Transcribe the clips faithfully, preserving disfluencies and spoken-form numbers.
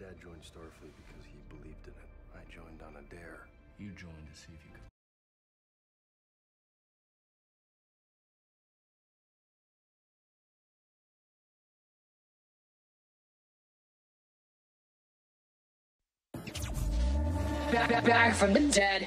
dad joined Starfleet because he believed in it. I joined on a dare. You joined to see if you could. Back, back from the dead.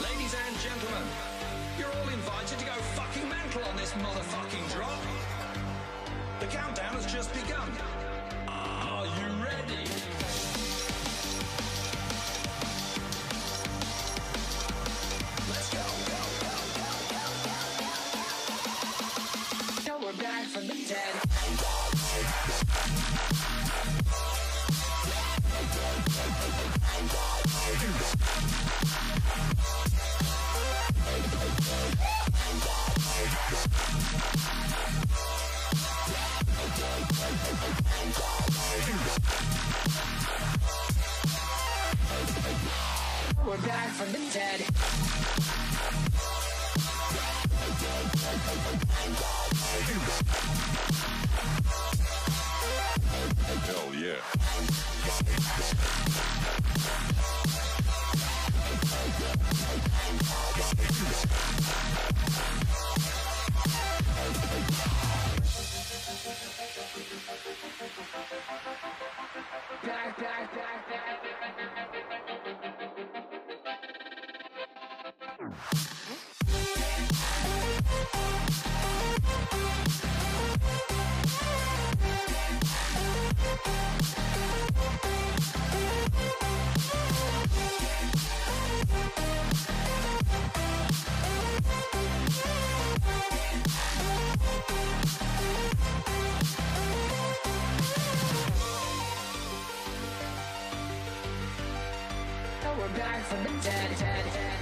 Ladies and gentlemen, you're all invited to go fucking mental on this motherfucking drop. The countdown has just begun. Are you ready? Let's go, go, go, go, go, go, go. Now we're back from the dead. We're back from the dead. Hell yeah. Back, back, back, back. We're back from the dead, dead, dead.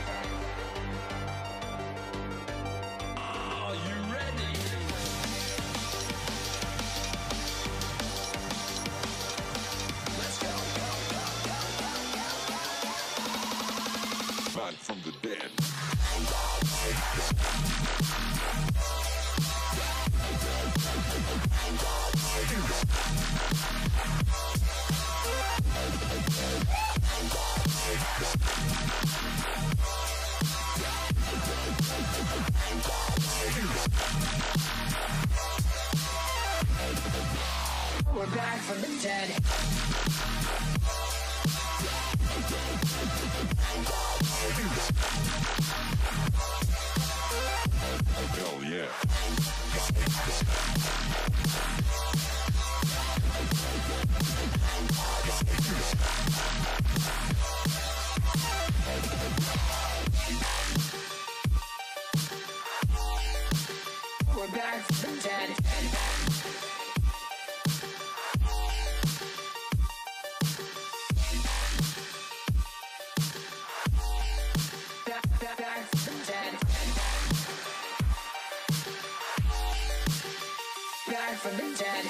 Are you ready? Let's go, go, go, go, go, go, go. Back from the dead. We're back from the dead. Hell yeah. We're back from the dead. From the dead.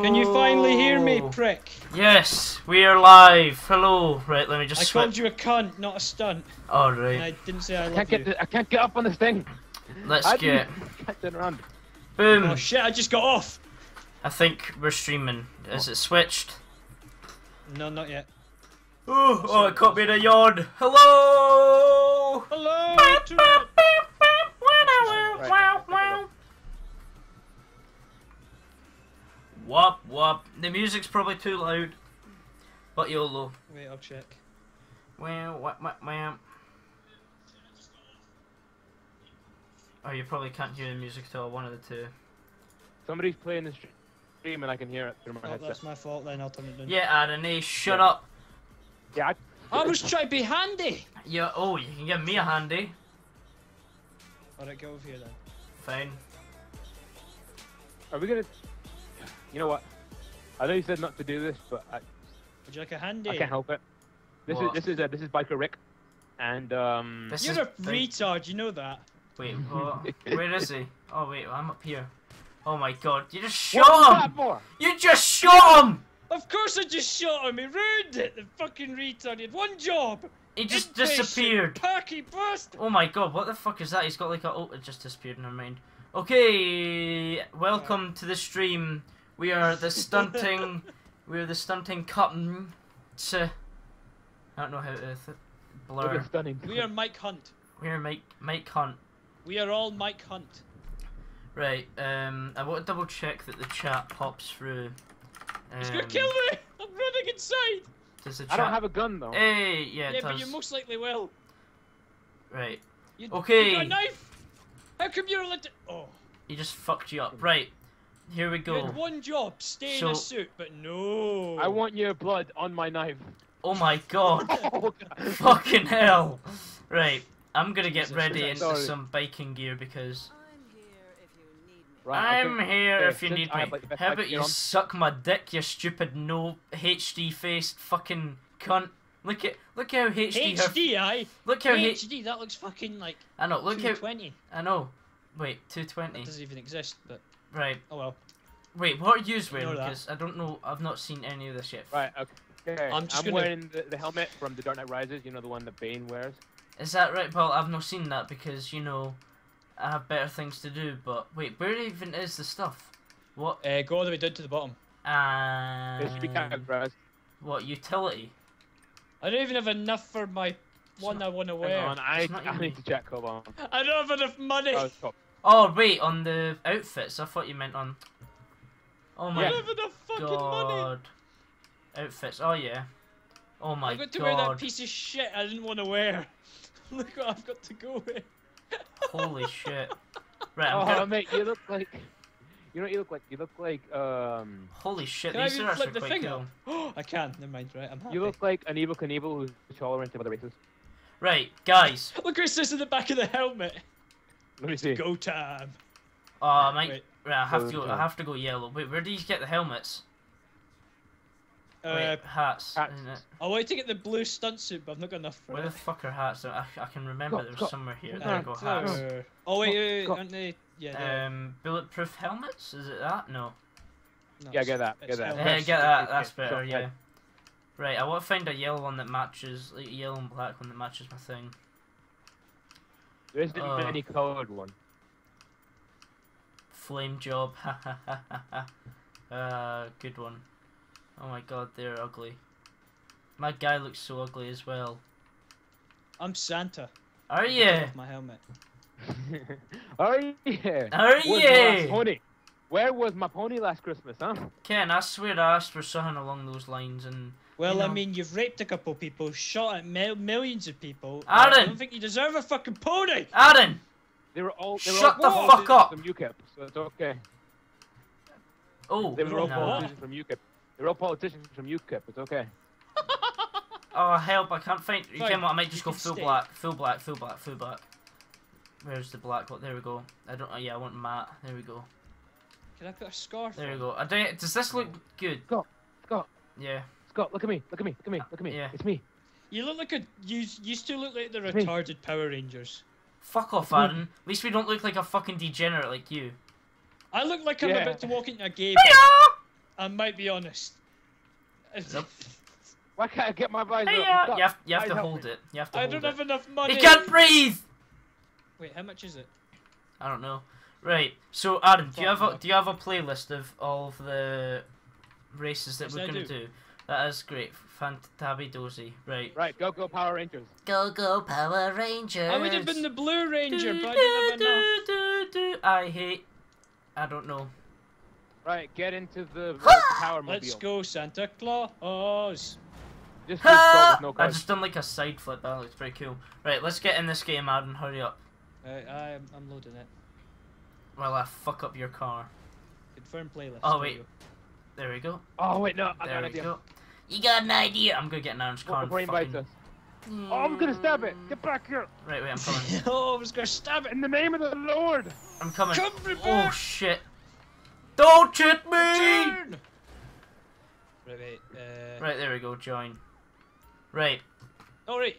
Can you finally hear me, prick? Yes, we are live. Hello. Right, let me just I switch. Called you a cunt, not a stunt. Alright. I didn't say I, I love can't get you. I can't get up on this thing. Let's I get... I didn't run. Boom. Oh shit, I just got off. I think we're streaming. Is it switched? No, not yet. Oh, oh it caught me in a yawn. Hello! Hello! Wop wop. The music's probably too loud, but YOLO. Wait, I'll check. Well, what, what, what? Oh, you probably can't hear the music till one of the two. Somebody's playing the stream and I can hear it through my oh, headset. That's my fault then, I'll turn it down. Yeah, Annie, shut yeah. up. Yeah. I, I was trying to be handy. Yeah. Oh, you can give me a handy. Alright, go over here then. Fine. Are we gonna? You know what? I know you said not to do this, but I. Would you like a handy? I can't help it. This what? is this is a, this is Biker Rick, and um. This You're a retard. You know that. Wait, oh, where is he? Oh wait, I'm up here. Oh my God! You just shot What's him! That for? You just shot him! Of course I just shot him. He ruined it. The fucking retard. He had one job. He just Impatient, disappeared. Perky bastard. Oh my God! What the fuck is that? He's got like a oh, it just disappeared. Never mind. Okay, welcome to the stream. We are the stunting, we are the stunting cotton. I don't know how to th blur. We are Mike Hunt. We are Mike Mike Hunt. We are all Mike Hunt. Right. Um, I want to double check that the chat pops through. Um, it's gonna kill me! I'm running inside. Does the chat... I don't have a gun though. Hey, yeah. It yeah, does. But you most likely will. Right. You, okay. You got a knife? How come you're allowed to... Oh. He just fucked you up. Right. Here we go. You had one job, stay so, in a suit, but no. I want your blood on my knife. Oh my God. Oh, God. Fucking hell. Right, I'm gonna get ready into some biking gear because Right, I'm here if you need me. Like How about you on? suck my dick, you stupid no H D faced fucking cunt. Look at look how H D. H D, her, aye. Look how H D. That looks fucking like. I know. Look two twenty. How. I know. Wait, two twenty. That doesn't even exist. But right. Oh well. Wait, what are you wearing? Because I don't know. I've not seen any of this yet. Right. Okay. okay. I'm just I'm gonna... wearing the, the helmet from The Dark Knight Rises. You know, the one that Bane wears. Is that right, Paul? I've not seen that because you know. I have better things to do, but wait, where even is the stuff? What? Uh, go all the way down to the bottom. And... It should be kind of gross. What, utility? I don't even have enough for my it's one not... I want to wear. Hang on, I, even... I need to check, hold on. I don't have enough money! Oh, oh wait, on the outfits, I thought you meant on... Oh my yeah. I don't have enough fucking god. Money! Outfits, oh yeah. Oh my god. I've got to god. wear that piece of shit I didn't want to wear. Look what I've got to go with. Holy shit! Right, I'm oh gonna... mate, you look like you know what you look like. You look like um. Holy shit! Can these I even flip the thing cool. up? I can. Never mind. Right, I'm happy. You look like an evil Knievel who's tolerant of other races. Right, guys. Look who sits in the back of the helmet. Let me see. Go time. Oh, mate. Wait. Right, I have go to go. Time. I have to go yellow. Wait, where do you get the helmets? Uh, Wait, hats. hats. Isn't it? I wanted to get the blue stunt suit, but I've not got enough for Where it. Where the fuck are hats? I, I can remember there was somewhere here that I got hats. Oh wait, wait, wait, wait aren't they? Yeah. Um, bulletproof helmets? Is it that? No. no yeah, get that. Get that. Yeah, get that. That's better. Yeah. Right, I want to find a yellow one that matches, like yellow and black one that matches my thing. There isn't oh. any coloured one. Flame job. Ha ha ha ha ha. Uh, good one. Oh my god, they're ugly. My guy looks so ugly as well. I'm Santa. Are you? I took off my helmet. Are you? Are you? Pony? Where was my pony last Christmas, huh? Ken, I swear I asked for something along those lines and... Well, you know... I mean, you've raped a couple people, shot at mil millions of people. Aaron! I don't think you deserve a fucking pony! Aaron! They were all... They were Shut all the fuck up! From UKIP, so it's okay. Oh, They were no. all politicians from UKIP. They're all politicians from U KIP, it's okay. Oh help, I can't find... You know what, I might just go full stay. black, full black, full black, full black. Where's the black one? There we go. I don't... Oh, yeah, I want Matt. There we go. Can I put a scarf There on? we go. I don't, does this look good? Scott, Scott. Yeah. Scott, look at me, look at me, look at me, look at me. Yeah. It's me. You look like a... You used to look like the it's retarded me. Power Rangers. Fuck off, Aaron. At least we don't look like a fucking degenerate like you. I look like I'm yeah. about to walk into a game. Hi-ya! I might be honest. Nope. Why can't I get my visor? Hey, uh, you have, you have to hold me. it. You have to I hold don't it. have enough money. He can't breathe. Wait, how much is it? I don't know. Right. So, Aaron, do you have a, do you have a playlist of all of the races that yes, we're going to do. do? That is great. Fantabby dozy. Right. Right. Go go Power Rangers. Go go Power Rangers. I would have been the Blue Ranger, do, but do, I didn't have do, do, do. I hate. I don't know. Right, get into the power mobile. Let's go, Santa Claus. Just ah! no I just done like a side flip. That looks pretty cool. Right, let's get in this game, Aaron. Hurry up. Uh, I'm, I'm loading it. Well, I fuck up your car. Confirm playlist. Oh wait, there we go. Oh wait, no, I got an idea. Go. You got an idea? I'm gonna get an Aaron's car. And fucking... us. Mm. Oh, I'm gonna stab it. Get back here. Right, wait, I'm coming. Oh, I was gonna stab it in the name of the Lord. I'm coming. Come oh shit. Don't hit me! Return. Right, wait, uh... right, there we go, join. Right. Oh, right.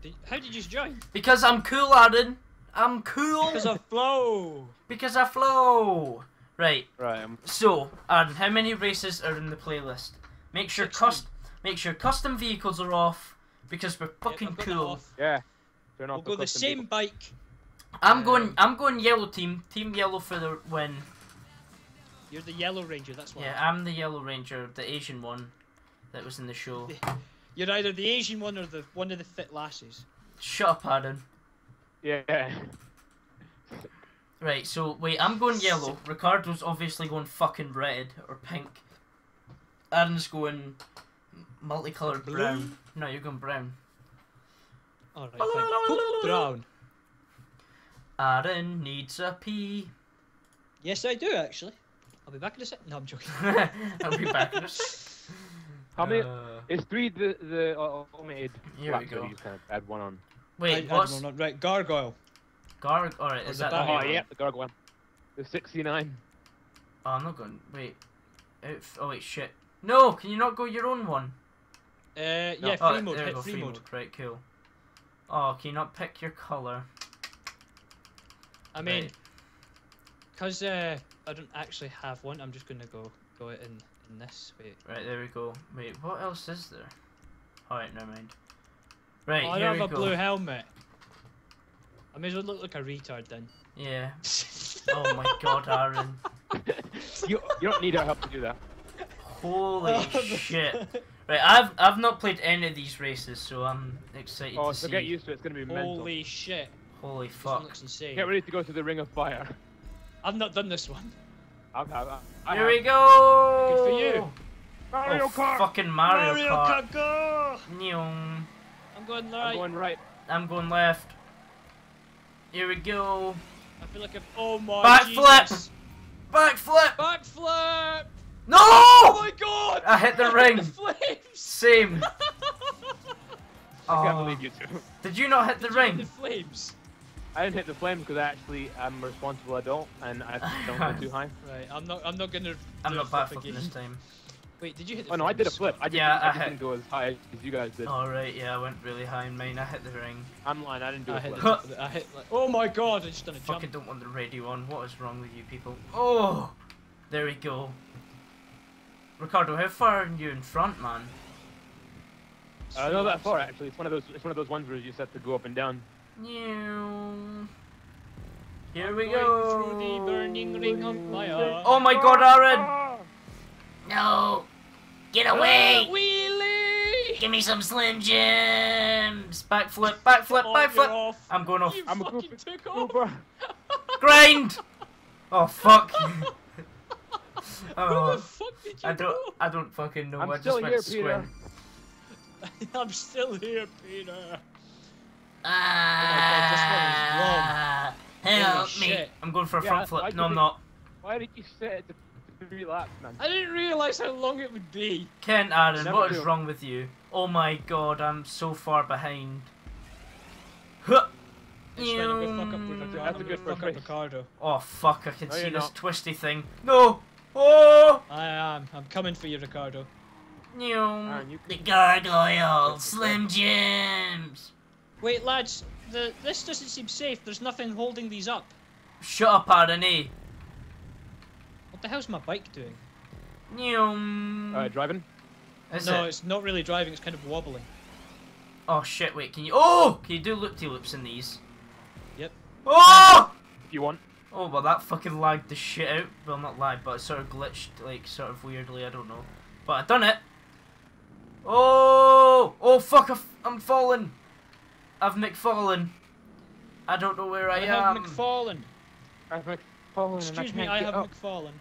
Did, how did you just join? Because I'm cool, Aaron. I'm cool. Because I flow. Because I flow. Right. Right. I'm... So, Aaron, how many races are in the playlist? Make sure custom, make sure custom vehicles are off because we're fucking yeah, cool. Yeah. We'll the go the same vehicle. bike. I'm um... going. I'm going yellow team. Team yellow for the win. You're the Yellow Ranger, that's why. Yeah, I'm the Yellow Ranger, the Asian one that was in the show. You're either the Asian one or the one of the fit lasses. Shut up, Adam. Yeah. Right, so, wait, I'm going yellow. Ricardo's obviously going fucking red or pink. Aaron's going multicoloured brown. No, you're going brown. Alright, fine. Brown. Aaron needs a pee. Yes, I do, actually. I'll be back in a sec. No, I'm joking. I'll be back in a sec. How many? Uh, it's three the the automated. Here we go. You can add one on. Wait, I, what's... I don't know, right, gargoyle. Garg. All right, or is that? The oh yeah, the gargoyle. There's sixty-nine. Oh, I'm not going. Wait. It's... Oh, wait, shit. No! Can you not go your own one? Uh, no. Yeah, free oh, mode. There we go, free, free mode. mode. Right, cool. Oh, can you not pick your colour? I mean, because right. uh, I don't actually have one, I'm just going to go go it in, in this. Wait. Right, there we go. Wait, what else is there? Alright, never mind. Right, oh, here I don't we have go. a blue helmet. I may as well look like a retard then. Yeah. Oh my god, Aaron. you, you don't need our help to do that. Holy shit. Right, I've I've not played any of these races, so I'm excited oh, to so see. Oh, so get used to it. It's going to be mental. Holy shit. Holy fuck. This looks insane. Get ready to go to the Ring of Fire. I've not done this one. I've, I've, I've, I Here have. Here we go! Good for you. Mario oh, Kart! fucking Mario, Mario Kart. Kart go! Neong. I'm going right. I'm going right. I'm going left. Here we go. I feel like I've... Oh my Backflip! Backflip! Backflip! No! Oh my god! I hit the ring. The Same. I can't oh. believe you two. Did you not hit the Did ring? You hit the flames. I didn't hit the flames because I actually am responsible adult and I don't go too high. Right, I'm not. I'm not gonna. I'm not backflipping this time. Wait, did you hit the? Oh no, flames? I did a flip. I didn't, yeah, I, I hit... didn't go as high as you guys did. All oh, right, yeah, I went really high in mine. I hit the ring. I'm lying. I didn't do I a hit flip. The, I hit. Like... Oh my god! I just done a jump. I fucking don't want the radio on. What is wrong with you people? Oh, there we go. Ricardo, how far are you in front, man? Uh, not that far, actually. It's one of those. It's one of those ones where you just have to go up and down. New. Here I'm we going go. Through the burning ring of fire. Oh my God, Aaron! No, get away! Uh, wheelie! Give me some Slim Jims. Backflip, backflip, backflip! I'm going off. You I'm fucking a took off. Grind! Oh fuck! Oh, who the fuck did you I don't, go? I don't fucking know. I'm I just went square. I'm still here, Peter. Ah! Uh, oh help Holy me! Shit. I'm going for a yeah, front flip. No, I'm not. Why did you set it to three laps, man? I didn't realise how long it would be. Ken, Aaron, what real. is wrong with you? Oh my god, I'm so far behind. Huh. That's a good fuck up, Ricardo. Oh fuck! I can no, see this not. twisty thing. No. Oh! I am. I'm coming for you, Ricardo. No. The gargoyle, Slim Jims. Wait, lads. The this doesn't seem safe. There's nothing holding these up. Shut up, Arnie. What the hell's my bike doing? No. Uh, driving. Is no, it? it's not really driving. It's kind of wobbling. Oh shit! Wait, can you? Oh, can you do loop-de-loops in these? Yep. Oh! If you want. Oh, well that fucking lagged the shit out. Well, not lagged, but it sort of glitched, like, sort of weirdly, I don't know. But I done it! Oh! Oh, fuck, I've, I'm falling! I've McFallen. I don't know where I, I am. I have McFallen. I've McFallen. Excuse me, I have up. McFallen.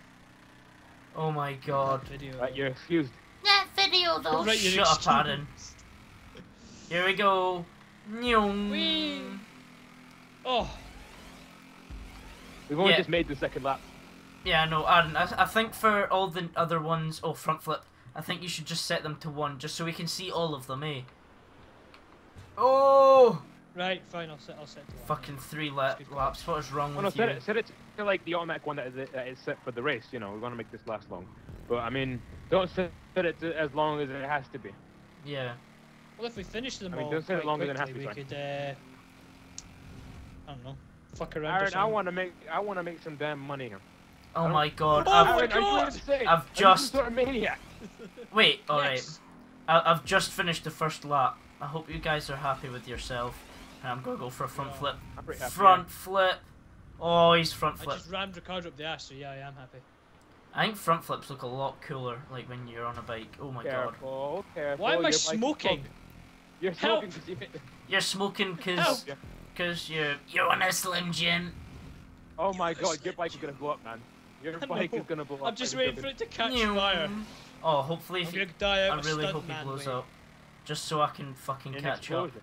Oh my god. Video. Right, you're excused. That video, though! Right, Shut excused. up, Adam. Here we go. Whee! Oh! We've only yeah. just made the second lap. Yeah, no, Aaron, I, I think for all the other ones... Oh, front flip. I think you should just set them to one, just so we can see all of them, eh? Oh! Right, fine, I'll set, I'll set to one. Fucking three la laps, what is wrong well, with no, set you? It, set it to, like, the automatic one that is, that is set for the race, you know, we want to make this last long. But, I mean, don't set it to as long as it has to be. Yeah. Well, if we finish them I mean, all don't set it longer quickly, than it has to be, we could, uh... I don't know. Fuck around Aaron, I want to make I want to make some damn money here. Oh my god. Oh I've, my god. I've just sort of maniac. Wait, all yes. right. I, I've just finished the first lap. I hope you guys are happy with yourself. And I'm going to go for a front yeah, flip. Happy, front yeah. flip. Oh, he's front flip. I just rammed Ricardo up the ass, so yeah, I am happy. I think front flips look a lot cooler like when you're on a bike. Oh my careful, god. Careful. Why am I smoking? You're smoking cuz you You're smoking cuz Cause you you want a Slim Jim. Oh my You're god, your bike Jim. is gonna blow up, man. Your bike is gonna blow up. I'm just waiting for it to catch no. fire. Oh, hopefully if you, die out I really hope he blows way. up, just so I can fucking An catch explosion. up.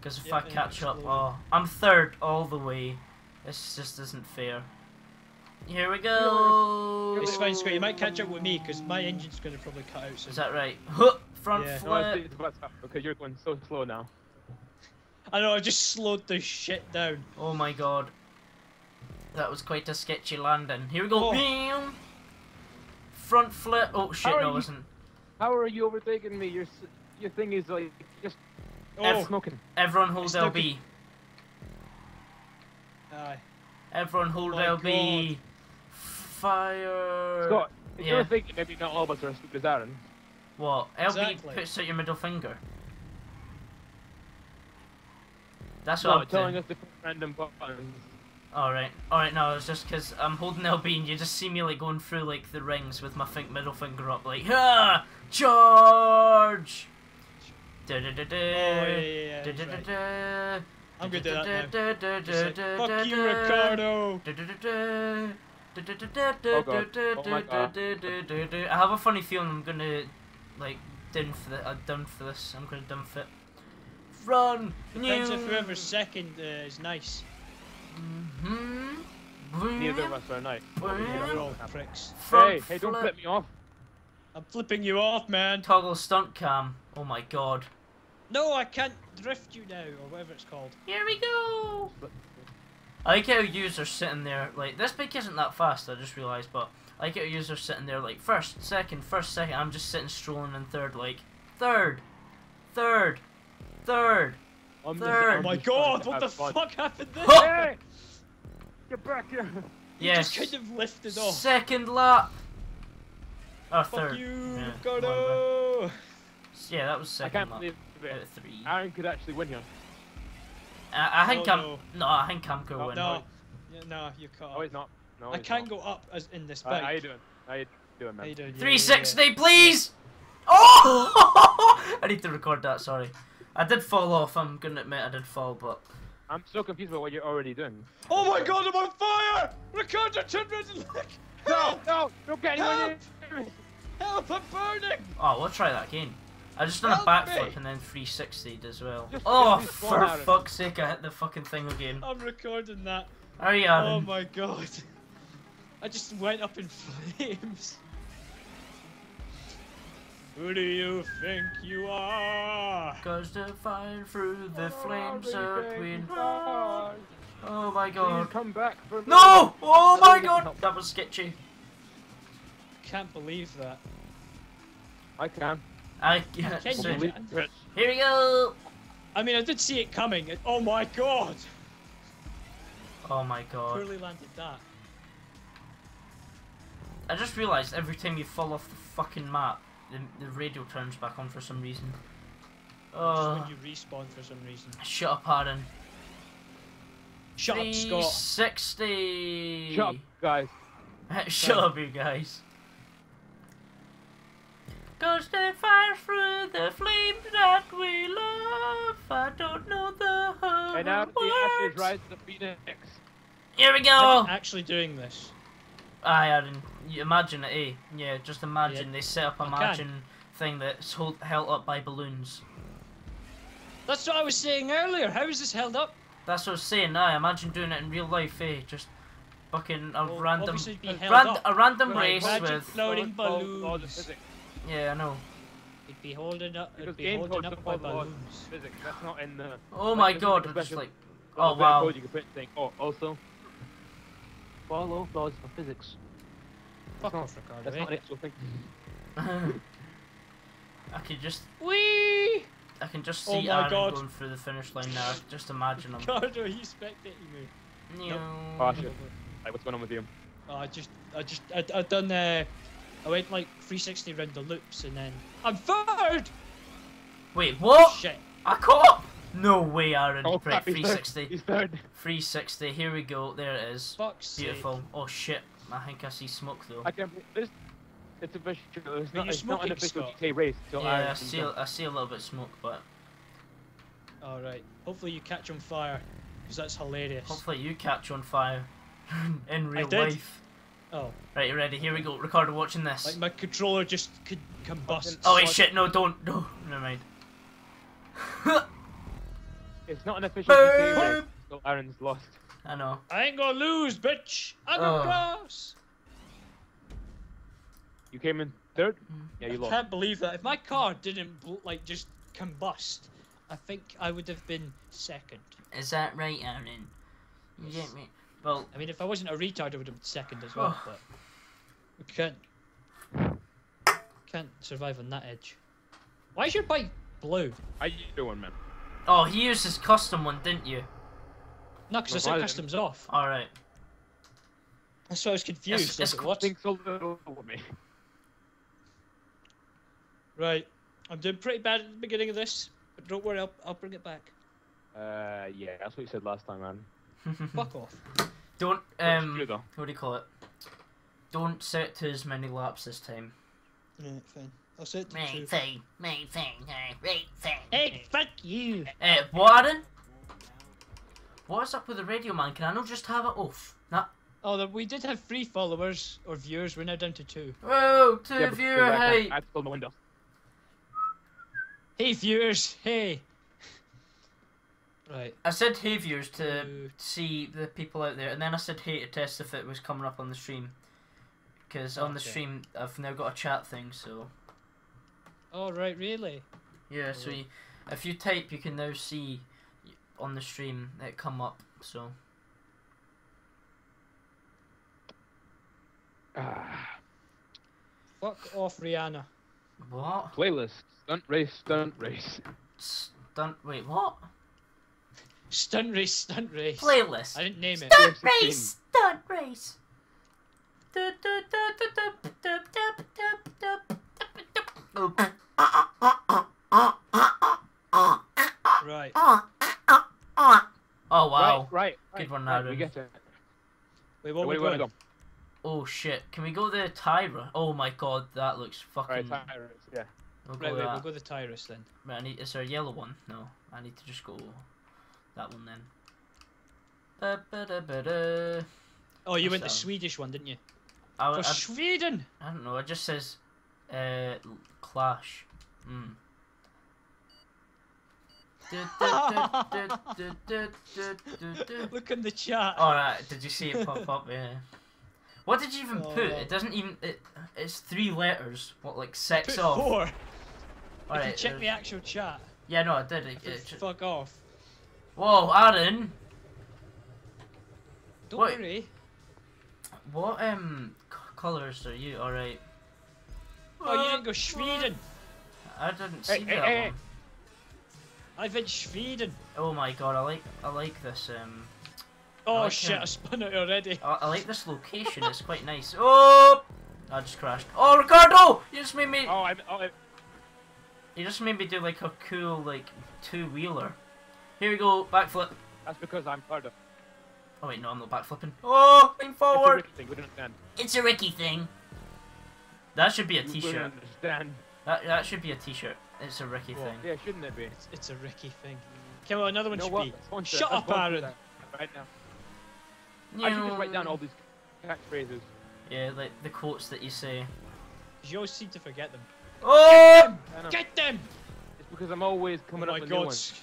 Because if yep, I catch up, oh, I'm third all the way. This just isn't fair. Here we go. It's fine, Square. You might catch up with me because my engine's gonna probably cut out. Soon. Is that right? Huh, front yeah. flip. No, I it's about to happen because you're going so slow now. I know, I just slowed the shit down. Oh my god. That was quite a sketchy landing. Here we go. Oh. Front flip. Oh shit, no, it wasn't. How are you overtaking me? Your your thing is like just oh. smoking. Everyone hold it's L B. Aye. Everyone hold oh L B. God. Fire. Scott, if yeah. you're thinking maybe not all of us are as stupid as Aaron. What? L B exactly. puts out your middle finger. That's what no, I'm telling us the random buttons. Alright, alright, no, it's just because I'm holding L B and you just see me like going through like the rings with my think middle finger up like, ha! Charge! Da da da da da da da da. I'm gonna do that now. Fuck you, Ricardo! I have a funny feeling I'm gonna like done for the, I'm done for this. I'm gonna dump it. Run! Depends if whoever's second uh, is nice. Mm-hmm. Neither of us are nice. We're all pricks. Hey, hey, don't flip me off. I'm flipping you off, man. Toggle stunt cam. Oh my god. No, I can't drift you now, or whatever it's called. Here we go! I like how users sitting there, like, this bike isn't that fast, I just realised, but I like how users sitting there, like, first, second, first, second, I'm just sitting strolling in third, like, third, third, third. I'm Third. Oh my god, what the fun. fuck happened there? Hey! Get back here! Yes. You just kind of lifted off. Second lap! Oh, fuck third. you, yeah, Gordo! Yeah, that was second I can't lap. Believe it. Out of three. Aaron could actually win here. I, I think oh, I'm... No. no, I think I'm going to oh, win. No, yeah, no you're caught up. Oh, he's not. No, I can't not. go up as in this bike. Uh, how you doing? How you doing, man? You doing? three sixty, yeah, yeah. please! Oh! I need to record that, sorry. I did fall off, I'm gonna admit I did fall, but... I'm so confused about what you're already doing. Oh my god, I'm on fire! Ricardo, turn around and look! No, no, don't get anyone in! Help, I'm burning! Oh, we'll try that again. I just done Help a backflip and then three sixty'd as well. Just oh, for fuck's sake, I hit the fucking thing again. I'm recording that. How are you, Aaron? Oh my god. I just went up in flames. Who do you think you are? Cause the fire through the flames are queen. Oh my god. Come back from No! Oh my god! That was sketchy. Can't believe that. I can. I can't believe it. Here we go! I mean, I did see it coming. Oh my god! Oh my god. Poorly landed that. I just realised every time you fall off the fucking map, The, the radio turns back on for some reason. Oh. Just when you respawn for some reason. Shut up, Aaron. Shut up, Scott. sixty. Shut up, guys. Shut up, you guys. Cause the fire through the flames that we love. I don't know the whole And now the ashes rise to the phoenix. Here we go. I'm actually doing this. Aye, Aaron. You imagine it, eh? Yeah, just imagine yeah. they set up a margin thing that's hold, held up by balloons. That's what I was saying earlier. How is this held up? That's what I was saying. I imagine doing it in real life, eh? Just fucking a well, random, a, ran, a random right. race imagine with floating balloons. All, all yeah, I know. It'd be holding up. It'd be holding up by balloons. Physics. That's not in the. Oh like, my god! Like I'm just like, oh wow. You could think. Oh, also. Follow laws of physics. Fuck off, Ricardo. That's not an actual thing. I can just. Wee! I can just see Aaron going through the finish line now. Just imagine him. Ricardo, are you spectating me? No. Oh, shit. Hey, what's going on with you? Oh, I just. I just. I, I done. Uh, I went like three sixty round the loops and then. I'm third! Wait, what? Shit. I caught up! No way, Aaron. Oh, right, three sixty. He's third. three sixty. Here we go. There it is. Fuck's Beautiful. Sake. Oh shit. I think I see smoke though. I can't. It's official. It's not, it's not an official G T A race. So yeah, I, I see. Done. I see a little bit of smoke, but. All right. Hopefully you catch on fire, because that's hilarious. Hopefully you catch on fire, in real I did. life. Oh. Right, you ready? Here we go. Ricardo, watching this. Like my controller just could combust. Oh wait, shit! No, don't. No, never mind. It's not an official G T A race, so Aaron's lost. I know. I ain't gonna lose, bitch! I'm oh. close! You came in third? Yeah, you I lost. I can't believe that. If my car didn't, like, just combust, I think I would have been second. Is that right, Aaron? Yes. You get me? Well, I mean, if I wasn't a retard, I would have been second as well. Oh. But we can't can't survive on that edge. Why is your bike blue? How you doing, man? Oh, he used his custom one, didn't you? No, because I said custom's off. All right. That's why I was confused. It's, it's what? Think so little of me. Right, I'm doing pretty bad at the beginning of this, but don't worry, I'll, I'll bring it back. Uh, yeah, that's what you said last time, man. Fuck off. Don't um, do, what do you call it? Don't set to as many laps this time. Right, fine. I'll set to main thing, main thing, right thing. Hey, fuck you. Uh, Warren, what is up with the radio, man? Can I not just have it off? Nah. Oh, we did have three followers or viewers. We're now down to two. Whoa, two yeah, viewer hate. I pulled my window. Hey viewers, hey. Right. I said hey viewers to Ooh. see the people out there, and then I said hey to test if it was coming up on the stream, because okay. on the stream I've now got a chat thing. So. Oh right, really? Yeah. Oh. So you, if you type, you can now see on the stream it come up. So. Ah. Fuck off, Rihanna. What? Playlist. Stunt race, stunt race. Stunt, wait, what? Stunt race, stunt race. Playlist. I didn't name it. Stunt race, stunt race. Right. Oh, wow. Right, right. Good one, Adam. We get it. Wait, what we going? Oh shit, can we go the Tyra? Oh my god, that looks fucking... Right, Tyrus, yeah. We'll go, right, wait, we'll go the Tyrus then. Right, I need... is there a yellow one? No, I need to just go that one then. Ba, ba, da, ba, da. Oh, you What's went the one? Swedish one, didn't you? I, For I, Sweden! I don't know, it just says uh, Clash. Mm. Look in the chat. Alright, oh, did you see it pop up? Yeah. What did you even oh, put? It doesn't even. It, it's three letters. What, like six off? Four. All right, check there's... the actual chat. Yeah, no, I did. It, I it, it... Fuck off. Whoa, Aaron. Don't what... worry. What um colours are you? All right. Oh, you didn't go Sweden. I didn't see hey, that hey, one. Hey. I went Sweden. Oh my god, I like I like this um. Oh I like shit, him. I spun it already. I, I like this location, it's quite nice. Oh! I just crashed. Oh, Ricardo! You just made me... Oh, I'm... Oh, I'm... You just made me do like a cool, like, two-wheeler. Here we go, backflip. That's because I'm Ricardo. Oh wait, no, I'm not backflipping. Oh, lean forward! It's a Ricky thing, we don't understand. It's a Ricky thing. That should be a t-shirt. understand. That, that should be a t-shirt. It's a Ricky oh, thing. Yeah, shouldn't it be? It's, it's a Ricky thing. Okay, well, another one you know should what? be... Shut up, Aaron! Right now. You I should just write down all these catchphrases. Yeah, like the quotes that you say. You always seem to forget them. Oh! Get them! Get them! It's because I'm always coming oh up with new ones.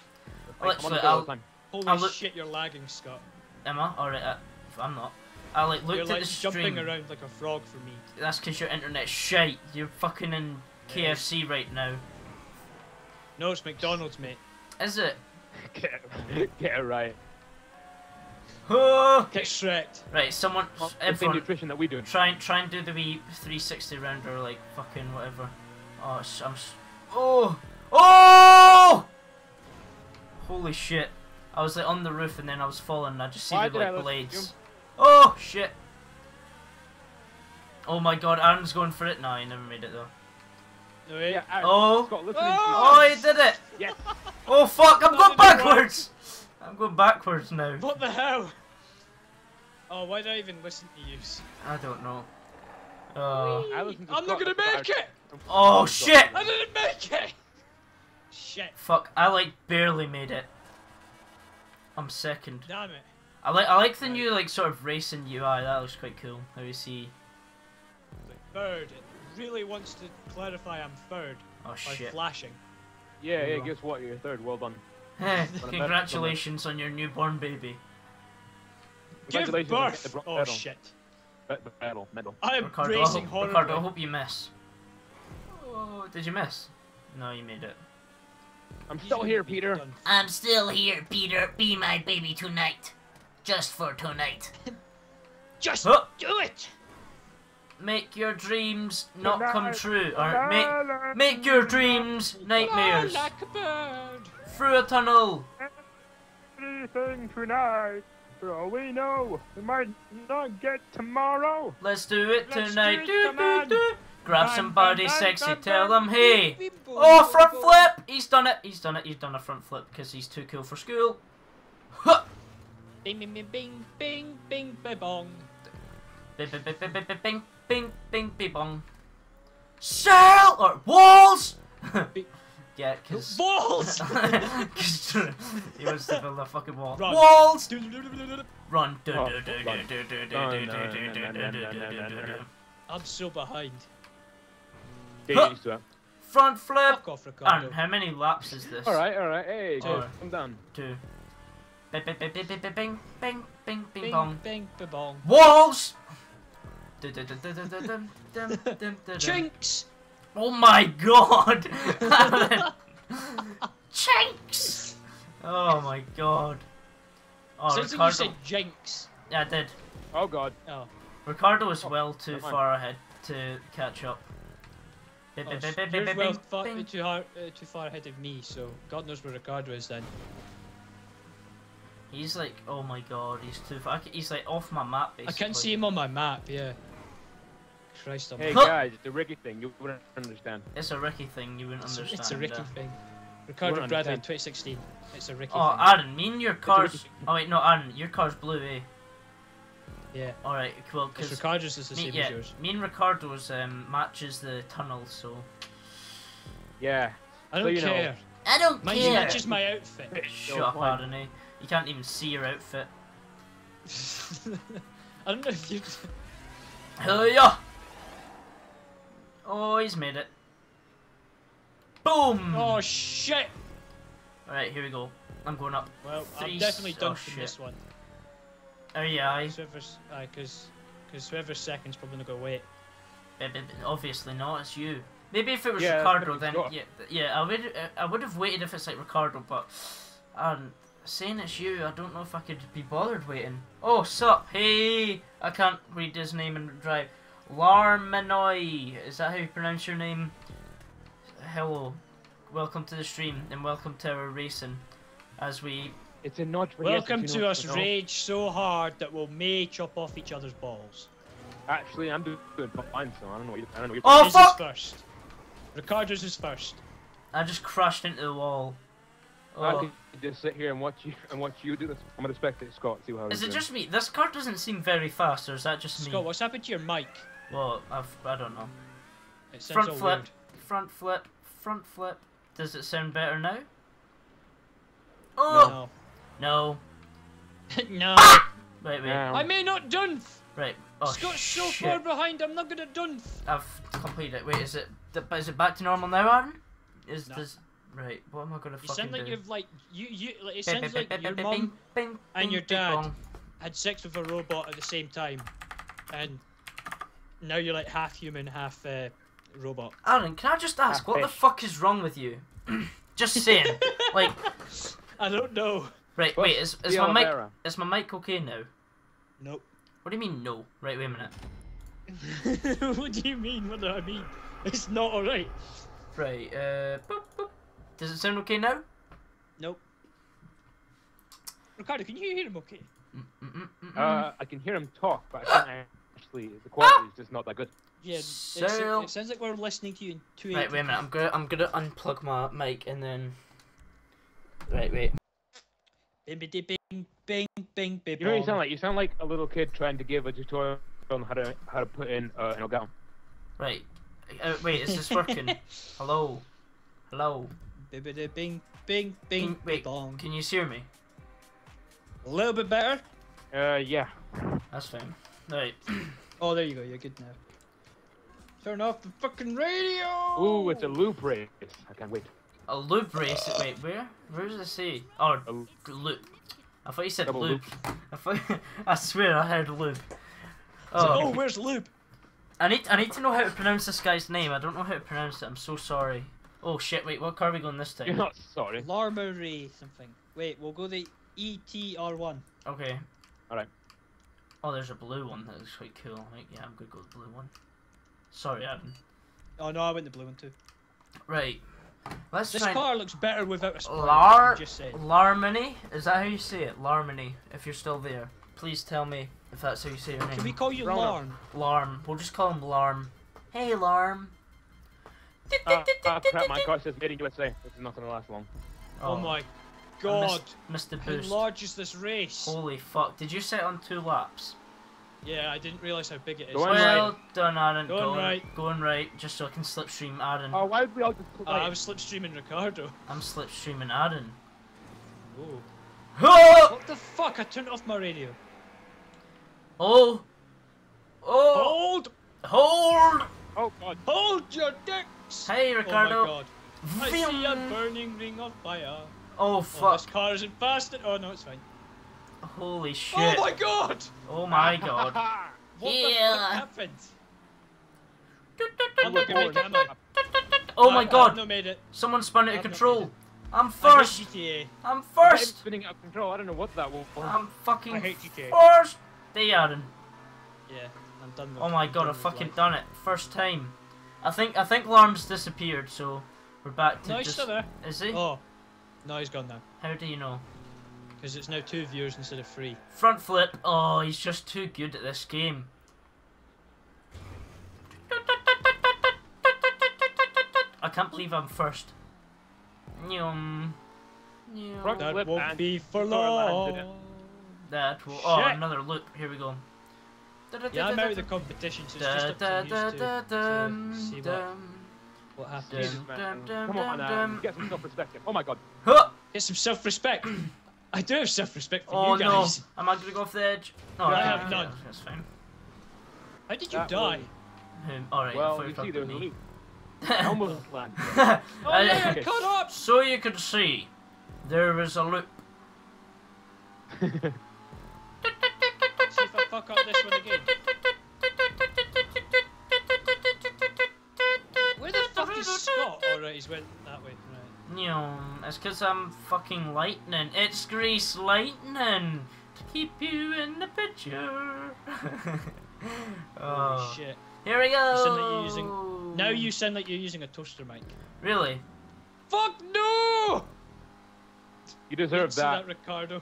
Like, Literally, I'm all the time. Holy I'll shit, you're lagging, Scott. Am I? Alright, uh, I'm not. I like looked you're, at like, the stream. You're jumping around like a frog for me. That's because your internet's shite. You're fucking in yeah. K F C right now. No, it's McDonald's, mate. Is it? Get it, get it right. Oh, get shreked. Right, someone, oh, everyone, nutrition that we do. Try and try and do the wee three sixty round or like fucking whatever. Oh, it's, I'm. Oh, oh! Holy shit! I was like on the roof and then I was falling and I just see the like blades. Oh shit! Oh my god, Aaron's going for it. No, he never made it though. No, yeah, Aaron, oh! Scott, oh! Oh, he did it! Yes. Oh fuck! I'm going backwards. I'm going backwards now. What the hell? Oh, why did I even listen to you? I don't know. Uh, I I'm Scott not gonna make it! Oh shit! I didn't make it! Shit. Fuck, I like barely made it. I'm second. Damn it. I like I like the new like sort of racing U I, that looks quite cool. How you see. The bird, it really wants to clarify I'm third. Oh shit. By flashing. Yeah, yeah, guess what? You're third, well done. Hey, congratulations on your newborn baby. Give birth! Oh medal. shit. Medal, medal. I am Ricardo, racing horribly. Ricardo, I hope you miss. Oh, did you miss? No, you made it. I'm still here, Peter. I'm still here, Peter. Be my baby tonight. just for tonight. Just oh. do it! Make your dreams not Tonight. come true, or make, make your dreams nightmares. Like a bird. Through a tunnel. Everything tonight, for all we know, we might not get tomorrow. Let's do it Let's tonight. Do it, do, do, do. Grab bang, somebody bang, sexy, bang, tell bang, them hey. Boom, boom, oh, front boom. flip! He's done it, he's done it, he's done a front flip because he's too cool for school. Huh. Bing, bing, bing, bing, bing, bing, bing, bong. Bing, bing, bing, bing, bing, bing. Bing, bing, bing, bong. Cell or walls? Yeah, cause walls. Cause he wants to build a fucking wall. Run. Walls. Run. I'm so behind. Huh. Front flip. Fuck off, Ricardo. And how many laps is this? All right, all right. Hey, two. I'm done. Two. Bing, bing, bing, bing, bing, bing, bing, bing, bong. Bing, bing, bong. Walls. Chinks! Oh my god! Chinks! Oh my god. Oh, Sounds Ricardo. Like you said jinx. Yeah, I did. Oh god. Oh. Ricardo is oh, well too far ahead to catch up. Oh, you're well far, too, hard, uh, too far ahead of me, so God knows where Ricardo is then. He's like, oh my god, he's too far. He's like off my map basically. I can't see him on my map, yeah. Christ, I'm hey like... guys, it's a Ricky thing, you wouldn't understand. It's a Ricky thing, you wouldn't it's understand. A, it's a Ricky yeah. thing. Ricardo Bradley in twenty sixteen. It's a Ricky oh, thing. Oh, Aaron, mean your car's... Oh wait, no, Aaron, your car's blue, eh? Yeah. Alright, well, cool, because... Ricardo's is the me, same yeah, as yours. Me and Ricardo's um, matches the tunnel, so... Yeah. I don't so, care. Know. I don't Mine care. Mine matches my outfit. Shut no up, Aaron, eh? You can't even see your outfit. I don't know if you... Hell yeah! Oh, he's made it. Boom! Oh, shit! Alright, here we go. I'm going up. Well, Three... I'm definitely done from oh, this one. Oh, yeah, I... Because uh, whoever's second's probably not going to wait. But, but, but obviously not, it's you. Maybe if it was yeah, Ricardo, then... Sure. Yeah, yeah I, would, I would have waited if it's like Ricardo, but... Um, saying it's you, I don't know if I could be bothered waiting. Oh, sup? Hey! I can't read his name and drive. Larmanoy, is that how you pronounce your name? Hello. Welcome to the stream, and welcome to our racing. As we... It's a not Welcome to us rage so hard that we'll may chop off each other's balls. Actually, I'm doing fine, so I don't know what you're, I don't know what you're... Oh, fuck! First. Ricardo's is first. I just crashed into the wall. Oh. I could just sit here and watch you and watch you do this. I'm gonna spectate Scott. See how. Is it doing. Just me? This car doesn't seem very fast, or is that just me? Scott, what's happened to your mic? Well, I've I don't know. It sounds front flip, weird. front flip, front flip. Does it sound better now? Oh no, no, no. Wait, wait. No. I may not dunf. Right. Oh, Scott's so shit. far behind. I'm not gonna dunf. I've completed it. Wait, is it? Is it back to normal now, Aaron? Is no. this? Right, what am I gonna fucking do? You sound like you've like you you. Like, it sounds like your mum and your dad had sex with a robot at the same time, and now you're like half human, half uh, robot. Aaron, can I just ask what the fuck is wrong with you? Just saying, like. I don't know. Right, wait, is is my mic is my mic okay now? Nope. What do you mean no? Right, wait a minute. What do you mean? What do I mean? It's not alright. Right. Uh. Boop, boop. Does it sound okay now? Nope. Ricardo, can you hear him okay? Mm, mm, mm, mm, mm. Uh, I can hear him talk, but I can't actually. The quality is just not that good. Yeah, so... it, it sounds like we're listening to you in two. Right, wait a minute. I'm gonna I'm gonna unplug my mic and then. Right, wait. Bing, bing, bing, bing, bing, bing. You know what you sound like? You sound like a little kid trying to give a tutorial on how to how to put in uh, an orgasm. Right. Uh, wait, is this working? Hello. Hello. Bing, bing, bing, bing, wait, bong. Can you hear me? A little bit better? Uh, yeah. That's fine. Right. Oh, there you go. You're good now. Turn off the fucking radio! Ooh, it's a loop race. I can't wait. A loop race? Wait, where? Where does it say? Oh, loop. I thought you said Double loop. loop. I thought... I swear I heard loop. Oh, like, oh, where's loop? I need, I need to know how to pronounce this guy's name. I don't know how to pronounce it. I'm so sorry. Oh shit, wait, what car are we going this time? You're not sorry. Larmory something. Wait, we'll go the E T R one. Okay. Alright. Oh, there's a blue one that looks quite cool. Like, yeah, I'm gonna go with the blue one. Sorry, Adam. Oh no, I went the blue one too. Right. Let's this try car looks better without a spoiler. Lar Larmony? Is that how you say it? Larmony, if you're still there. Please tell me if that's how you say your name. Can we call you Larm? Larm. We'll just call him Larm. Hey, Larm. Ah, uh, uh, crap, my car says made in U S A. This is not gonna last long. Oh, oh my god. Mister Boost. How large is this race? Holy fuck. Did you set on two laps? Yeah, I didn't realise how big it is. Going well right. done, Aaron. Going, going right. Going right, just so I can slipstream Aaron. Oh, why would we all just uh, I was slipstreaming Ricardo. I'm slipstreaming Aaron. Oh. What the fuck? I turned off my radio. Oh. Oh. Hold. Hold. Oh god. Hold your dicks. Hey, Ricardo. Oh my god. I Vim. see a burning ring of fire. Oh fuck. Oh, this car isn't fast. Oh no, it's fine. Holy shit. Oh my god! Oh my god. What yeah. the fuck happened? I'm bored, I'm not... Oh I, my god! I made it. Someone spun out of control! I'm first! G T A. I'm first! I'm spinning out of control, I don't know what that was. I'm fucking I hate G T A. First! There you are. Yeah, I'm done with Oh my god, I've fucking life. done it. First time. I think I think Larm's disappeared, so we're back to no, just... he's still there. Is he? Oh. No, he's gone now. How do you know? Because it's now two viewers instead of three. Front flip. Oh, he's just too good at this game. I can't believe I'm first. Yum. Yum. Front that flip won't and be for long. That will. Oh, Shit. another loop. Here we go. Yeah, I'm out of the competition, so it's just up to you to, to see what, what happens. Come on, um, get some self-respect. Oh my god. Get some self-respect. I do have self-respect for oh, you guys. Oh no! Am I gonna go off the edge? No, I, I have none. Yeah, that's fine. How did you that die? Um, Alright, well, I thought you were me. I almost landed. Oh yeah, okay. Cut up! So you can see, there is a loop. See if I fuck up this one again. Where the fuck is Scott? Alright, he's went that way. Right. No, it's because I'm fucking lightning. It's grease lightning to keep you in the picture. Oh. Holy shit! Here we go. You sound like you're using... Now you sound like you're using a toaster mic. Really? Fuck no! You deserve that. that, Ricardo.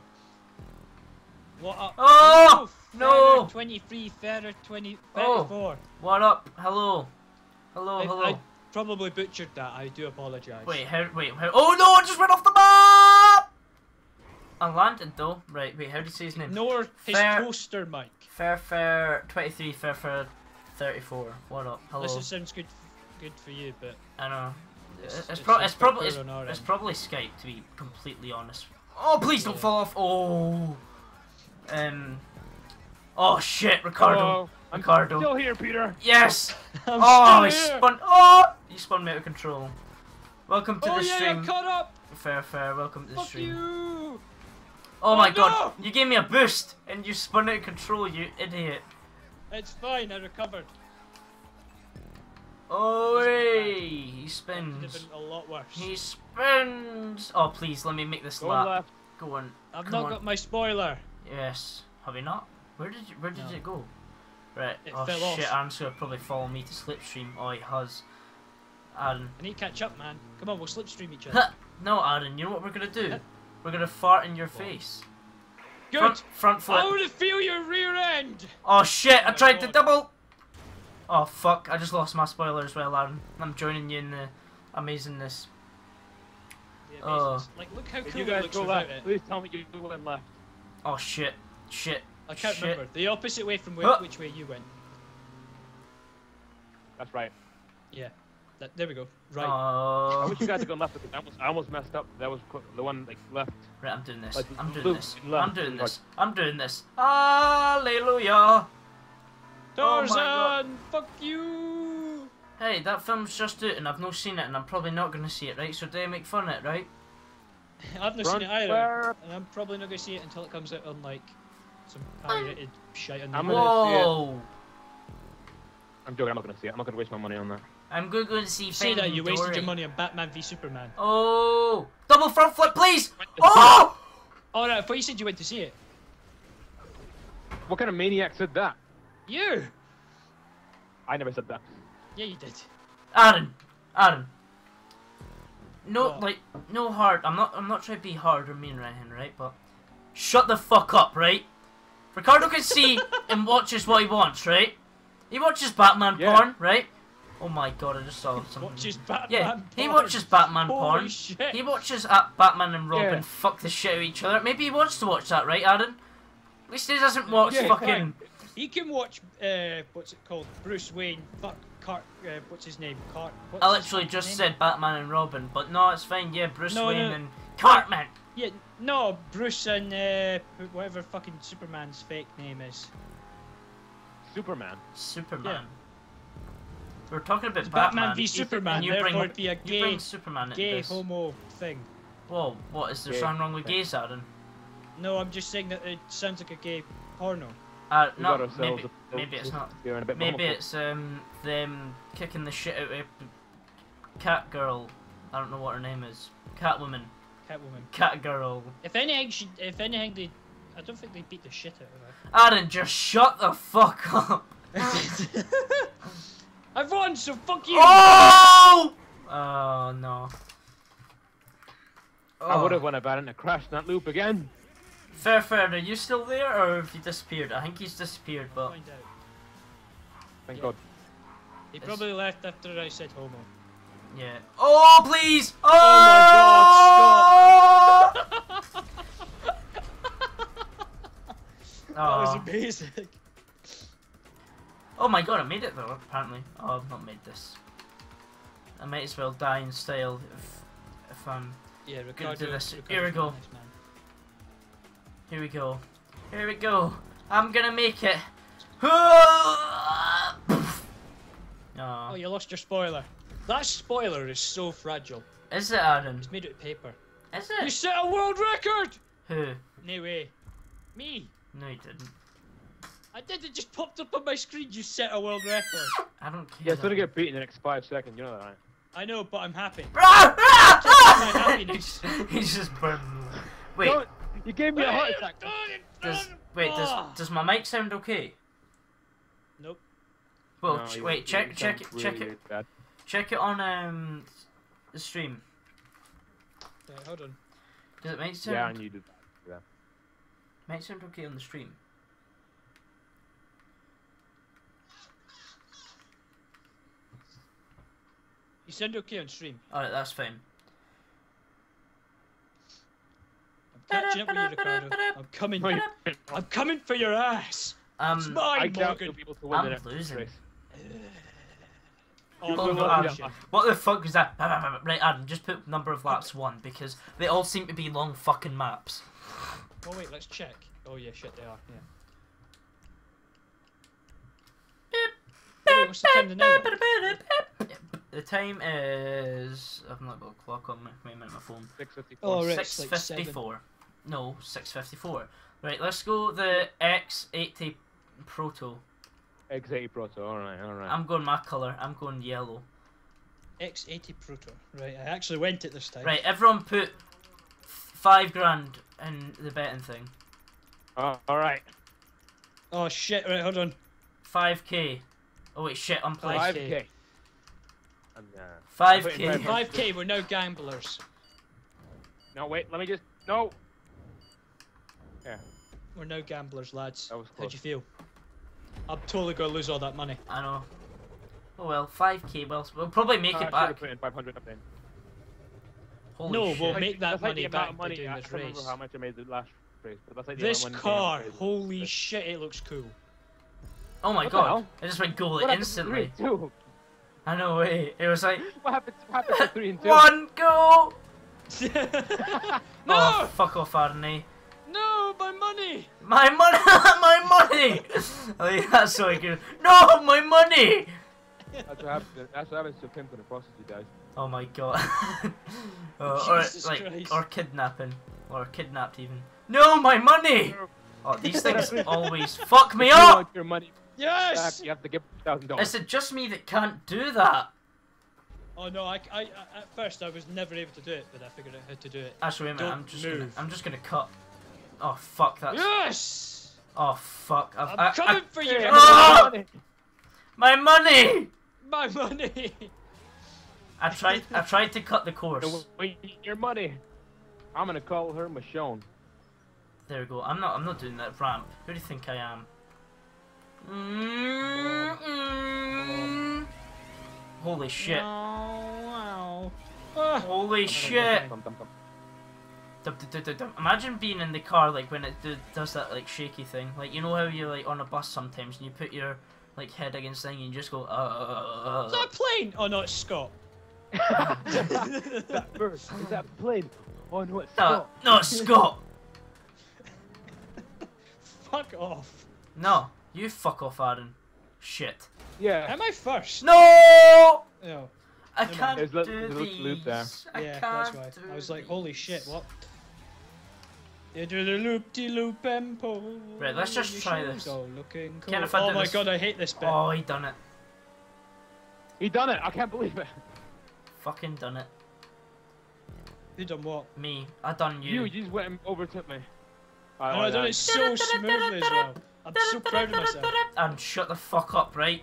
What up? Oh no! no. twenty-three, Ferrer, twenty, thirty-four. Oh. What up? Hello, hello, I, hello. I, Probably butchered that. I do apologise. Wait, how? Wait, how? Oh no! I just went off the map. I landed though. Right. Wait. How do you say his name? Nor his toaster mic. Fair, fair. Twenty-three. Fair, fair. Thirty-four. What up? Hello. This sounds good, good for you, but I know. It's, it's, it's, pro it's probably it's, it's probably Skype, to be completely honest. Oh please don't yeah. fall off. Oh. Um. Oh shit, Ricardo. Oh. Ricardo. I'm still here, Peter. Yes. I'm oh, he spun. Oh, you spun me out of control. Welcome to oh, the yeah, stream. Cut up. Fair, fair. Welcome to the Fuck stream. You. Oh, oh my no. god! You gave me a boost and you spun out of control, you idiot. It's fine. I recovered. Oh, hey. he spins. A lot worse. He spins. Oh, please let me make this Go lap. Left. Go on. I've Come not on. got my spoiler. Yes. Have you not? Where did you, Where did no. it go? Right, it oh fell shit, off. Aaron's gonna probably follow me to slipstream. Oh, he has. Aaron. I need to catch up, man. Come on, we'll slipstream each other. No, Aaron, you know what we're gonna do? We're gonna fart in your what? face. Good! Front, front flip. I wanna feel your rear end! Oh shit, I tried oh, to double! Oh fuck, I just lost my spoiler as well, Aaron. I'm joining you in the amazingness. The amazingness. Oh. Like, look how cool you guys it looks go without it. Please tell me you went left. Oh shit, shit. I can't Shit. remember. The opposite way from where, huh. which way you went. That's right. Yeah. That, there we go. Right. Uh... I wish you guys had gone left. I almost, I almost messed up. That was the one like left. Right, I'm doing this. Like, I'm, doing this. I'm doing this. I'm doing this. I'm doing this. Hallelujah. Tarzan, oh fuck you. Hey, that film's just out and I've not seen it and I'm probably not going to see it, right? So they make fun of it, right? I've not Front seen it either. Where... And I'm probably not going to see it until it comes out on like... Some pirated shit on the I'm Whoa! I'm joking, I'm not gonna see it. I'm not gonna waste my money on that. I'm gonna go to see Fate. See that you wasted your money on Batman v Superman. Oh! Double front flip, please! Oh! Oh no, I thought you said you went to see it. What kind of maniac said that? You! I never said that. Yeah, you did. Aaron! Aaron! No, what? Like, no hard. I'm not I'm not trying to be hard or mean or anything, right? But shut the fuck up, right? Ricardo can see and watches what he wants, right? He watches Batman yeah. porn, right? Oh my god, I just saw something. Watches Batman yeah, porn. He watches Batman Holy porn. Shit. He watches at Batman and Robin yeah. fuck the shit out of each other. Maybe he wants to watch that, right, Aaron? At least he doesn't watch yeah, fucking... Fine. He can watch, uh, what's it called? Bruce Wayne, fuck, Cart, uh, what's his name? Cart. What's I literally just name? said Batman and Robin, but no, it's fine, yeah, Bruce no, Wayne no. and Cartman. Yeah, no, Bruce and uh, whatever fucking Superman's fake name is. Superman? Superman. Yeah. We're talking about Batman. Batman v Superman, you, you therefore bring, be a gay, you bring Superman gay this. homo thing. Whoa, what, is there gay something wrong with gays, Aaron? No, I'm just saying that it sounds like a gay porno. Uh, no, maybe, maybe it's not. Maybe it's um them kicking the shit out of Cat Girl. I don't know what her name is. Catwoman. Catwoman. Cat Girl. If anything, if anything, they, I don't think they beat the shit out of her. Aaron, just shut the fuck up. I've won, so fuck you. Oh! Oh no. Oh. I would have won if I didn't crash that loop again. Fair, fair. Are you still there, or have you disappeared? I think he's disappeared, but... Find out. Thank yeah. God. He probably it's... left after I said homo. Yeah. Oh, please! Oh, oh my God, Scott! That was amazing. Oh my God, I made it though, apparently. Oh, I've not made this. I might as well die in style if, if I'm yeah, Ricardo, good to this. Ricardo, Here we go. Nice, Here we go. Here we go. I'm gonna make it. Oh, oh you lost your spoiler. That spoiler is so fragile. Is it, Aaron? It's made out of paper. Is it? You set a world record! Who? No way. Me. No, you didn't. I did, it just popped up on my screen. You set a world record. I don't care. Yeah, it's gonna get beat in the next five seconds, you know that, right? I know, but I'm happy. My happiness. He's just burning. Wait. Don't You gave me a heart attack. Does, wait, does does my mic sound okay? Nope. Well, no, ch you, wait, you check check it, really check it, bad. check it on um the stream. Yeah, hold on. Does it make sound? Yeah, and you did that. Yeah. Might sound okay on the stream. You sound okay on stream. All right, that's fine. Catching up with you, Ricardo. I'm coming. I'm coming for your ass. Um, it's mine, Morgan. I'm losing. Oh, no, no, no, no. What the fuck was that? Right, Adam, just put number of laps one because they all seem to be long fucking maps. Oh wait, let's check. Oh yeah, shit, they are. Yeah. Oh, wait, what's the time now? The time is. I've not got a clock on my, my phone. Six fifty-four. Oh, right, six like fifty-four. Seven. No, six fifty-four. Right, let's go the X eighty Proto. X eighty Proto, alright, alright. I'm going my colour, I'm going yellow. X eighty Proto, right, I actually went it this time. Right, everyone put five grand in the betting thing. Oh, alright. Oh shit, right, hold on. five K. Oh wait, shit, I'm playing. five K. five K. five K, we're no gamblers. No, wait, let me just. No! Yeah. We're no gamblers, lads. How'd you feel? I'm totally gonna lose all that money. I know. Oh well, five K, well, we'll probably make uh, it back. Put in five hundred up then. Holy no, shit. We'll make that that's money like back by doing this race. I don't how much I made the last race, but that's like the this car, holy shit, it looks cool. Oh my what god, I just went goal it instantly. Three, I know, wait, it was like. What happened, what happened to three and two? One goal! No! Oh, fuck off, Arnie. No, my money! My money! My money! I mean, that's so good. No, my money! That's what happens, that's what happens to pimp and a prostitute, guys. Oh my god. Oh, Jesus or, like, Christ. Or kidnapping. Or kidnapped, even. No, my money! Oh, these things always fuck me up! Your money. Yes! You have to give one thousand dollars. Is it just me that can't do that? Oh no! I, I, I, at first I was never able to do it, but I figured out how to do it. Actually, wait a minute, I'm just, gonna, I'm just gonna cut. Oh fuck! That's yes. Oh fuck! I've, I'm I, coming I, for you. Oh! My money! My money! I tried. I tried to cut the course. Your money. I'm gonna call her Michonne. There we go. I'm not. I'm not doing that ramp. Who do you think I am? Mm-mm. Holy shit! No, wow. Holy shit! Imagine being in the car like when it does that like shaky thing. Like you know how you're like on a bus sometimes and you put your like head against thing and you just go. Uh, uh, uh. Is that a plane? Oh no, it's Scott. That burst. Is that a plane? Oh no, it's Scott. No, it's Scott. Fuck off. No, you fuck off, Aaron. Shit. Yeah. Am I first? No. No. I can't There's do little, these. Loop there. I yeah, can't that's right. I was like, holy shit, what? You do the loop de loop empo. Right, let's just try this. Go looking cool. Oh my this. god, I hate this bit. Oh, he done it. He done it. I can't believe it. Fucking done it. You done what? Me. I done you. You, you just went and overtook me. Right, no, I done it so smoothly as well. I'm so proud of myself. And shut the fuck up, right?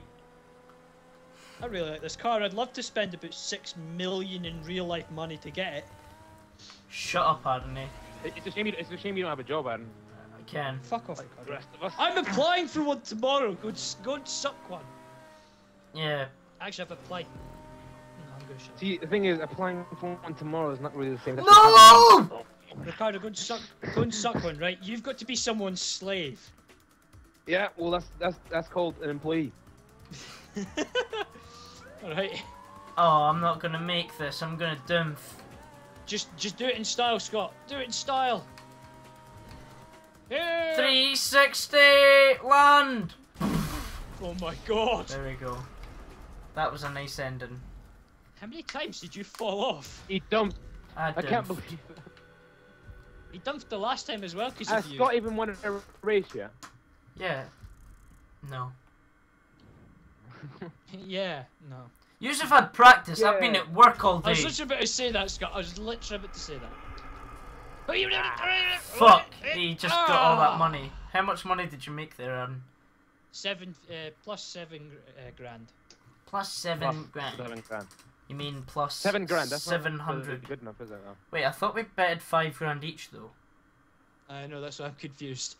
I really like this car. I'd love to spend about six million in real life money to get it. Shut up, Aaron. It's a shame you, it's a shame you don't have a job, Aaron. I can. Fuck off. Like the rest of us. I'm applying for one tomorrow. Go, go and suck one. Yeah. Actually, I've applied. No, I'm gonna shut See, the thing is, applying for one tomorrow is not really the same. That's no! Ricardo, go and suck. Go and suck one, right? You've got to be someone's slave. Yeah. Well, that's that's that's called an employee. Alright. Oh, I'm not gonna make this. I'm gonna dump. Just, just do it in style, Scott. Do it in style. Yeah. three sixty land. Oh my god. There we go. That was a nice ending. How many times did you fall off? He dumped. I, I can't believe it. He dumped the last time as well because of you. Scott even won a race, yeah. Yeah. No. Yeah, no. You should have had practice. Yeah. I've been at work all day. I was literally about to say that, Scott. I was literally about to say that. Ah, fuck! He just ah. got all that money. How much money did you make there, Aaron? Seven, uh, plus seven uh, grand. Plus seven plus grand. Seven grand. You mean plus seven grand? That's seven hundred. Good enough, is it? Though? Wait, I thought we betted five grand each, though. I know. That's why I'm confused.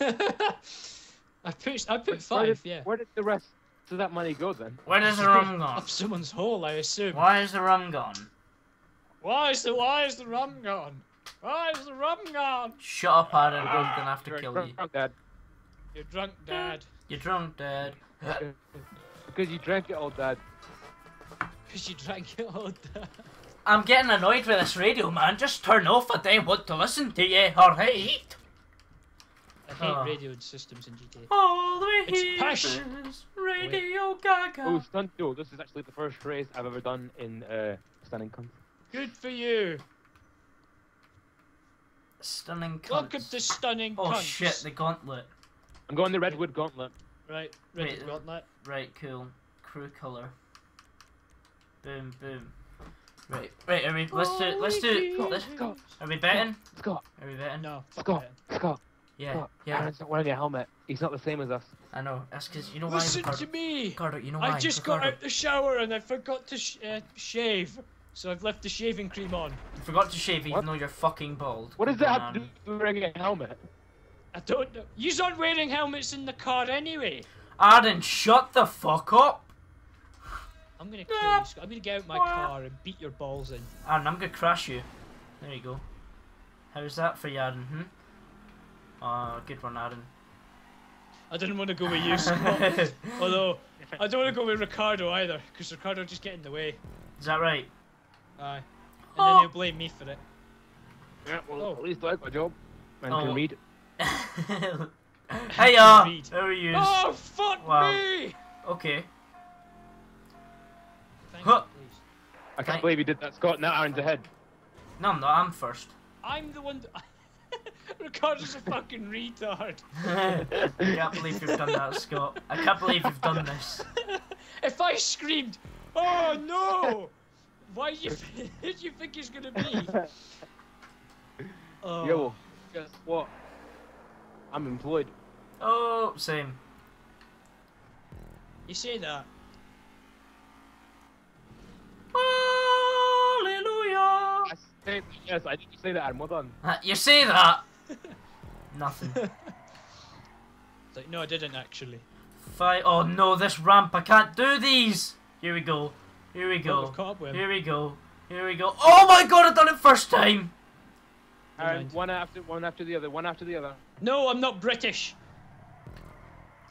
I put, I put five. Where did, yeah. Where did the rest? So that money go then? Where does the rum gone? Up someone's hole, I assume. Why is the rum gone? Why is the why is the rum gone? Why is the rum gone? Shut up, Aaron. Ah, I'm gonna have to kill you. Dad. You're drunk, Dad. You're drunk, Dad. Because you drank it all, Dad. Because you drank it all, Dad. I'm getting annoyed with this radio, man. Just turn off. I don't want to listen to you. All right. I hate oh. radio systems in G T A. All the way it's here is Radio Wait. Gaga. Oh, stunt duel. This is actually the first race I've ever done in uh, Stunning Cunt. Good for you. Stunning Cunt. Welcome to Stunning Cunt. Oh shit, the gauntlet. I'm going the Redwood gauntlet. Right, Redwood Wait, gauntlet. Right, cool. Crew colour. Boom, boom. Right, right, are we, let's do, let's do, Scott, let's, Scott, are we betting? Scott. Are we betting? No, fuck Scott, betting. Scott. Yeah, oh, yeah. Aaron's not wearing a helmet. He's not the same as us. I know. That's because you know why. Listen Ricardo, to me. Ricardo, you know why. I just Ricardo. got out the shower and I forgot to sh uh, shave, so I've left the shaving cream on. You forgot to shave what? even though you're fucking bald. What does that have to do with wearing a helmet? I don't know. You're not wearing helmets in the car anyway. Aaron, shut the fuck up. I'm gonna kill you, Scott. I'm gonna get out my car and beat your balls in. Aaron, I'm gonna crash you. There you go. How's that for you, Aaron? Hmm. Oh, good one, Aaron. I didn't want to go with you, Scott. Although, I don't want to go with Ricardo either, because Ricardo just get in the way. Is that right? Aye. And oh. then he'll blame me for it. Yeah, well, oh. at least I got a job. And oh. can read. Hiya! Read. How are you? Oh, fuck wow. me! Okay. Thank huh. you, please. I can't Thank believe you did that, Scott. Now Aaron's ahead. No, I'm not. I'm first. I'm the one that... Ricardo's a fucking retard. I can't believe you've done that, Scott. I can't believe you've done this. If I screamed, oh no! Why do you, did you think it's gonna be? Oh. Yo, guess what? I'm employed. Oh, same. You say that. Hallelujah! I say, yes, I did say that, well done. You say that? Nothing. It's like, no, I didn't actually. Fight. Oh no, this ramp, I can't do these! Here we go. Here we go. Oh, Here we go. Here we go. Oh my god, I've done it first time! Alright, one after one after the other, one after the other. No, I'm not British.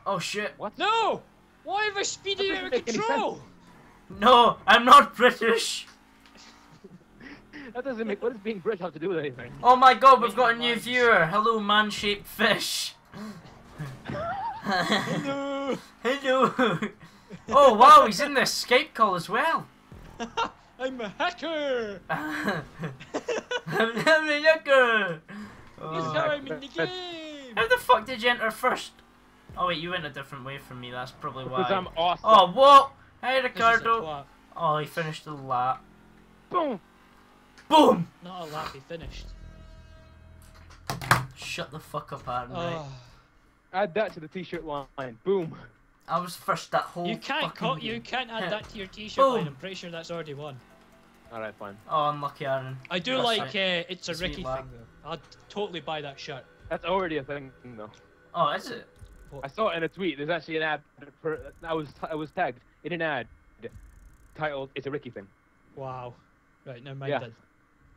Oh shit. What? No! Why have I speeded out of control? No, I'm not British. That doesn't make what does being British have to do with anything? Oh my god, we've got a new viewer. Hello, man shaped fish. Hello. Hello. Oh wow, he's in this Skype call as well. I'm a hacker! I'm a hacker! Oh. I'm in the game! How the fuck did you enter first? Oh wait, you went a different way from me, that's probably why. Because I'm awesome. Oh, whoa! Hey, Ricardo! Oh, he finished the lap. Boom! Boom! Not a lap, he finished. Shut the fuck up, Aaron, oh. Right? Add that to the t-shirt line. Boom! I was first that whole You can't call, you can't add that to your t-shirt line, I'm pretty sure that's already won. Alright, fine. Oh, unlucky Aaron. I do that's like uh, it's a Ricky thing though. I'd totally buy that shirt. That's already a thing though. Oh, is it? I saw it in a tweet, there's actually an ad, for, I, was, I was tagged in an ad titled, It's a Ricky Thing. Wow. Right, never mind yeah. then.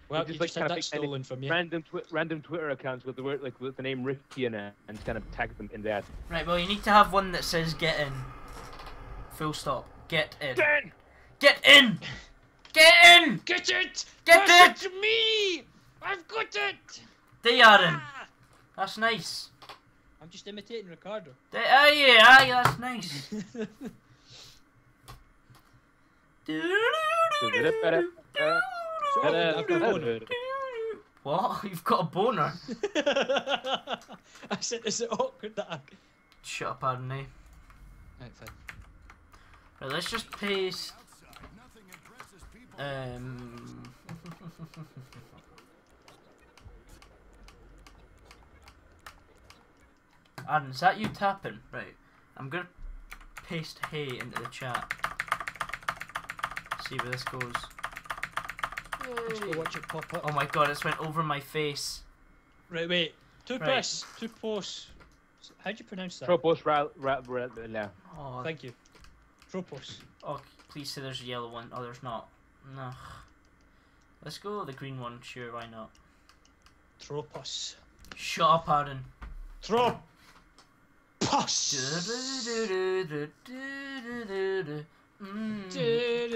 Well, you just, you like, just had that stolen from you. Random, twi random Twitter accounts with the word, like with the name Ricky in it, and kind of tag them in there. Right. Well, you need to have one that says "Get in." Full stop. Get in. Get in. Get in. Get in. Get it. Get Pass it. it. Me. I've got it. They are in. That's nice. I'm just imitating Ricardo. They are yeah. Ah, yeah. That's nice. What? You've got a boner? I said, is it awkward that I... Shut up, Aaron, eh? Right, fine. Right, let's just paste... Um... Aaron, is that you tapping? Right. I'm gonna paste hay into the chat. See where this goes. Let's go watch it pop up. Oh my god, it's went over my face. Right, wait. Two right. Piss. Two posts. How do you pronounce that? Tropos. Ra ra ra ra oh. Thank you. Tropos. Oh, please say there's a yellow one. Oh, there's not. No. Let's go the green one. Sure, why not? Tropos. Shut up, Aaron. Tropos. Mm.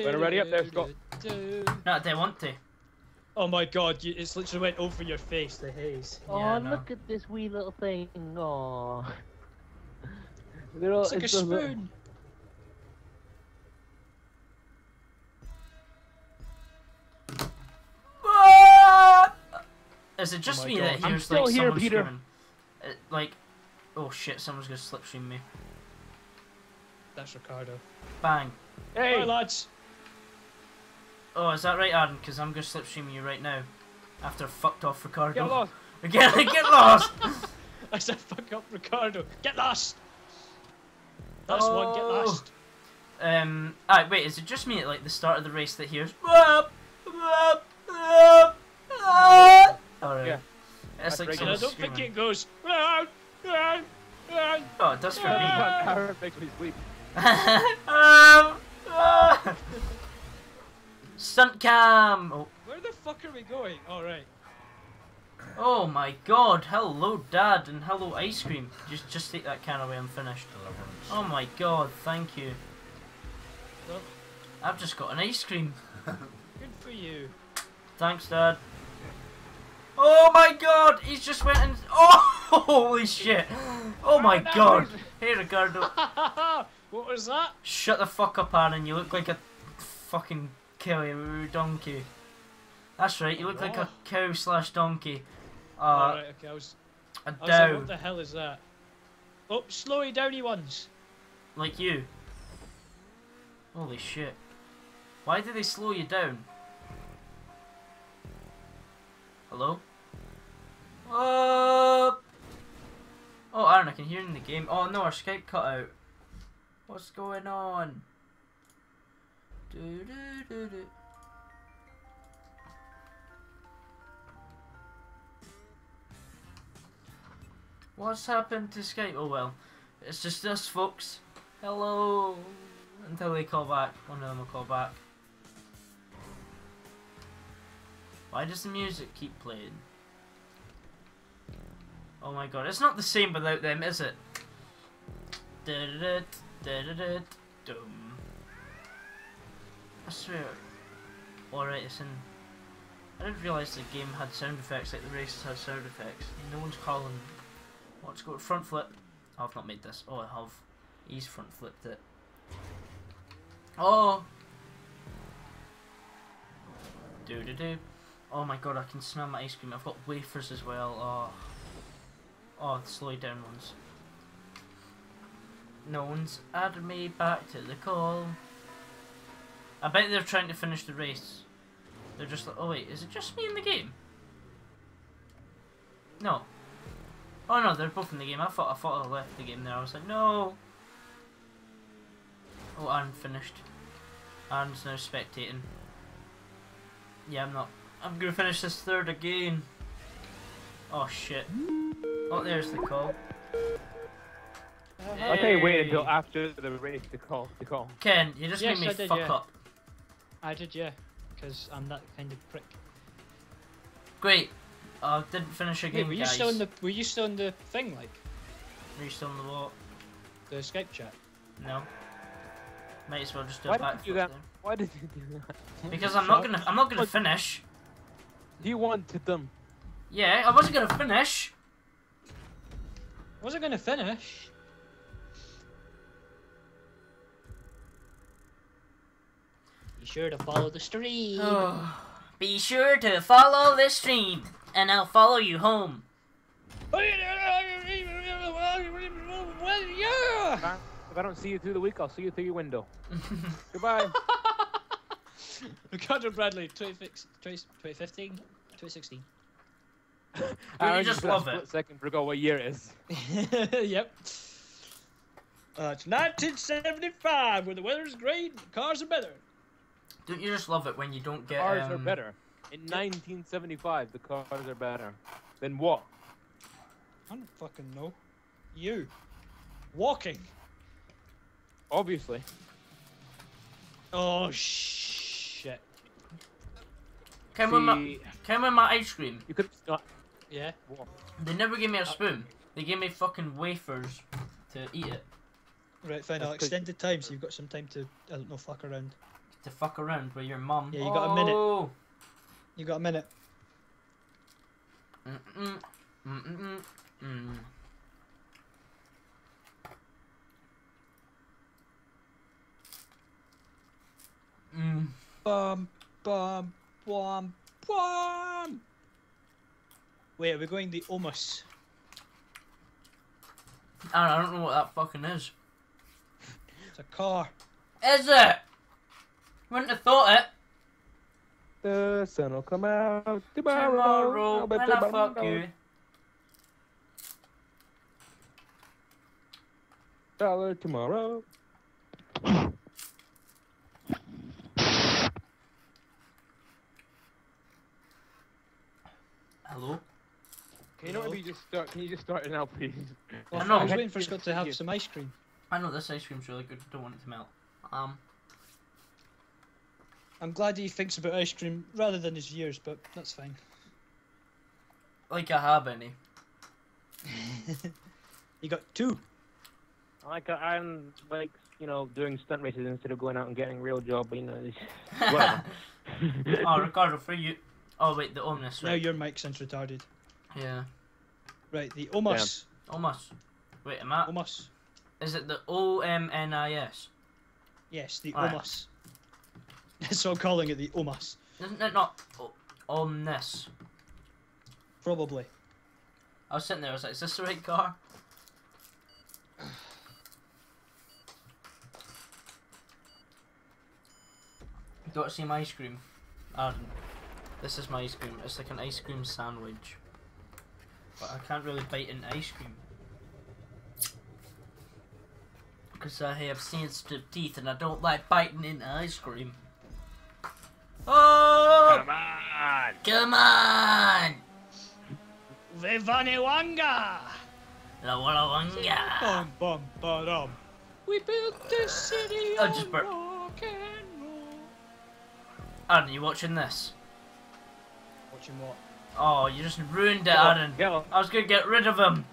Better ready up there, Scott. No, they want to. Oh my god, you, it's literally went over your face, the haze. Oh, yeah, no. Look at this wee little thing. Oh. They're all, it's like it's a spoon. Little... Is it just oh me god. that hears I'm still like here, someone Peter. screaming? It, like, oh shit, someone's gonna slipstream me. That's Ricardo. Bang. Hey, right, lads. Oh, is that right, Aaron? Because I'm going to slipstream you right now. After I fucked off Ricardo. Get lost. Again, get lost. I said fuck up Ricardo. Get lost. That's oh. one. Get lost. Um. Ah, wait. Is it just me at like the start of the race that hears? All right. Yeah. It's like so I don't screaming. think it goes. Oh, it does for me. Aaron makes me sleep. um, uh, stunt cam. Oh. Where the fuck are we going? All right. Oh my god! Hello, Dad, and hello, ice cream. Just, just take that can away. I'm finished. Oh my god! Thank you. Look. I've just got an ice cream. Good for you. Thanks, Dad. Oh my god! He's just went and oh, holy shit! Oh my god! Hey, Ricardo. What was that? Shut the fuck up, Aaron. You look like a fucking cow donkey. That's right. You look oh. like a cow slash donkey. Uh, All right, okay. I was. A doe. I was like, what the hell is that? Oh, slowy downy ones. Like you. Holy shit! Why do they slow you down? Hello. Up. Oh, Aaron, I can hear in the game. Oh no, our Skype cut out. What's going on? Do, do, do, do. What's happened to Skype? Oh well, it's just us, folks. Hello. Until they call back. One of them will call back. Why does the music keep playing? Oh my god, it's not the same without them, is it? I swear. Alright, it's in. I didn't realise the game had sound effects like the races had sound effects. No one's calling. Let's go front flip. Oh, I've not made this. Oh, I have. He's front flipped it. Oh! Do do do. Oh my god, I can smell my ice cream. I've got wafers as well. Oh. Oh, the slow down ones. No one's added me back to the call. I bet they're trying to finish the race. They're just like, oh wait, is it just me in the game? No. Oh no, they're both in the game. I thought I thought I left the game there. I was like, no. Oh, Aaron finished. Aaron's now spectating. Yeah, I'm not. I'm gonna finish this third again. Oh shit. Oh, there's the call. Hey. I thought you waited until after the race to call. To call. Ken, you just yes, made me did, fuck yeah. up. I did, yeah, because I'm that kind of prick. Great. I uh, didn't finish a game, were you guys. Still in the, were you still in the thing, like? Were you still in the what? The Skype chat? No. Might as well just do a back flip then. Why did you do that? Because I'm not gonna, I'm not gonna finish. You wanted them. Yeah, I wasn't gonna finish. I wasn't gonna finish. Be sure to follow the stream. Oh, be sure to follow the stream, and I'll follow you home. If I don't see you through the week, I'll see you through your window. Goodbye. Ricardo Bradley, twenty fifteen, twenty sixteen. I just love it. Second, forgot what year it is. Yep. Uh, it's nineteen seventy-five, where the weather's great, the cars are better. Don't you just love it when you don't get? The cars um... are better. In nineteen seventy-five, the cars are better. Then what? I don't fucking know. You walking? Obviously. Oh shit! Can with my can with my ice cream? You could not. Yeah. What? They never gave me a spoon. They gave me fucking wafers to eat it. Right, fine. I'll extend the time so you've got some time to I don't know fuck around. To fuck around with your mum. Yeah, you got oh. a minute. You got a minute. Mm -mm. Mm -mm -mm. Mm. Mm. Bum bum bum bum. Wait, are we going the hummus? I don't know what that fucking is. It's a car. Is it? Wouldn't have thought it. The sun will come out tomorrow. Tomorrow, when I fuck you. Dollar tomorrow. Hello? Can you not be just start? Can you just start it now, please? Well, I know. I was waiting for Scott to have some ice cream. I know this ice cream's really good. I don't want it to melt. Um. I'm glad he thinks about ice cream rather than his years, but that's fine. Like I have any. You got two. Like I'm like you know doing stunt races instead of going out and getting a real job. You know. Well. Oh, Ricardo, for you. Oh wait, the omnus. Right? Now your mic sounds retarded. Yeah. Right, the omnus. Omnus. Wait, am I? Omnus. Is it the O M N I S? Yes, the omnus. So I'm calling it the omnus. Isn't it not omnus? Probably. I was sitting there, I was like, is this the right car? You got to see my ice cream. Aaron, this is my ice cream. It's like an ice cream sandwich. But I can't really bite into ice cream. because I have sensitive teeth and I don't like biting into ice cream. Oh! Come on! Come on! Vivanewanga! La Wallawanga! Bum bum ba dum. We built this city on rock and roll. Aaron, are you watching this? Watching what? Oh, you just ruined it, Aaron. I was going to get rid of him.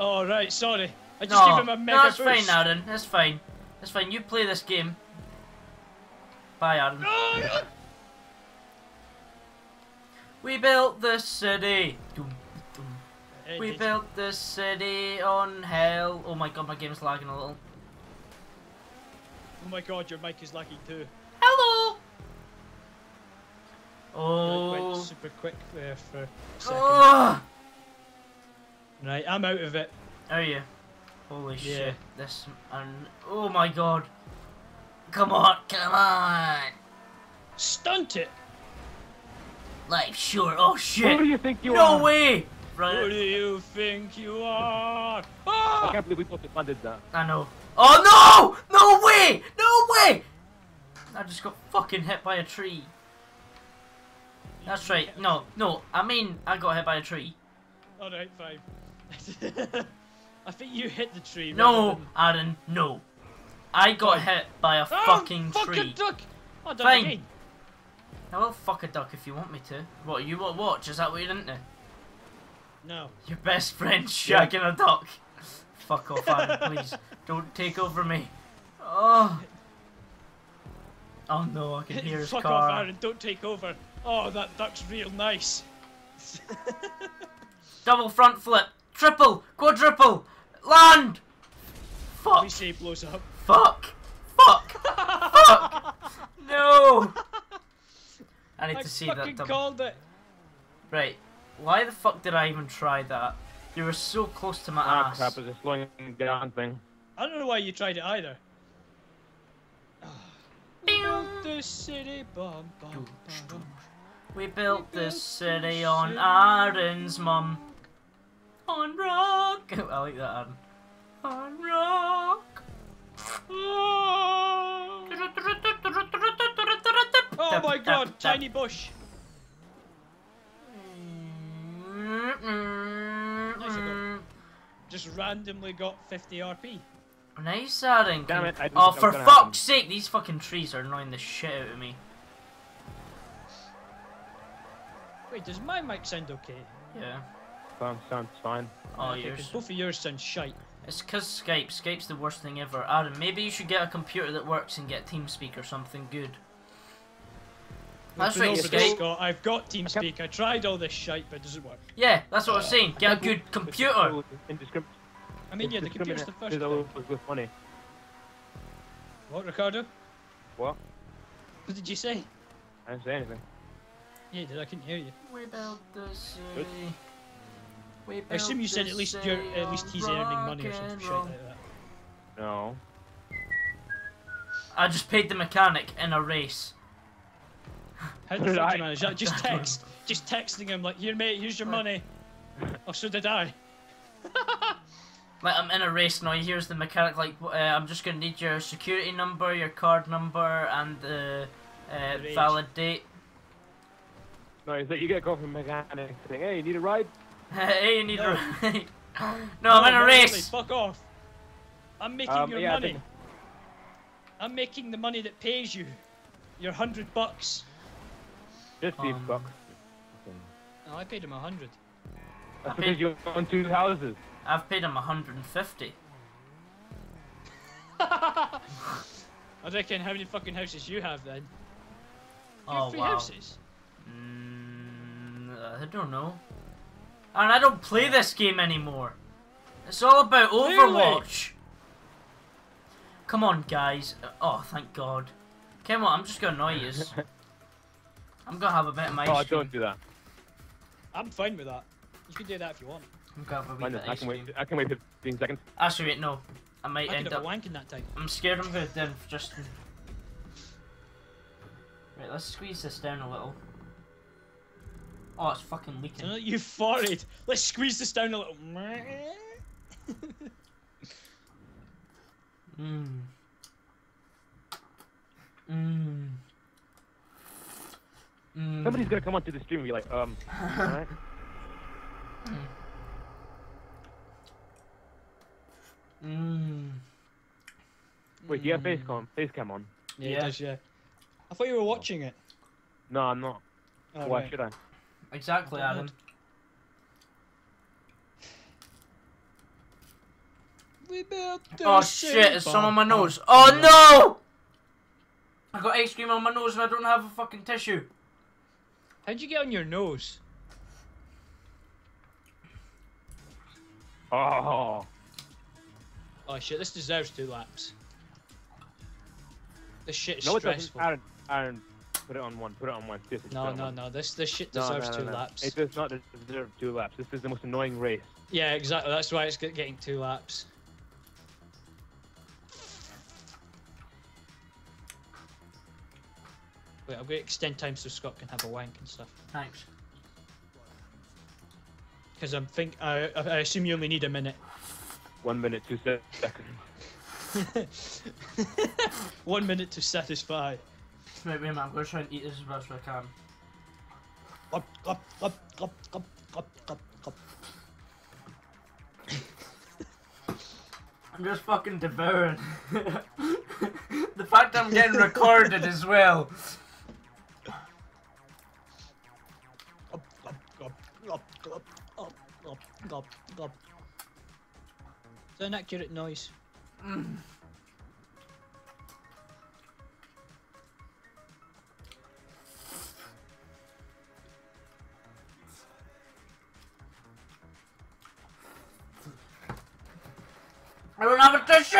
Oh, right, sorry. I just no. gave him a mega boost. No, that's fine, Aaron. That's fine. That's fine. You play this game. Bye, Aaron. No, no. We built this city. We built this city on hell. Oh my god, my game's lagging a little. Oh my god, your mic is lagging too. Hello! Oh. Went super quick there for a second. Oh. Right, I'm out of it. Are you? Holy yeah. shit. This and oh my god. Come on, come on. Stunt it. Life sure. Oh shit. Who do you think you no are? No way. Right. Who do you think you are? Ah! I can't believe we fucking landed that. I know. Oh no! No way! No way! I just got fucking hit by a tree. That's right. No, no. I mean, I got hit by a tree. All right, fine. I think you hit the tree. No, than... Aaron. No. I got fine. hit by a oh, fucking fuck tree. Fuck a duck. Oh, fine. Again. I will fuck a duck if you want me to. What you want? Watch? Is that what you're into? No. Your best friend shagging yeah. a duck. Fuck off, Aaron, please. Don't take over me. Oh. Oh no, I can hear his Fuck car. Fuck off, Aaron. Don't take over. Oh, that duck's real nice. Double front flip. Triple. Quadruple. Land. Fuck. Please say blows up. Fuck. Fuck. Fuck. No. I need I to see that. I fucking called it. Right. Why the fuck did I even try that? You were so close to my ah, ass. Crap, it's a slowing down thing. I don't know why you tried it either. We built this city, bum, bum, bum. We built this city on Aaron's mum. On rock. I like that, Aaron. On rock. Oh, oh my god, tiny bush. Nice ago. Just randomly got fifty R P. Nice, Aaron. Damn it! I oh, for fuck's happen. sake! These fucking trees are annoying the shit out of me. Wait, does my mic sound okay? Yeah. Sounds sounds fine. Oh, okay, yours. Both of yours sound shite. It's because Skype. Skype's the worst thing ever. Aaron, maybe you should get a computer that works and get TeamSpeak or something good. That's right, Skype. Scott, I've got TeamSpeak. I, I tried all this shite, but it doesn't work. Yeah, that's what uh, I was saying. Get a good computer. I mean, yeah, the computer's the first thing. Money. What, Ricardo? What? What did you say? I didn't say anything. Yeah, you did. I couldn't hear you. We built the city. We built I assume you said at least you're, at least he's earning money or something shit like that. No. I just paid the mechanic in a race. How the fuck did you manage that? Just text, just texting him like, here mate, here's your money. Oh, so did I. Like I'm in a race now, here's the mechanic like, uh, I'm just going to need your security number, your card number, and the uh, valid date. No, it's like you get a call from the mechanic saying, hey, you need a ride? Hey, you need no. a ride. No, I'm no, in a race. Really, fuck off. I'm making um, your yeah, money. I'm making the money that pays you. Your hundred bucks. Fifteen um, bucks. No, I paid him a hundred. That's I because paid, you own two houses. I've paid him a hundred and fifty. I reckon how many fucking houses you have then? You oh, have three wow. houses? Mm, I don't know. And I don't play this game anymore. It's all about Overwatch. Really? Come on, guys. Oh, thank God. Come on, I'm just gonna annoy you. I'm gonna have a bit of ice cream. Oh, don't do that. I'm fine with that. You can do that if you want. I'm gonna have a wee bit of ice cream. I can wait fifteen seconds. Actually, wait, no. I might I end up wanking that time. I'm scared I'm gonna down for Justin. Right, let's squeeze this down a little. Oh, it's fucking leaking. No, you farted. Let's squeeze this down a little. Mmm. Mmm. Mm. Somebody's gonna come onto the stream and be like, um, alright. Mmm. Wait, do you have face cam? Face cam on? Yeah, yeah. It does, yeah. I thought you were watching it. No, I'm not. Oh, Why right. should I? Exactly, Adam. We built the oh shit, it's some on my nose. Oh no! I got ice cream on my nose and I don't have a fucking tissue. How'd you get on your nose? Oh. Oh shit, this deserves two laps. This shit is no, stressful. Aaron, Aaron, put it on one, put it on one. This no, on no, one. no, this this shit deserves no, no, no, two no. laps. It does not deserve two laps. This is the most annoying race. Yeah, exactly. That's why it's getting two laps. Wait, I'm going to extend time so Scott can have a wank and stuff. Thanks. Because I'm think I, I assume you only need a minute. One minute, two seconds. One minute to satisfy. Wait, wait, man. I'm going to try and eat this as best I can. Up, up, up, up, up, up, up, up. I'm just fucking devouring. The fact I'm getting recorded as well. It's an accurate noise. Mm. I don't have a tissue!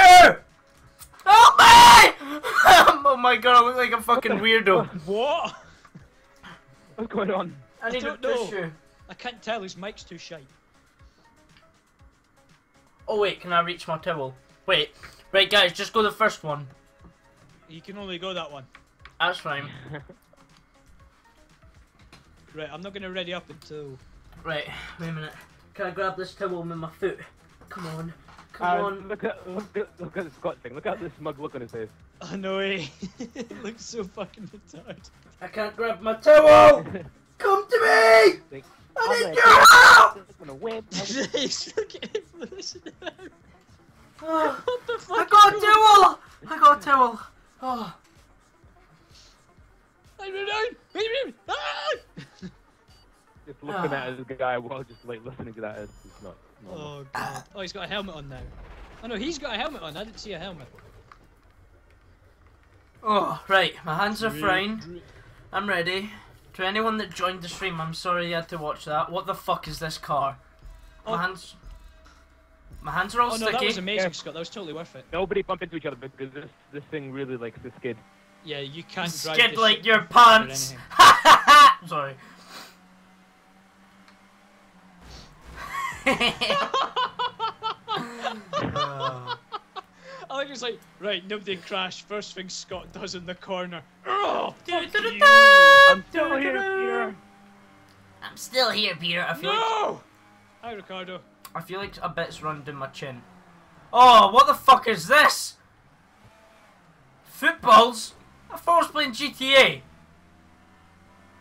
Help me! Oh my god, I look like a fucking weirdo. What? What's going on? I need I a tissue. Know. I can't tell, his mic's too shite. Oh wait, can I reach my towel? Wait. Right guys, just go the first one. You can only go that one. That's fine. Right, I'm not gonna ready up until... Right, wait a minute. Can I grab this towel with my foot? Come on. Come uh, on. Look at, look, look, look at the Scott thing. Look at this smug look on his face. I know he looks so fucking retarded. I can't grab my towel! Come to me! Like, I need your help! Jeez, look at him listening. What the fuck? I got a towel! I got a towel! Oh. Just looking oh. at this guy while just like listening to that is not. Oh god. Oh, he's got a helmet on now. Oh no, he's got a helmet on. I didn't see a helmet. Oh, right. My hands are frying. I'm ready. To anyone that joined the stream, I'm sorry you had to watch that. What the fuck is this car? My oh. hands... My hands are all oh, sticky. Oh no, that was amazing, yeah. Scott. That was totally worth it. Nobody bump into each other because this, this thing really likes the skid. Yeah, you can't drive skid like your pants! Ha ha ha! Sorry. I think it's like, right, nobody crash, first thing Scott does in the corner. Oh, fuck you. I'm still here, Peter. I'm still here, Peter. I feel no! like... Hi, Ricardo. I feel like a bit's run down my chin. Oh, what the fuck is this? Footballs? I thought I was playing G T A.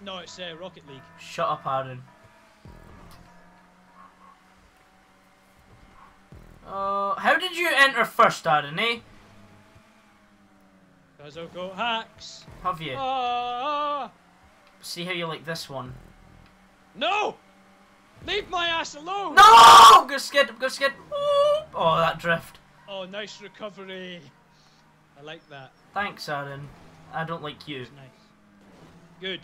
No, it's uh, Rocket League. Shut up, Aaron. Uh, how did you enter first, Aaron, eh? Because I've got hacks. Have you? Uh, See how you like this one. No! Leave my ass alone! No! Go skid, go skid. Oh, that drift. Oh, nice recovery. I like that. Thanks, Aaron. I don't like you. Nice. Good.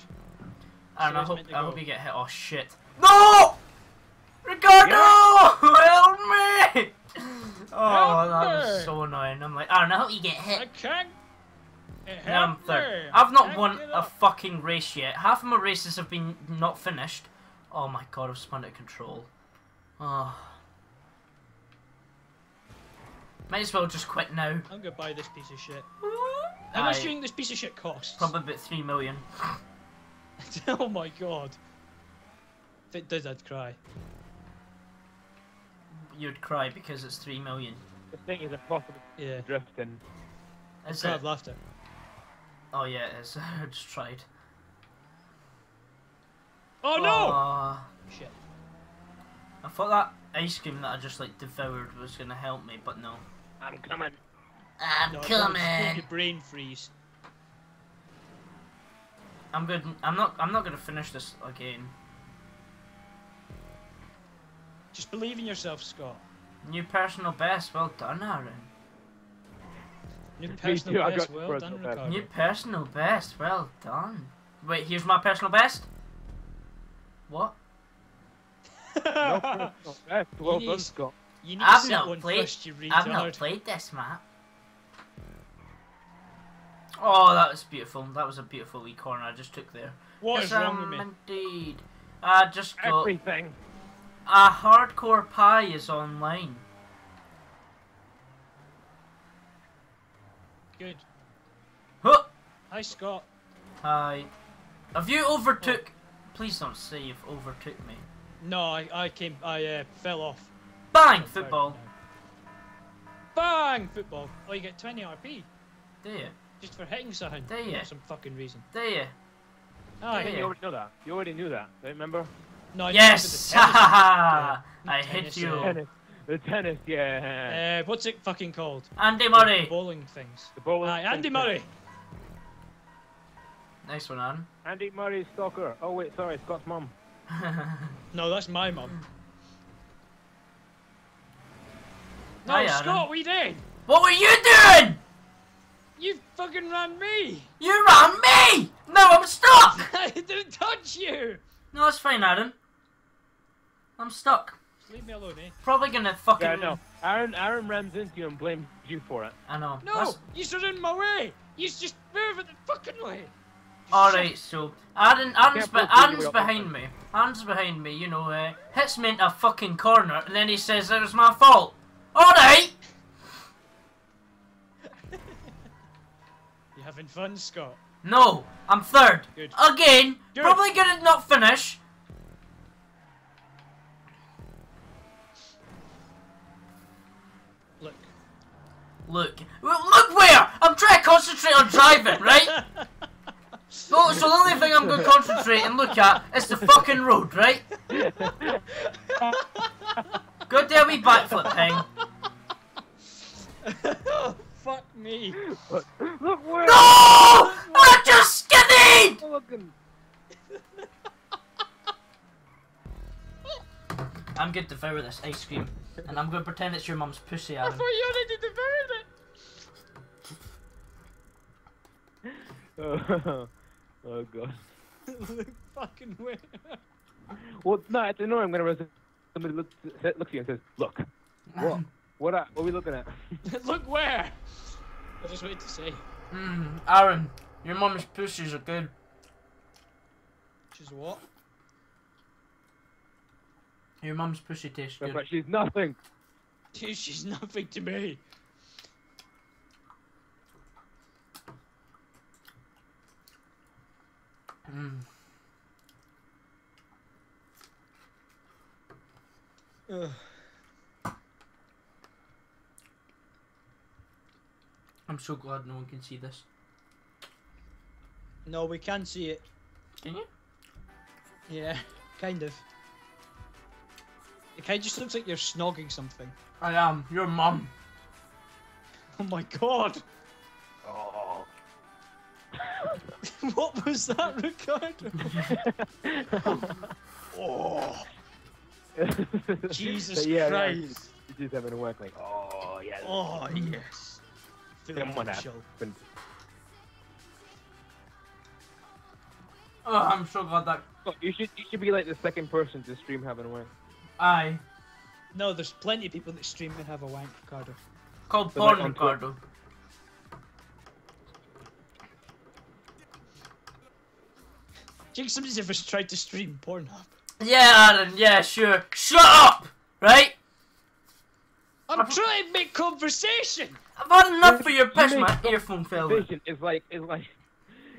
Aaron, I hope, I hope you get hit. Oh, shit. No! Ricardo! Help me! Oh, that was so annoying. I'm like, Aaron, I hope you get hit. I can't. Now I'm third. I've not won a fucking race yet. Half of my races have been not finished. Oh my god, I've spun out of control. Oh. Might as well just quit now. I'm gonna buy this piece of shit. How much do you think this piece of shit costs? Probably about three million. Oh my god. If it does, I'd cry. You'd cry because it's three million. The thing is impossible. Yeah. Drifting. I'm glad I've left it. Oh yeah, it's I just tried. Oh no! Oh, shit. I thought that ice cream that I just like devoured was gonna help me, but no. I'm coming. I'm no, coming. Don't your brain freeze. I'm good. I'm not. I'm not gonna finish this again. Just believe in yourself, Scott. New personal best. Well done, Aaron. New personal too, best. Well done, Ricardo. New personal best. Well done. Wait, here's my personal best. What? No personal best. Well done, Scott. You need I've to not one played. First, you I've not played this map. Oh, that was beautiful. That was a beautiful wee corner I just took there. What is wrong with me? Indeed. I just got everything. A hardcore pie is online. Good. Huh. Hi, Scott. Hi. Have you overtook? Oh. Please don't say you've overtook me. No, I, I came. I uh, fell off. Bang! Football. Bang! Football. Oh, you get twenty R P. Do you? Just for hitting something for some fucking reason. Do you? Oh, you already know that. You already knew that. Don't remember? No, I yes! Ha ha ha! I hit you. The tennis, the tennis yeah. Uh, what's it fucking called? Andy Murray. The, the bowling things. The bowling. Aye, Andy Murray. Nice one, Aaron. Andy Murray's stalker. Oh wait, sorry, Scott's mum. No, that's my mum. No, Hi, Scott, Aaron. What are you doing? What were you doing? You fucking ran me! You ran me! No, I'm stuck! I didn't touch you! No, that's fine, Aaron. I'm stuck. Just leave me alone, eh? Probably gonna fucking... Yeah, no. Aaron, Aaron runs into you and blames you for it. I know. No! That's... You stood in my way! You just moved the fucking way! Alright, so... Aaron, Aaron's, be Aaron's behind me. Aaron's behind me, you know, uh, hits me into a fucking corner and then he says it was my fault. Alright! You having fun, Scott? No, I'm third. Good. Again, Good. Probably gonna not finish. Look. Look. Look where? I'm trying to concentrate on driving, right? So, so the only thing I'm gonna concentrate and look at is the fucking road, right? Go do a wee backflip thing. Fuck me! Look, look where! No! I just skiddied! I'm going to devour this ice cream, and I'm going to pretend it's your mum's pussy, Aaron. I thought you already devoured it! Oh, oh god. Look fucking weird. Well, no, I don't know. I'm going to resist. Somebody looks, looks at you and says, look. What? What are, what are we looking at? Look where? I just waited to say. Mmm, Aaron, your mum's pussies are good. She's what? Your mum's pussy tastes good. But she's nothing. Dude, she's nothing to me. Mmm. Ugh. I'm so glad no one can see this. No, we can see it. Can you? Yeah, kind of. It kind of just looks like you're snogging something. I am. Your mum. Oh my god. Oh. What was that, Ricardo? Oh. Jesus yeah, Christ. Yeah. You do that in a work like, oh yeah. Oh yes. Oh, I'm so glad that Look, you should you should be like the second person to stream having a wank. Aye. No, there's plenty of people that stream and have a wank, Ricardo. Called so porn, Ricardo. Do you think somebody's ever tried to stream Pornhub? Yeah, Aaron. Yeah, sure. Shut up, right? I'm trying to make conversation! I've had enough for your piss, you my earphone fell in. Conversation is like, is like...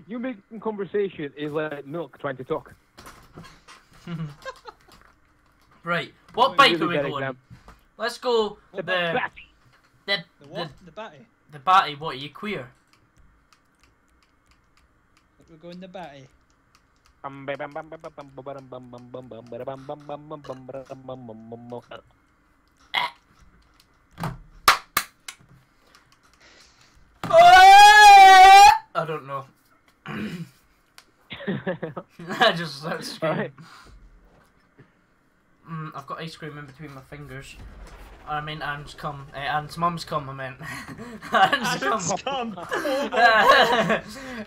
You making conversation is like milk trying to talk. Right, what bike really are we going? Example. Let's go the... The, The, the what? The, the batty? The batty, what, are you queer? We're going the batty. I don't know. I just started screaming. Mm, I've got ice cream in between my fingers. I mean, Anne's cum. Uh, Anne's mum's cum, I meant. Anne's cum. Oh, my God.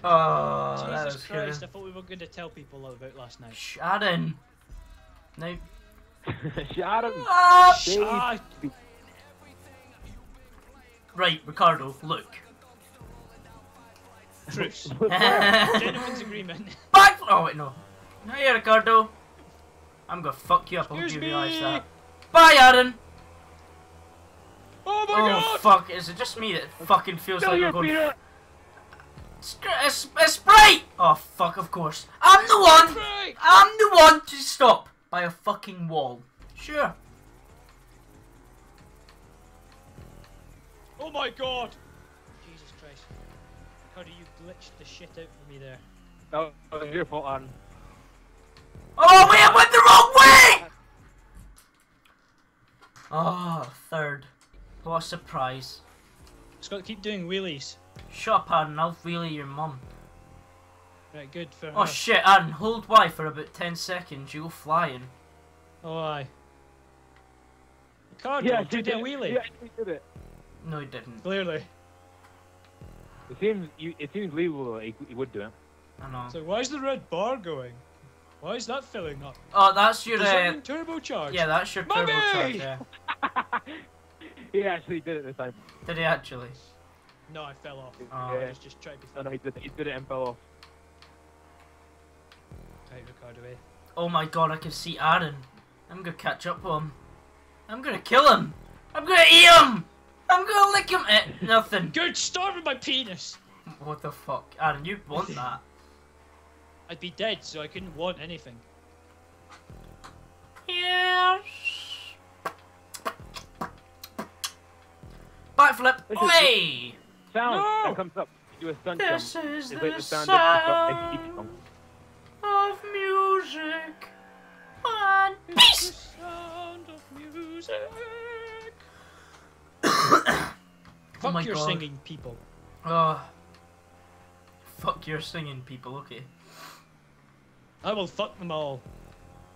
Oh, Jesus Christ, good. I thought we were going to tell people about last night. Sharon. No. Sharon. Ah, Sharon. Right, Ricardo, look. Truce. Gentleman's agreement. Back. Oh, wait, no. No, yeah, Ricardo. I'm going to fuck you up. Excuse I hope you realise that. Bye, Aaron. Oh my oh, god! Oh fuck, is it just me that fucking feels no, like I'm going to. It's, it's Sprite! Oh fuck, of course. I'm the one! I'm the one to stop by a fucking wall. Sure. Oh my god! Jesus Christ. How do you glitch the shit out for me there? That was your fault, Aaron. Oh wait, I went the wrong way! Oh, third. What a surprise. Scott, keep doing wheelies. Shut up, Aaron, I'll wheelie your mum. Right, good for her. Oh shit, Aaron, hold Y for about ten seconds, you'll fly in. Oh, aye. Ricardo, yeah, did you do a wheelie? Yeah, he did it. No, he didn't. Clearly. It seems, it seems legal that he would do it. I know. So why is the red bar going? Why is that filling up? Oh, that's your... Is uh, that turbocharge? Yeah, that's your Mummy! turbocharge, yeah. He actually did it this time. Did he actually? No, I fell off. Oh. Yeah. I was just trying to be funny. No, no, he did, he did it and fell off. Right, Ricardo, eh? Oh my god, I can see Aaron. I'm gonna catch up with him. I'm gonna kill him. I'm gonna eat him. I'm gonna lick him. Eh, nothing. Good, starving my penis. What the fuck? Aaron, you want that. I'd be dead, so I couldn't want anything. Yes. Backflip! Away! Sound no. that comes up. You do a stunt this jump. Is the sound, sound of music. And peace! The sound of music. Fuck oh my your God. singing people. Oh. Fuck your singing people. Okay. I will fuck them all.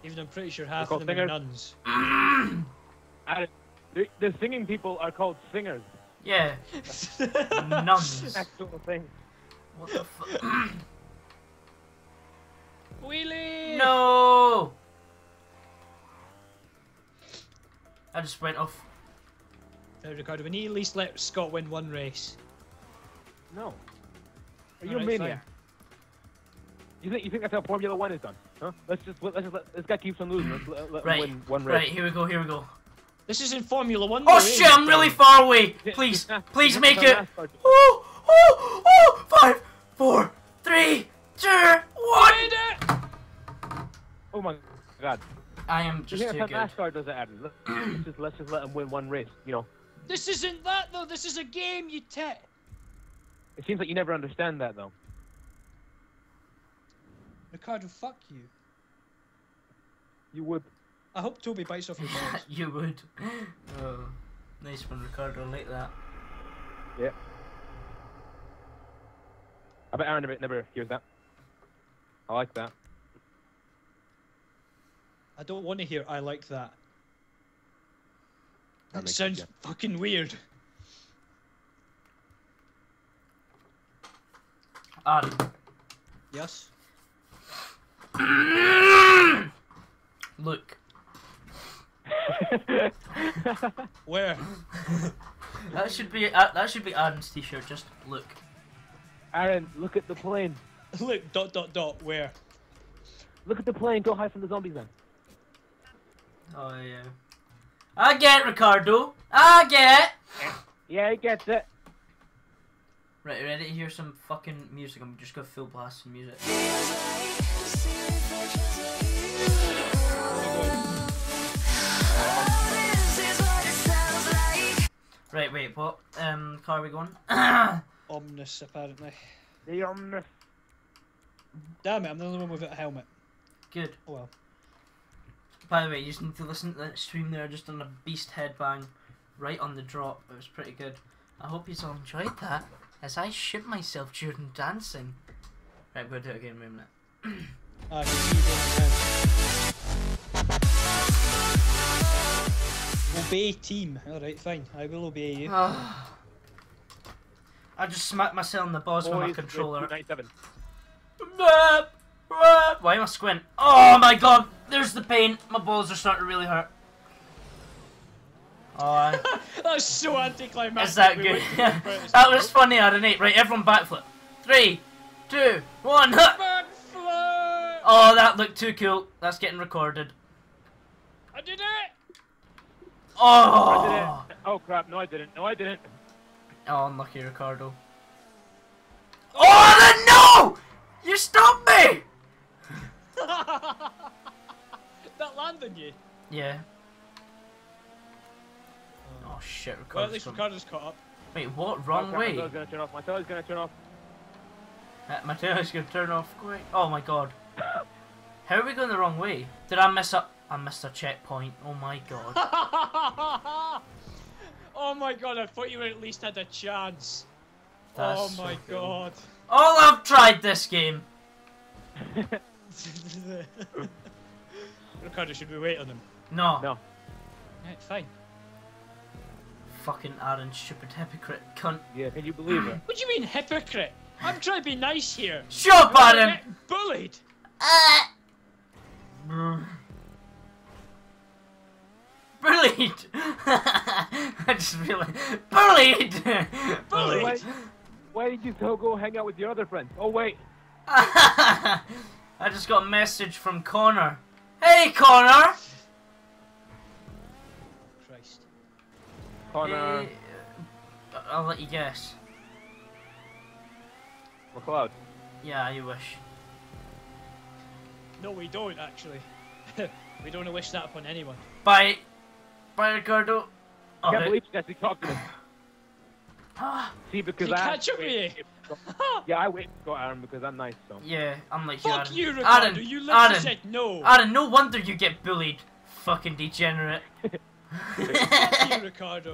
Even I'm pretty sure half of them singers. are nuns. I The singing people are called singers. Yeah. Nuns. Actual thing. What the fuck? Wheelie! No! I just went off. Now, Ricardo, we need at least let Scott win one race. No. Are you All a right, maniac? Fine. You think you think that's how Formula One is done? Huh? Let's just let's just let this guy keeps on losing. Let's let, let right. him win one race. Right. Here we go. Here we go. This is in Formula One. Oh shit, I'm done. really far away. Please, please make it. Oh, oh, oh, five, four, three, two, one. Oh my god. I am just too good. NASCAR does it, Adam. Let's just, let's just let him win one race, you know. This isn't that though, this is a game, you tet. It seems like you never understand that though. Ricardo, fuck you. You would. I hope Toby bites off your balls. You would. Oh, nice one, Ricardo. Like that. Yeah. I bet Aaron never hears that. I like that. I don't want to hear I like that. That, that sounds sense, yeah. fucking weird. Aaron. Yes? Look. Where? That should be uh, that should be Aaron's t-shirt. Just look. Aaron, look at the plane. Look. Dot dot dot. Where? Look at the plane. Go hide from the zombies then. Oh yeah. I get it, Ricardo. I get. It. Yeah, he gets it. Right, ready to hear some fucking music? I'm just gonna full blast some music. Right, wait, what um, car are we going? Omnus, apparently. The Omnus. Damn it, I'm the only one without a helmet. Good. Oh well. By the way, you just need to listen to that stream there, just on a beast headbang, right on the drop. It was pretty good. I hope you all enjoyed that, as I shit myself during dancing. Right, I'm going to do it again in a minute. I can see Obey team. Alright, fine. I will obey you. I just smacked myself in the balls with my controller. Why am I squint? Oh my god! There's the pain. My balls are starting to really hurt. Oh, I... That's so anticlimactic. Is that we good? That was funny. I had an eight. Right, everyone backflip. Three, two, one. Backflip! Oh, that looked too cool. That's getting recorded. I did it! Oh! I did it. Oh crap! No, I didn't. No, I didn't. Oh, unlucky Ricardo. Oh no! You stopped me! That landed you. Yeah. Oh shit, Ricardo's well, at least Ricardo's caught up. Wait, what? Wrong oh, way? My tail's gonna turn off, my tail's gonna turn off. Uh, my tail's gonna turn off quick. Oh my god. How are we going the wrong way? Did I mess up? I missed a checkpoint. Oh my god. Oh my god, I thought you at least had a chance. That's oh my so cool. god. Oh, I've tried this game. Ricardo, should we wait on him? No. No. Right, fine. Fucking Aaron, stupid hypocrite cunt. Yeah, can you believe it? What do you mean hypocrite? I'm trying to be nice here. Shut up, Aaron. Getting bullied. Uh. Bullied. I just realized. Bullied. Bullied. Why, why did you go hang out with your other friends? Oh wait. I just got a message from Connor. Hey, Connor! Christ. Connor. Hey, uh, I'll let you guess. McLeod. Yeah, you wish. No, we don't, actually. We don't wish that upon anyone. Bye. Bye, Ricardo. I can't believe you guys are talking to me. See, because I... catch up with you. Yeah, I wait for Aaron because I'm nice, so... Yeah, I'm like you, Aaron. Fuck you, Ricardo, Aaron, you literally Aaron, said no! Aaron, no wonder you get bullied, fucking degenerate. Fuck you, Ricardo.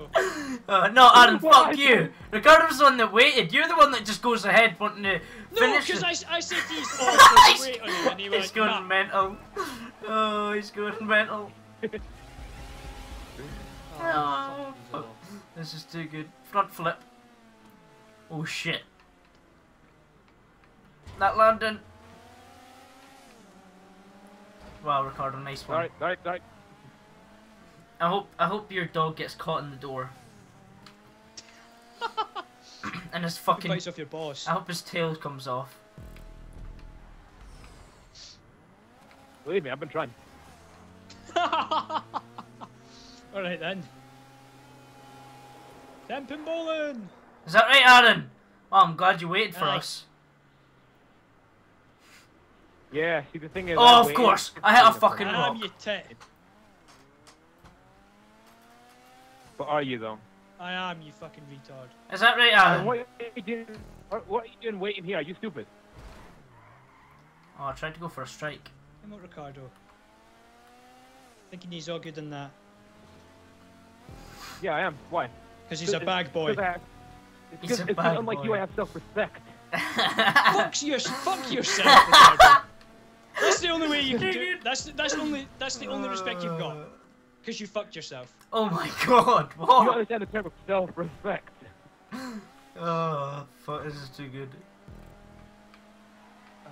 Uh, no, Aaron, fuck you! Ricardo's the one that waited, you're the one that just goes ahead wanting to no, finish it. No, because I, I said he's oh, wait on him and he went, He's going nah. mental. Oh, he's going mental. Oh, oh, this is too good. Front flip. Oh shit. That landing. Wow, Ricardo, nice one. Alright, alright, alright. I hope I hope your dog gets caught in the door. And his fucking bites off your boss. I hope his tail comes off. Believe me, I've been trying. Alright then. Tempin' bowling! Is that right, Aaron? Oh, I'm glad you waited for right. us. Yeah, see the thing is. Oh, of course! I hit a fucking rock. But are you though? I am, you fucking retard. Is that right, Aaron? What are you doing? What are you doing waiting here? Are you stupid? Oh, I tried to go for a strike. Come on, Ricardo. I think he's all good in that. Yeah, I am. Why? Because he's a bag boy. He's a bag boy. It's not like you. I have self-respect. Fuck, your, fuck yourself, Ricardo. That's the only way you can do it. That's, that's, only, that's the only respect you've got. Because you fucked yourself. Oh my god, what? You understand the term of self-respect. Oh, fuck, this is too good. Oh.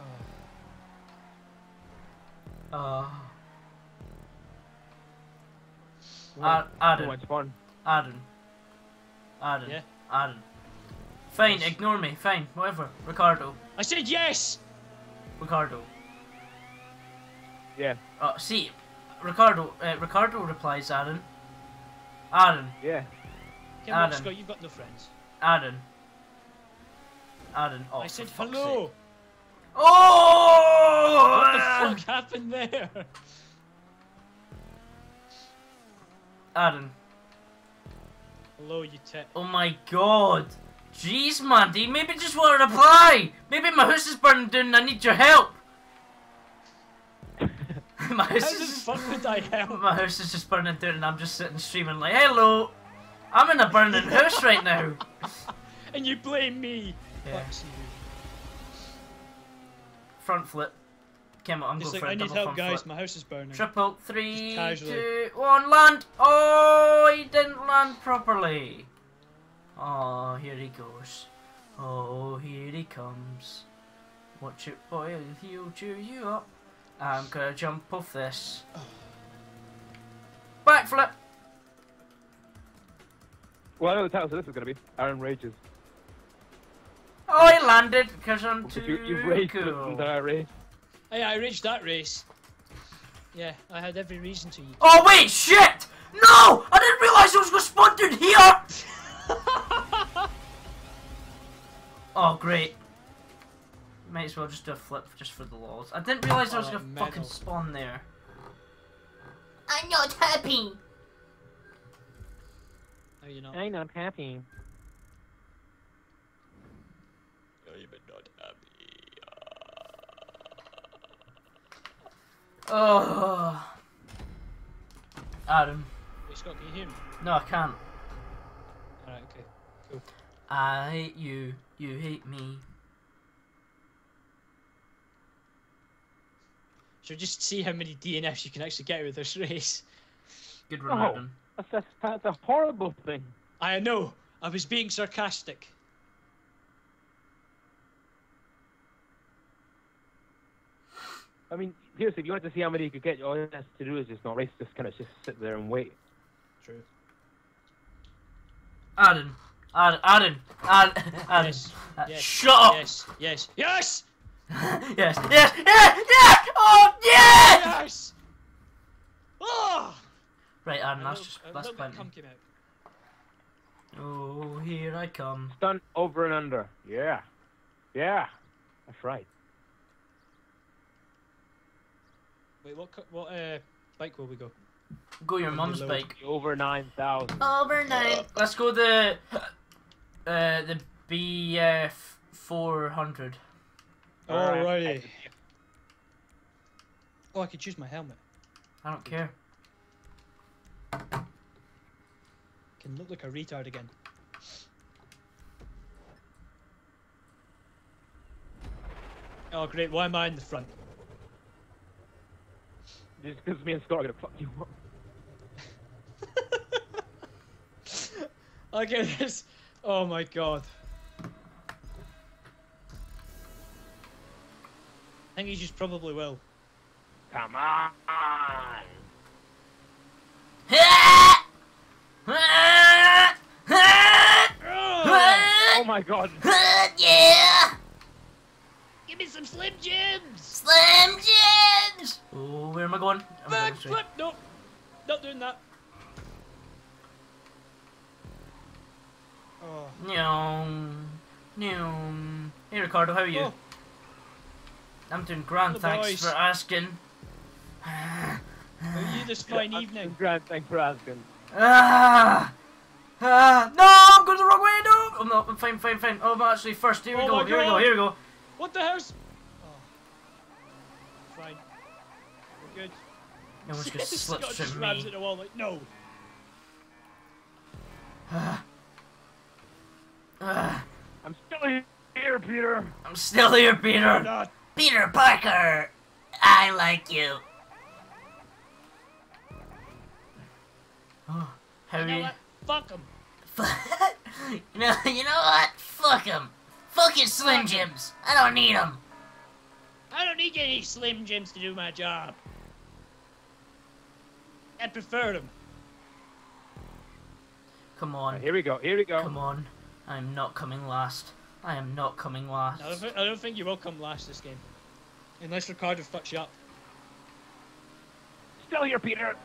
Oh. Well, Adam. Oh, it's fun. Adam. Adam. Yeah? Adam. Fine, ignore me, fine, whatever. Ricardo. I said yes! Ricardo. Yeah. Oh, see, Ricardo, uh, Ricardo replies, Aaron. Aaron. Yeah. Come on, Scott, you've got no friends. Aaron. Aaron, oh, I said hello! Sake. Oh! What Aaron. the fuck happened there? Aaron. Blow your tip. Oh my god. Jeez, Mandy, maybe just want to reply. Maybe my house is burning down and I need your help. My house How is the fuck would I help? My house is just burning down and I'm just sitting streaming like, hello. I'm in a burning house right now. And you blame me. Yeah. Front flip. Came on, I'm going like, for I a need help, guys. Flip. My house is burning. Triple, three, two, one, land. Oh, he didn't land properly. Oh, here he goes. Oh, here he comes. Watch it, boy. He'll cheer you up. I'm gonna jump off this. Backflip. Well, I know the title, so this is gonna be Aaron Rages. Oh, he landed because I'm too you, you've raged cool. That race. Hey, I raged that race. Yeah, I had every reason to. Oh wait, shit! No, I didn't realise I was gonna spawn down here. Oh great. Might as well just do a flip just for the lols. I didn't realise I was gonna metal. fucking spawn there. I'm not happy. No, you're not. I'm not happy. No, you're not happy. Oh. Adam. Hey, Scott, can you hear me? No, I can't. Alright, okay. Cool. I hate you. You hate me. So just see how many D N Fs you can actually get with this race. Good run, Adam. Oh, that's, that's a horrible thing. I know. I was being sarcastic. I mean, seriously, if you wanted to see how many you could get, all you have to do is just not race. Just kind of just sit there and wait. True. Adam. Adam. Adam. Adam. Adam. Yes. Uh, yes. Shut up. Yes. Yes. Yes. Yes, yes, yes, yes! Oh, yes! Yes! Oh! Right, Adam, that's just, that's plenty. Oh, here I come. Done over and under. Yeah. Yeah. That's right. Wait, what, what uh, bike will we go? Go your mum's bike. Over nine thousand. Over nine. Let's go the, uh, the B F four hundred. Alrighty. Oh, I could choose my helmet. I don't care. Can look like a retard again. Oh great, why am I in the front? Just because me and Scott are gonna fuck you up. Okay, this. Oh my god. I think he just probably will. Come on! Oh my god! Yeah! Give me some Slim Jims! Slim Jims! Oh, where am I going? Back flip! Nope! Not doing that! Oh. No. No. Hey Ricardo, how are you? Oh. I'm doing grand, thanks boys. for asking. How are you this fine I'm evening? Grand, thanks for asking. Ah, ah, no, I'm going the wrong way, no! Oh no, I'm fine, fine, fine. Oh, I'm actually first, here we oh go, here God. we go, here we go. What the hell's... Oh. Fine. We're good. No one's gonna slip through me. Grabs at the wall like, no! Ah. Ah. I'm still here, Peter! I'm still here, Peter! I'm not. Peter Parker, I like you. Oh, how you know you... what? Fuck him. you know, you know what? Fuck him. Fuck his Slim Jims. I don't need them. I don't need any Slim Jims to do my job. I prefer them. Come on. Right, here we go. Here we go. Come on. I'm not coming last. I am not coming last. I don't, th I don't think you will come last this game. Unless Ricardo fucks you up. Still here, Peter!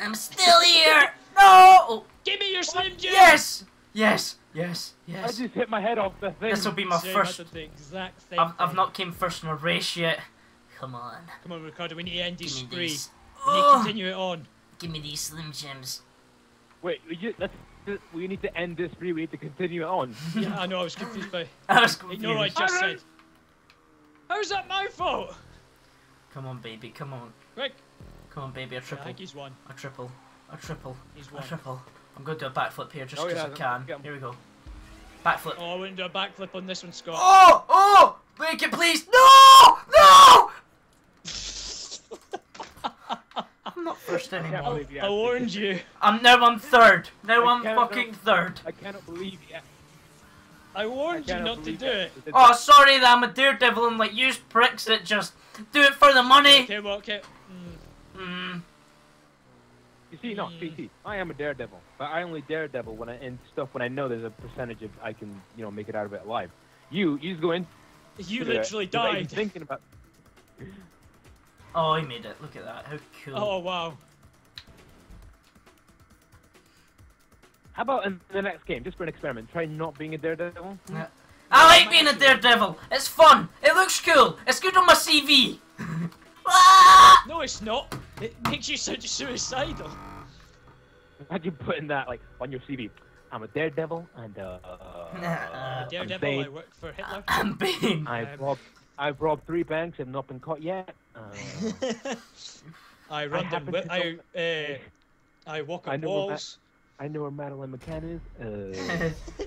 I'm still here! No! Give me your Slim Jim! Yes! Yes! Yes! Yes! I just hit my head off the thing. This will be my so first... The exact same I've, I've not came first in a race yet. Come on. Come on, Ricardo, we need to end this spree. We need to continue it on. Give me these Slim Jims. Wait, you, let's to, we need to end this review, we need to continue it on. Yeah, I know, I was confused by I was confused. Ignore what I just said. How's that my fault? Come on, baby, come on. Quick. Come on, baby, a triple. Yeah, I think he's won. A triple. A triple. He's won. A triple. I'm going to do a backflip here just because oh, yeah, I can. Here we go. Backflip. Oh, I wouldn't do a backflip on this one, Scott. Oh! Oh! Make it, please! No! No! I'm not first anymore. I, you I warned you. I'm now I'm third. Now I I'm fucking third. I cannot believe you. I warned I you not to do it. it. Oh, sorry that I'm a daredevil and like use pricks that just do it for the money. Okay, well, okay. Mm. Mm. You see, no, mm. see, I am a daredevil, but I only daredevil when I in stuff when I know there's a percentage of I can you know make it out of it alive. You, you just go in. You literally it, died. Thinking about. Oh, he made it. Look at that. How cool. Oh, wow. How about in the next game, just for an experiment, try not being a daredevil? Yeah. I like being a daredevil. It's fun. It looks cool. It's good on my C V. No, it's not. It makes you sound suicidal. How'd you put in that, like, on your C V? I'm a daredevil and, uh... uh daredevil, I'm Bane. I work for Hitler. I'm Bane. I've robbed, I've robbed three banks and not been caught yet. Uh, I run them with, I, uh, I walk on I walls. I know where Madeline McCann is. Uh...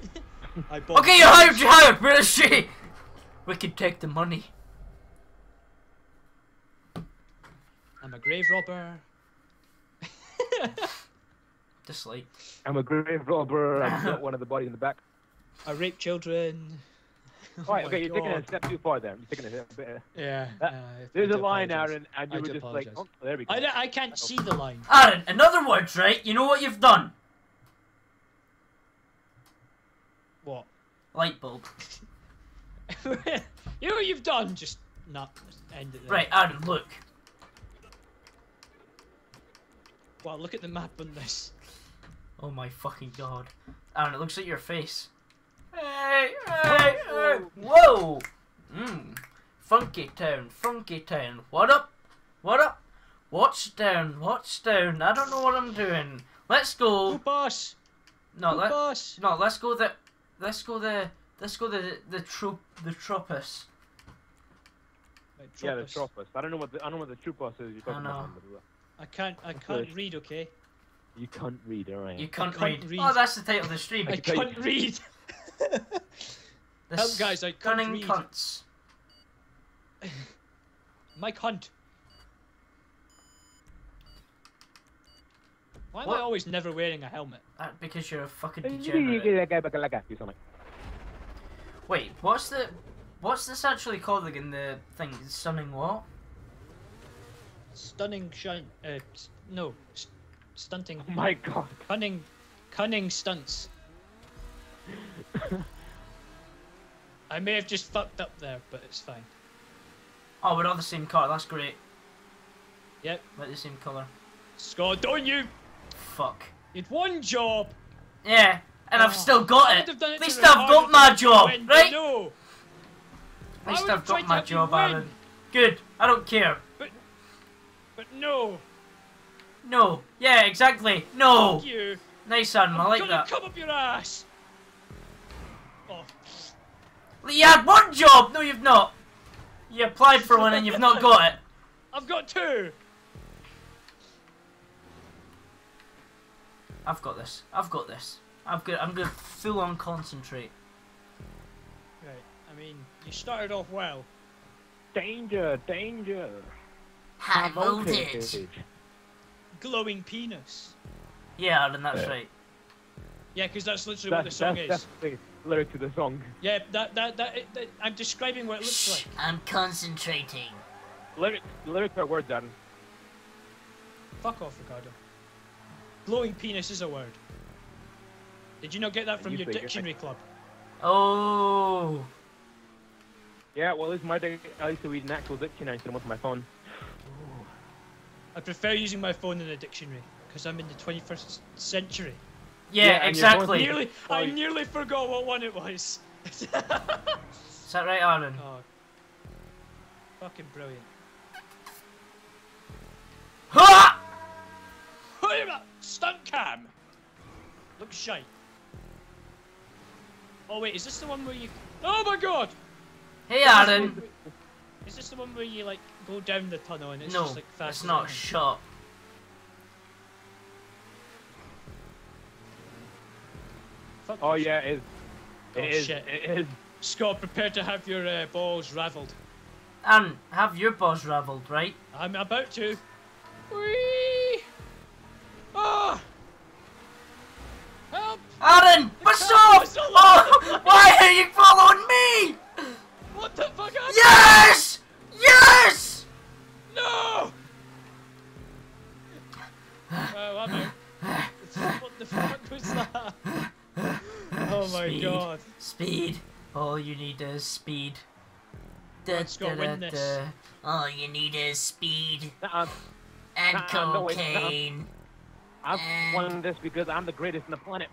I okay, you're hired, you're hired. Where is she? We can take the money. I'm a grave robber. Dislike. I'm a grave robber. I'm not one of the body in the back. I rape children. Alright, oh okay, you're God. taking a step too far there. You're taking a bit. Of... Yeah. That, uh, there's a line, apologize. Aaron, and you I were just apologize. like, oh, there we go. I, I can't oh. see the line. Aaron, in other words, right? You know what you've done? What? Light bulb. You know what you've done? Just not end it there. Right, Aaron, look. Wow, look at the map on this. Oh my fucking God. Aaron, it looks like your face. Hey, hey, hey. Whoa! Mmm. Funky town, funky town. What up? What up? What's down? What's down? I don't know what I'm doing. Let's go. Go boss. No, go let, boss. No, let's go the. Let's go the. Let's go the the troop the tropus. Wait, tropus. Yeah, the tropus. I don't know what the, I don't know what the tropus is. You're talking I know. About. I can't. I can't read. Okay. You can't read, alright. You can't, can't read. read. Oh, that's the title of the stream. I, I can't, can't read. Help, guys! I can't read. Cunts. Mike Hunt. Why am what? I always never wearing a helmet? Uh, because you're a fucking degenerate. Wait, what's the, what's this actually called again? The thing, stunning what? Stunning shun. Uh, no, st stunting. Oh my God. Cunning, cunning stunts. I may have just fucked up there, but it's fine. Oh, we're on the same car, that's great. Yep. We're the same colour. Scott, don't you! Fuck. You'd one job! Yeah, and oh, I've still got it. it At least I've got my job, win, right? No. At least I've got my job, Aaron. Good, I don't care. But, but no. No. Yeah, exactly. No. Thank you. Nice, Aaron, I like that. Come up your ass! Oh. You had one job! No, you've not. You applied for one and you've not got it. I've got two. I've got this. I've got this. I've got, I'm going to full on concentrate. Right. I mean, you started off well. Danger, danger. High voltage. Glowing penis. Yeah, and that's yeah. right. Yeah, because that's literally that's, what the song that's, is. That's the lyric to the song. Yeah, that that that, it, that I'm describing what it looks Shh, like. I'm concentrating. Lyric, lyric are words, Adam. Fuck off, Ricardo. Glowing penis is a word. Did you not get that from you your dictionary it. club? Oh. Yeah, well, it's my dic I used to read an actual dictionary instead of my phone. Oh. I prefer using my phone than a dictionary because I'm in the twenty-first century. Yeah, yeah, exactly. Nearly, I nearly forgot what one it was. Is that right, Aaron? Oh, fucking brilliant. Ha! Stunt cam! Looks shy. Oh wait, is this the one where you... Oh my god! Hey Aaron! Is this the one where you like go down the tunnel and it's no, just like fast? No, it's not. Shut. Oh yeah, it is. Oh, it is. Shit. It is. Scott, prepare to have your uh, balls ravelled. Aaron, have your balls ravelled, right? I'm about to. Whee! Ah! Help! Aaron, what's up? Oh, why are you following me? What the fuck happened? Yes! Yes! No! Oh, I'm out. What the fuck was that? Oh my speed, god. Speed. All you need is speed. Let's da, go da, win da, this. Da. All you need is speed. Uh-uh. And uh-uh. cocaine. No, uh-uh. I've won this because I'm the greatest on the planet.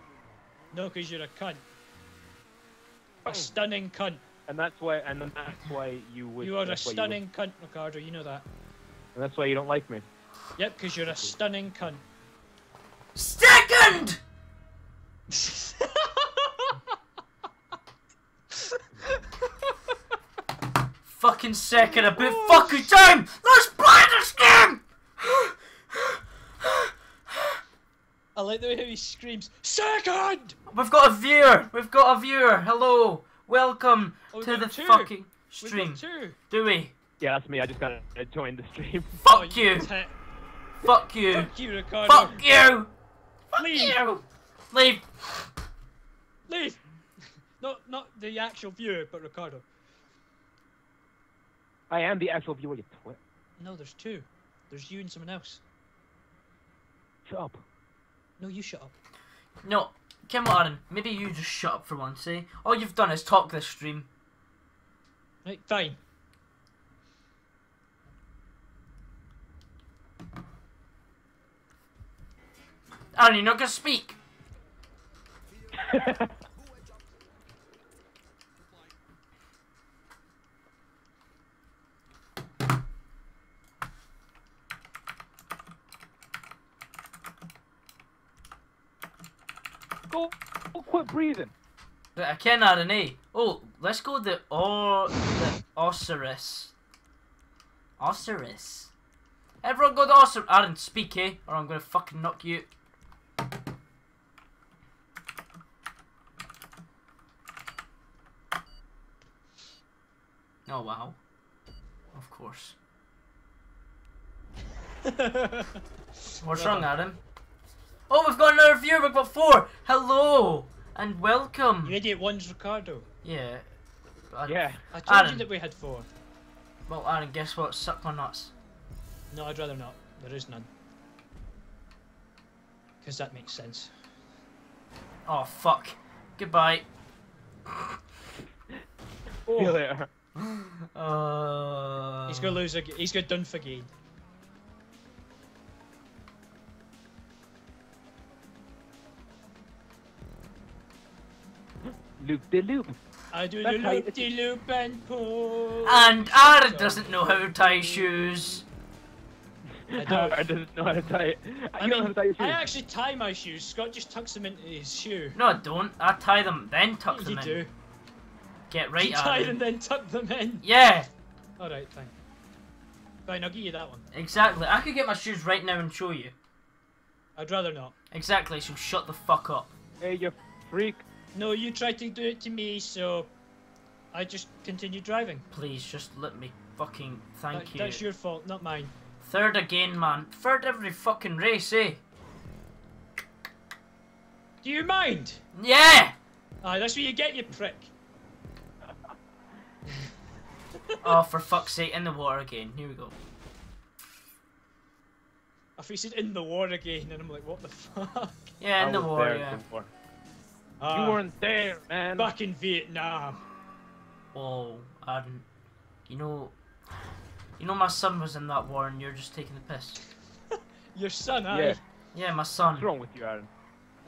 No, because you're a cunt. A oh. stunning cunt. And that's why, and that's why you would. You are a stunning cunt, Ricardo. You know that. And that's why you don't like me. Yep, because you're a stunning cunt. Second. Fucking second, a bit oh, fucking shit. time. Let's play this game. I like the way how he screams. Second. We've got a viewer. We've got a viewer. Hello. Welcome oh, to the two. fucking stream. Do we? Yeah, that's me. I just gotta join the stream. Fuck oh, you! Fuck you! Fuck you, Ricardo! Fuck you! Leave! Fuck you. Leave! Leave! Not not the actual viewer, but Ricardo. I am the actual viewer. You twit. No, there's two. There's you and someone else. Shut up. No, you shut up. No. Come on, Aaron, maybe you just shut up for once, eh? All you've done is talk this stream. Right, fine. Aaron, you're not gonna speak! Go, go quit breathing. I can Aaron, eh? Oh, let's go the or the Osiris. Osiris. Everyone go to Osiris. Aaron, speak, eh? Or I'm gonna fucking knock you. Oh wow. Of course. What's wrong, Aaron? Oh, we've got another viewer, we've got four! Hello! And welcome! You idiot, one's Ricardo. Yeah. I, yeah. I told Aaron. you that we had four. Well, Aaron, guess what? Suck my nuts. No, I'd rather not. There is none. Because that makes sense. Oh, fuck. Goodbye. oh. See you later. uh... He's gonna lose again. He's gonna done for again. Loop-de-loop. -loop. I do That's the loop-de-loop -loop and pull. And Ara doesn't know how to tie shoes. I don't. Ara doesn't know how to tie. I, I mean, how to tie your shoes. I actually tie my shoes. Scott just tucks them into his shoe. No, I don't. I tie them, then tuck yeah, them you in. You do. Get right, Ara. Tie them, then tuck them in. Yeah. All right, fine. Fine, I'll give you that one. Exactly. I could get my shoes right now and show you. I'd rather not. Exactly. So shut the fuck up. Hey, you freak. No, you tried to do it to me, so I just continue driving. Please, just let me fucking thank that, you. That's your fault, not mine. Third again, man. Third every fucking race, eh? Do you mind? Yeah! Ah, that's where you get, you prick. Oh, for fuck's sake, in the water again. Here we go. I thought you said in the water again, and I'm like, what the fuck? Yeah, in the water, yeah. Before. You weren't there, man. Back in Vietnam. Oh, Aaron, you know, you know my son was in that war, and you're just taking the piss. Your son, Aaron? Yeah. Yeah, my son. What's wrong with you, Aaron?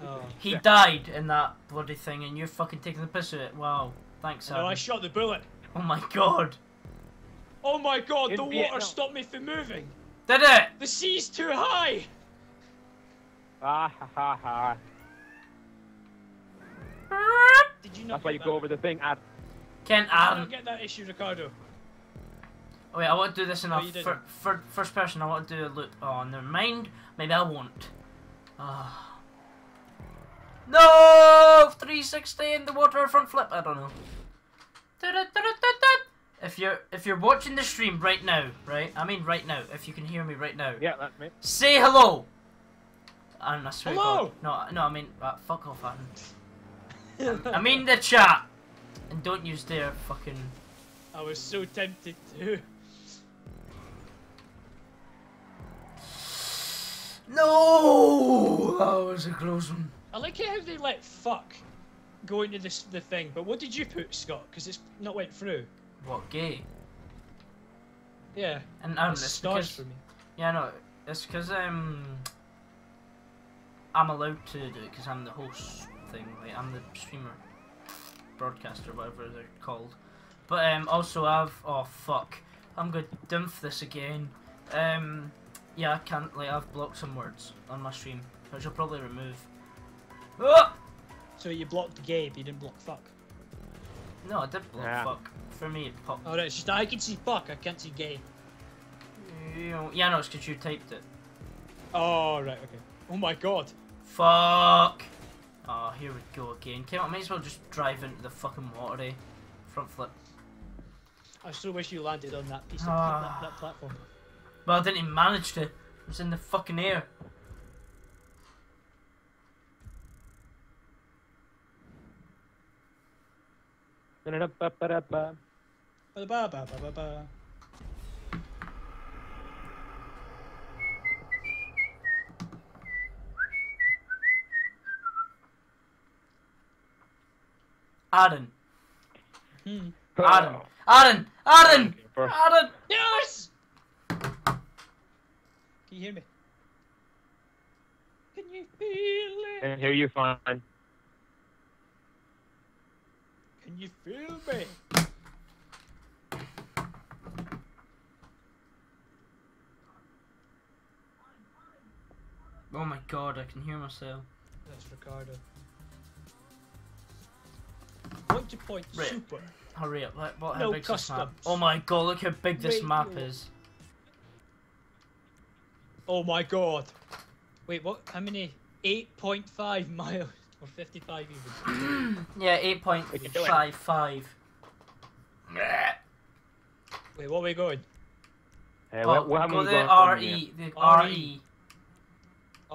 Oh. He yeah. died in that bloody thing, and you're fucking taking the piss of it. Wow, thanks, Aaron. No, I shot the bullet. Oh my god. Oh my god, in the Vietnam. water stopped me from moving. Did it? The sea's too high. Ah ha ha ha. Did you not That's why you that? go over the thing, Ad. Ken, Adam. I don't get that issue, Ricardo. Oh, wait, I want to do this in no, a fir fir first person. I want to do a loop. Oh, never mind. Maybe I won't. Oh. No! three sixty in the water front flip. I don't know. If you're if you're watching the stream right now, right? I mean right now. If you can hear me right now. Yeah, that's me. Say hello. And I swear hello. To God. No, no. I mean, uh, fuck off, Adam. I mean the chat. And don't use their fucking. I was so tempted to. No! That was a close one. I like it how they let fuck go into this the thing, but what did you put, Scott? Because it's not went through. What, gay? Yeah. And um, it's, it's stars because, for me. Yeah, no, it's because um, I'm allowed to do it because I'm the host thing, like I'm the streamer, broadcaster, whatever they're called. But um, also I've oh fuck, I'm gonna dimf this again. Um, yeah, I can't like I've blocked some words on my stream, which I'll probably remove. Oh! So you blocked Gabe, you didn't block fuck. No, I did block yeah. fuck. For me, it popped. Oh, no, it's just I can see fuck, I can't see Gabe. Yeah, no, it's because you typed it. Oh right, okay. Oh my god. Fuck. Oh, here we go again. Come on, I might as well just drive into the fucking water, eh? Front flip. I still wish you landed on that piece of that, that platform. Well, I didn't even manage to. It was in the fucking air. Adam. Hmm. Adam. Adam. Adam. Adam. Yes. Can you hear me? Can you feel it? I can hear you fine. Can you feel me? Oh my god, I can hear myself. That's Ricardo. Point to point, right. Super. Hurry up! Like, what, how no big customs. This map? Oh my god! Look how big this Wait, map no. is. Oh my god! Wait, what? How many? eight point five miles or fifty-five even? Yeah, eight point five five. Wait, where are we going? Hey, oh, what, what go we the going RE, the RE,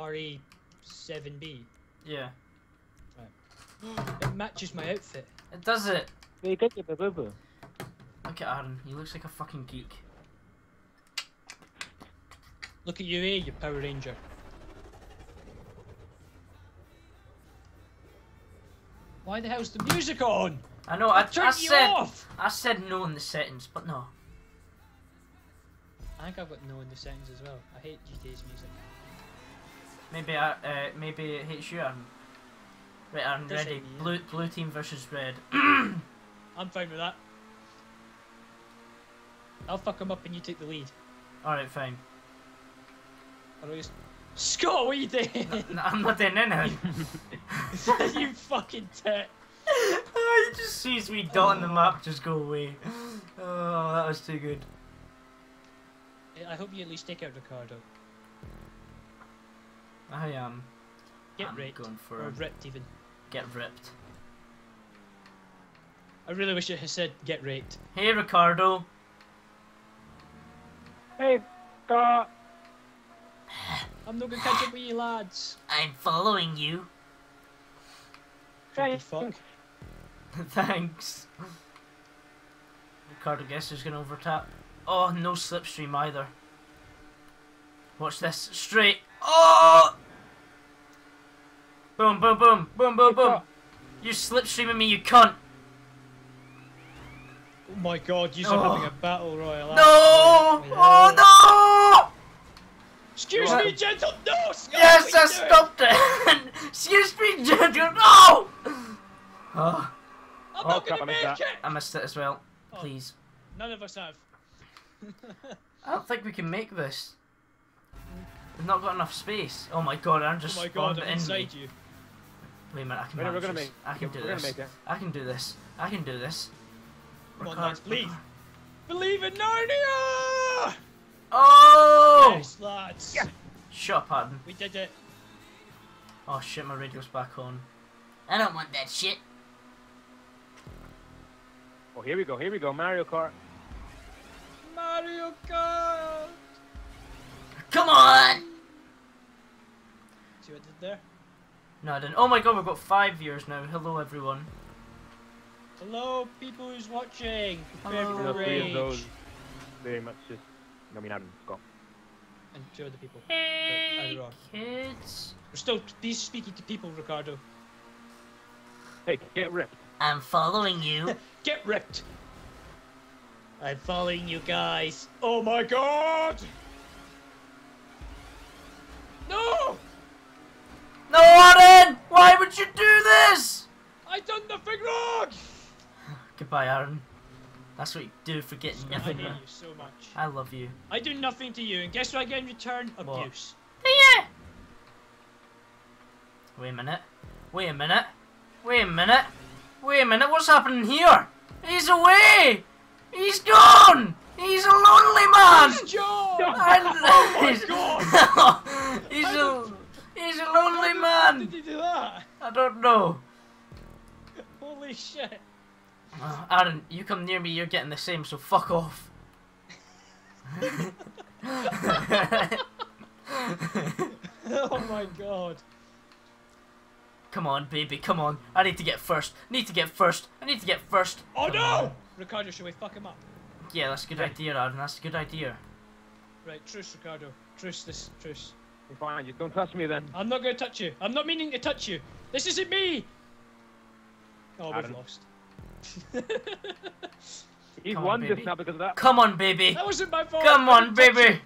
RE seven B. Yeah. It matches my outfit. It does it. Look at Aaron. He looks like a fucking geek. Look at you, eh, you Power Ranger. Why the hell's the music on? I know. I, I, I said. Off. I said no in the settings, but no. I think I've got no in the settings as well. I hate G T A's music. Maybe I. Uh, maybe it hates you, Aaron. Right, I'm this ready. Blue, blue team versus red. I'm fine with that. I'll fuck him up and you take the lead. Alright, fine. Just... Scott, what are you doing? No, no, I'm not doing anything. You fucking tit. You just sees me dot on the map, just go away. Oh, that was too good. I hope you at least take out Ricardo. I am. Get I'm ripped. Going for or ripped even. Get ripped. I really wish it had said get raped. Hey Ricardo. Hey Scott. I'm not gonna catch up with you lads. I'm following you. Hey, fuck. Thanks. Ricardo guess is gonna overtap. Oh, no slipstream either. Watch this. Straight. Oh! Boom, boom, boom, boom, boom, boom. You slipstreaming me, you cunt. Oh my god, you're oh. having a battle royal. No! Oh no! Excuse what? me, gentle. No! Scott, yes, I stopped it. Excuse me, gentle. No! Huh? I'm oh, not gonna make it. I missed it as well. Oh, please. None of us have. I don't think we can make this. We've not got enough space. Oh my god, I'm just. Oh my god, I'm inside me. you. Wait a minute, I can do this. I can do this. I can do this. I can do this. Come on, Max, please. Believe in Narnia! Oh! Yes, lads. Yeah. Shut up, Adam. We did it. Oh shit, my radio's back on. I don't want that shit. Oh, here we go, here we go, Mario Kart. Mario Kart! Come on! See what I did there? No, I didn't. Oh my god, we've got five viewers now. Hello, everyone. Hello, people who's watching. Hello, three of those very much just. I mean, I haven't got. And two other people. Hey, kids. We're still these speaking to people, Ricardo. Hey, get ripped. I'm following you. Get ripped. I'm following you guys. Oh my god! No! No, Aaron! Why would you do this? I done nothing wrong! Goodbye, Aaron. That's what you do for getting Scott, nothing. I love you so much. I love you. I do nothing to you, and guess what I get in return? What? Abuse. Yeah. Wait a minute. Wait a minute. Wait a minute. Wait a minute. What's happening here? He's away. He's gone. He's a lonely man. He's John. And oh my god. he's a he's a lonely man. How did you do that? I don't know. Holy shit. Uh, Aaron, you come near me, you're getting the same, so fuck off. Oh my god. Come on, baby, come on. I need to get first. Need to get first. I need to get first. Oh come no! On. Ricardo, should we fuck him up? Yeah, that's a good right. idea, Aaron. That's a good idea. Right, truce, Ricardo. Truce this, truce. You're fine, you don't touch me then. I'm not going to touch you. I'm not meaning to touch you. This isn't me! Oh, Aaron. We've lost. He's Come won on, just now because of that. Come on, baby. That wasn't my fault. Come on, baby.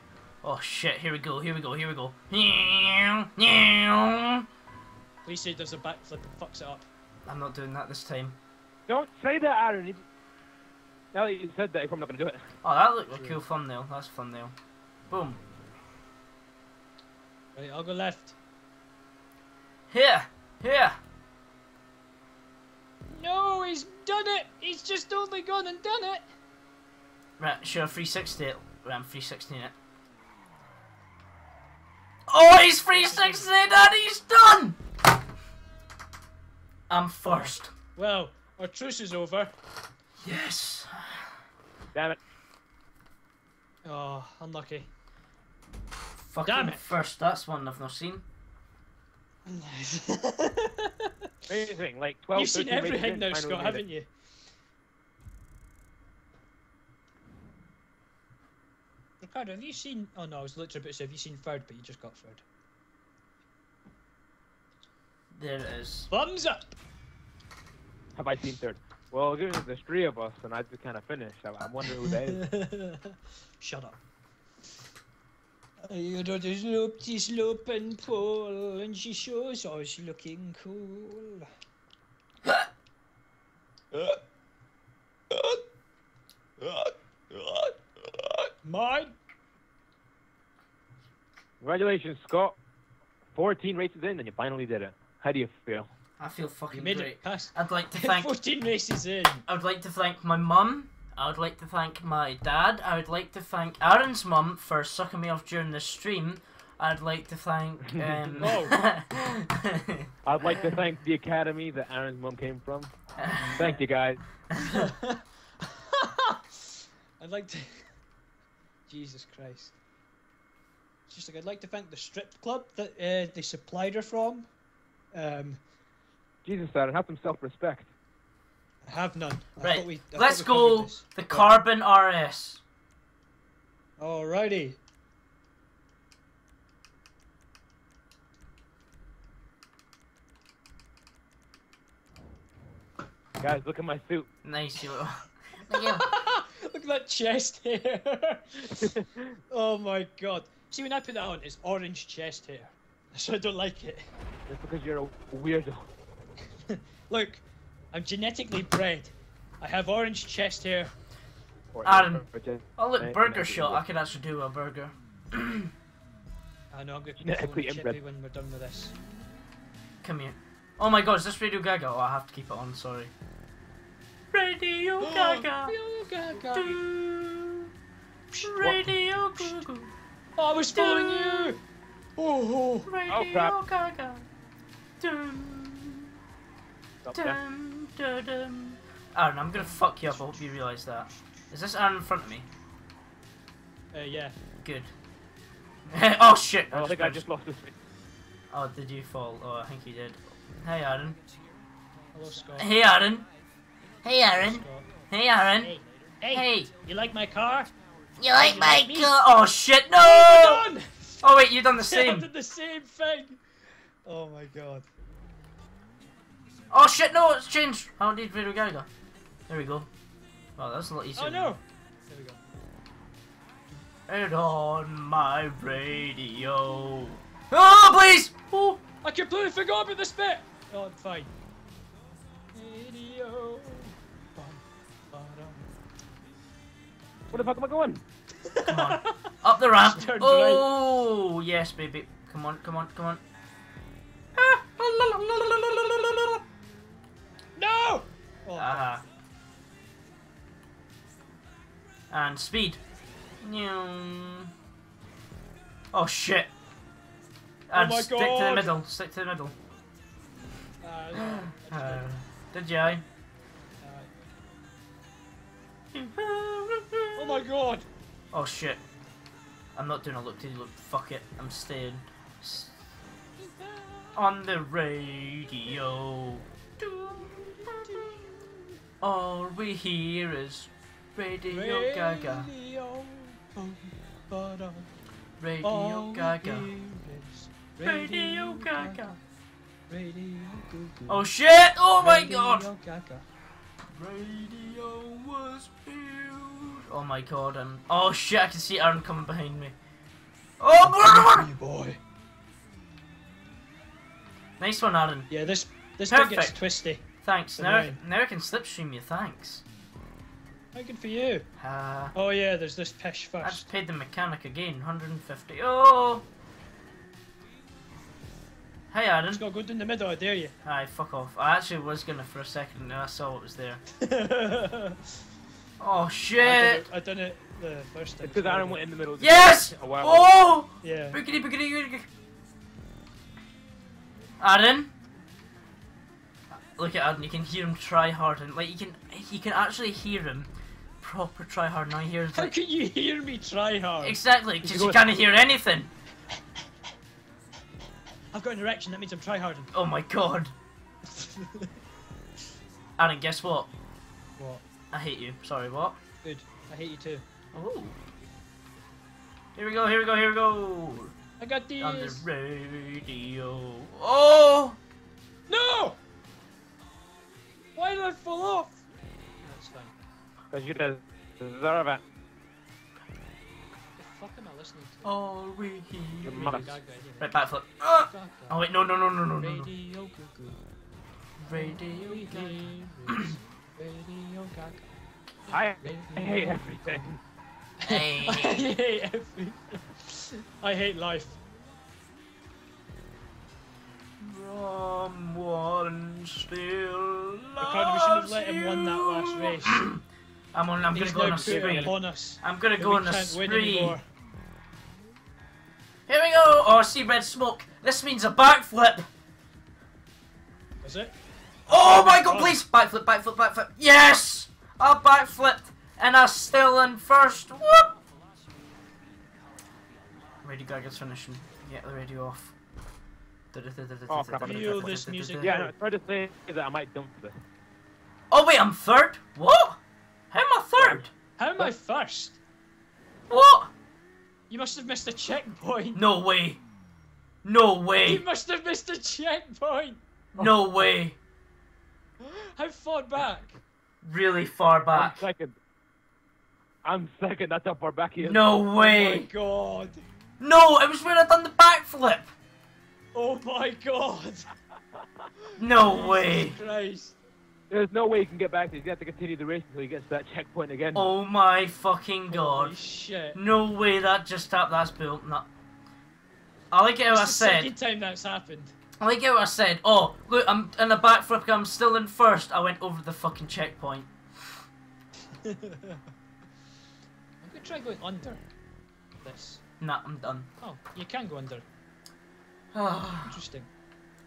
Oh shit! Here we go. Here we go. Here we go. Please say does a backflip and fucks it up. I'm not doing that this time. Don't say that, Aaron. Now that you said that, you're probably not gonna do it. Oh, that looked like a cool thumbnail. That's a thumbnail. Boom. Right, I'll go left. Here. Here. No, he's done it! He's just only gone and done it! Right, sure, three sixty it. Right, I'm three sixty it. Oh, he's three sixty and he's done! I'm first. Well, our truce is over. Yes. Damn it. Oh, unlucky. Fucking damn it. First, that's one I've not seen. Amazing, like twelve. You've seen everything now, Scott, haven't you? Ricardo, have you seen? Oh no, I was literally about to say, have you seen third? But you just got third. There it is. Thumbs up. Have I seen third? Well, given there's three of us, and I just kind of finished. I, I wonder who that is. Shut up. You got a slopey slope and pole, and she shows us looking cool. Mine! Congratulations, Scott. fourteen races in, and you finally did it. How do you feel? I feel fucking made great. It past I'd like to thank. fourteen races in! I'd like to thank my mum. I would like to thank my dad. I would like to thank Aaron's mum for sucking me off during the stream. I'd like to thank. Um... oh. I'd like to thank the academy that Aaron's mum came from. Thank you guys. I'd like to. Jesus Christ. It's just like I'd like to thank the strip club that uh, they supplied her from. Um... Jesus, Aaron, have some self-respect. I have none. I right, we, let's go this. The go Carbon on. R S. Alrighty. Guys, look at my suit. Nice, you little. Look at that chest hair. Oh my god. See, when I put that on, it's orange chest hair. So I don't like it. That's because you're a weirdo. Look. I'm genetically bred. I have orange chest hair. Aaron, oh look, burger shot. I can actually do a burger. I know, I'm going to genetically inbred when we're done with this. Come here. Oh my god, is this Radio Gaga? Oh, I have to keep it on, sorry. Radio oh, Gaga! Radio Gaga! Do, Psh, Radio Gaga! Oh, I was following you! Oh, oh. Radio oh, crap. Gaga! Dum, dum, dum, dum. Aaron, I'm gonna fuck you up, I hope you realise that. Is this Aaron in front of me? Uh, yeah. Good. Oh shit! I, I think I just lost this. Oh, did you fall? Oh, I think you did. Hey Aaron. Hello Scott. Hey Aaron. Hey Aaron. Hey Aaron. Hey. Hey. Hey. You like my car? You like you my like car? Oh shit! No! Oh, oh wait, you done the same. I did the same thing. Oh my god. Oh shit! No, it's changed. How did Video Gaga? There we go. Oh, that's a lot easier. Oh no! There we go. And on my radio. Oh please! Oh, I completely forgot about this bit. Oh, I'm fine. Radio. Where the fuck am I going? Come on, up the ramp. Oh right. Yes, baby. Come on, come on, come on. No. Oh, uh-huh. And speed. Oh shit! And oh my stick God. to the middle. Stick to the middle. Uh, no, uh, did you? Uh, oh my God! Oh shit! I'm not doing a look to look. Fuck it. I'm staying S on the radio. All we hear is Radio, radio. Gaga. Radio, radio Gaga. Radio Gaga. Radio Gaga. Oh shit! Oh my radio god! Gaga. Radio was beautiful. Oh my god! I'm... Oh shit! I can see Aaron coming behind me. Oh boy! Nice one, Aaron. Yeah, this this Perfect. bit gets twisty. Thanks. Now I, now I can slipstream you. Thanks. How good for you? Uh, oh yeah, there's this pish first. I just paid the mechanic again, one hundred and fifty. Oh! Hey Aaron. Just got good in the middle, I dare you. Aye, fuck off. I actually was gonna for a second and I saw what was there. Oh shit! I done it the first time. Because Aaron went in the middle. Yes! Oh! Wow. Oh! Yeah. Boogity, boogity, boogity. Aaron? Look at Aaron, you can hear him try hard and like you can you can actually hear him proper try hard and I hear like, how can you hear me try hard? Exactly, because you can't hear anything. I've got an erection, that means I'm try harding. Oh my god. Aaron, guess what? What? I hate you. Sorry, what? Good. I hate you too. Oh. Here we go, here we go, here we go. I got these on the radio. Oh no! Why did I fall off? That's fine. Because you deserve it. The fuck am I listening to? Oh, we hear right, backflip. Oh! Oh wait, no, no, no, no, no, no. Radio Gaga. Radio Gaga. Radio Gaga. I hate everything. Hey. I hate everything. I hate life. Someone still loves we let you. Him win that last race. I'm on. I'm He's gonna go on a spree. Upon us, I'm gonna go on a spree. Here we go. Oh, I see red smoke. This means a backflip. Is it? Oh my God! Please backflip, backflip, backflip. Yes, I backflipped and I'm still in first. Whoop! Radio Gaga's finishing. Get the radio off. Oh crap, feel this music. Yeah, no, try to say that I might dump this. Oh wait, I'm third? What? How am I third? How am I first? What? You must have missed a checkpoint. No way. No way. You must have missed a checkpoint. No way. How far back? Really far back. I'm second. I'm second, that's how far back he is. No way. Oh my god. No, it was when I done the backflip. Oh my god! No way! Christ. There's no way you can get back to it. You have to continue the race until you get to that checkpoint again. Oh my fucking god. Holy shit. No way that just happened. That's built. Nah. I like it how I said. It's the second time that's happened. Like how I said, oh, look, I'm in a backflip, I'm still in first. I went over the fucking checkpoint. I'm going to try going under this. Nah, I'm done. Oh, you can go under. Oh, interesting.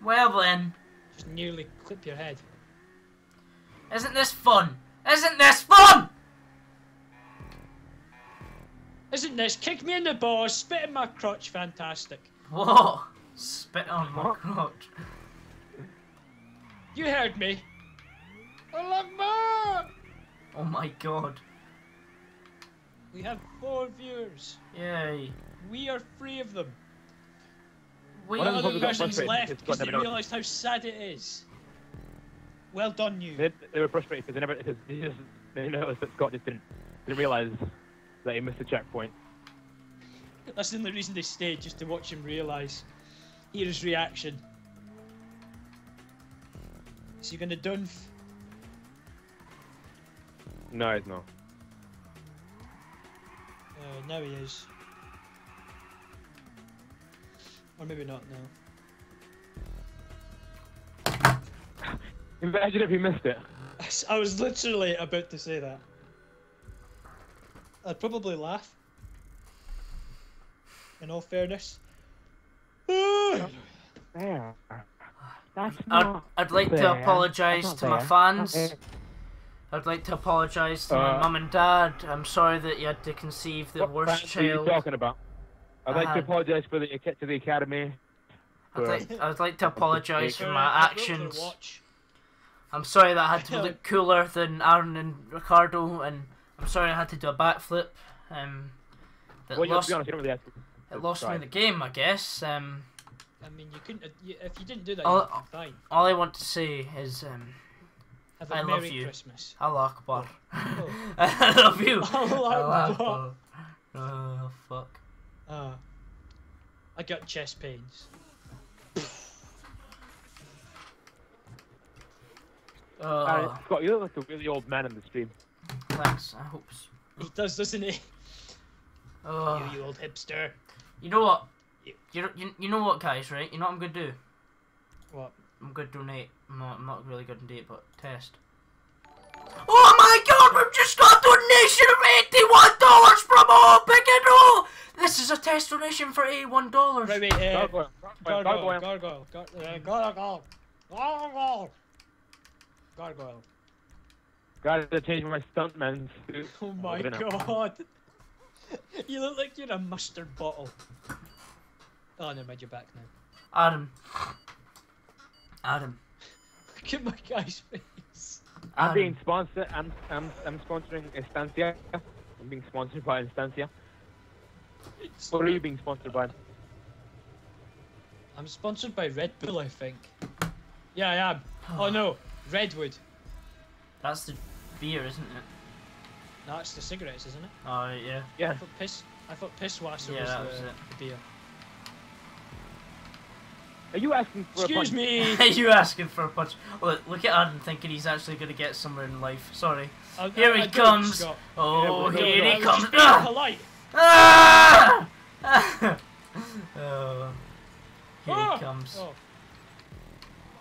Well then. Just nearly clip your head. Isn't this fun? Isn't this fun? Isn't this? Kick me in the balls, spit in my crotch, fantastic. Whoa! Spit on my crotch. You heard me. I love more! Oh my god. We have four viewers. Yay. We are three of them. We are the person's left because they realised how sad it is. Well done, you. They, they were frustrated because they never. Cause they, just, they noticed that Scott just didn't, didn't realise that he missed the checkpoint. That's the only reason they stayed, just to watch him realise. Hear his reaction. Is he going to dunf? No, he's not. Uh, now he is. Or maybe not now. Imagine if he missed it. I was literally about to say that. I'd probably laugh. In all fairness. There. That's not I'd, I'd like there. to apologise to there. my fans. I'd like to apologise to uh, my mum and dad. I'm sorry that you had to conceive the what worst child. What are you talking about? I'd uh, like to apologise for the to the academy. I'd like, I'd like to apologise for my actions. I'm sorry that I had to look cooler than Aaron and Ricardo, and I'm sorry I had to do a backflip. Um, that well, lost. You know, to be honest, you don't really have to. It lost right. me the game, I guess. Um, I mean, you couldn't. You, if you didn't do that, all, you'd be fine. All I want to say is, um, have a I Merry love you. Christmas. Allah Akbar. Oh. I love you. Allah Akbar. Oh fuck. Ah, uh, I got chest pains. uh, uh, Scott, you look like a really old man in the stream. Thanks. I hope so. He does, doesn't he? Uh, you, you old hipster. You know what? You, you, you know what, guys, right? You know what I'm going to do? What? I'm going to donate. I'm not, I'm not really good at date, but test. Oh my god, we've just got a donation of eighty-one dollars from all Big and all! This is a test donation for eighty-one dollars. Right, wait, uh, gargoyle, gargoyle, gargoyle, gargoyle, gargoyle, gargoyle, gargoyle, gargoyle. Guys, I changed my stuntman suit. Oh my god. You look like you're a mustard bottle. Oh, never mind, you're back now. Adam. Adam. Look at my guy's face. Adam. I'm being sponsored. I'm, I'm, I'm sponsoring Estancia. I'm being sponsored by Estancia. It's what are you being sponsored by? I'm sponsored by Red Bull, I think. Yeah, I am. Oh no, Redwood. That's the beer, isn't it? No, it's the cigarettes, isn't it? Oh, yeah. Yeah. I thought piss. I thought Pisswasser yeah, was, that was the it. beer. Are you asking for Excuse a punch? Excuse me! Are you asking for a punch? Look, look at Adam thinking he's actually going to get somewhere in life. Sorry. I, here I, he I comes. Oh, yeah, here he comes. Ah! Ah! Ah! Oh, here oh! he comes. Oh.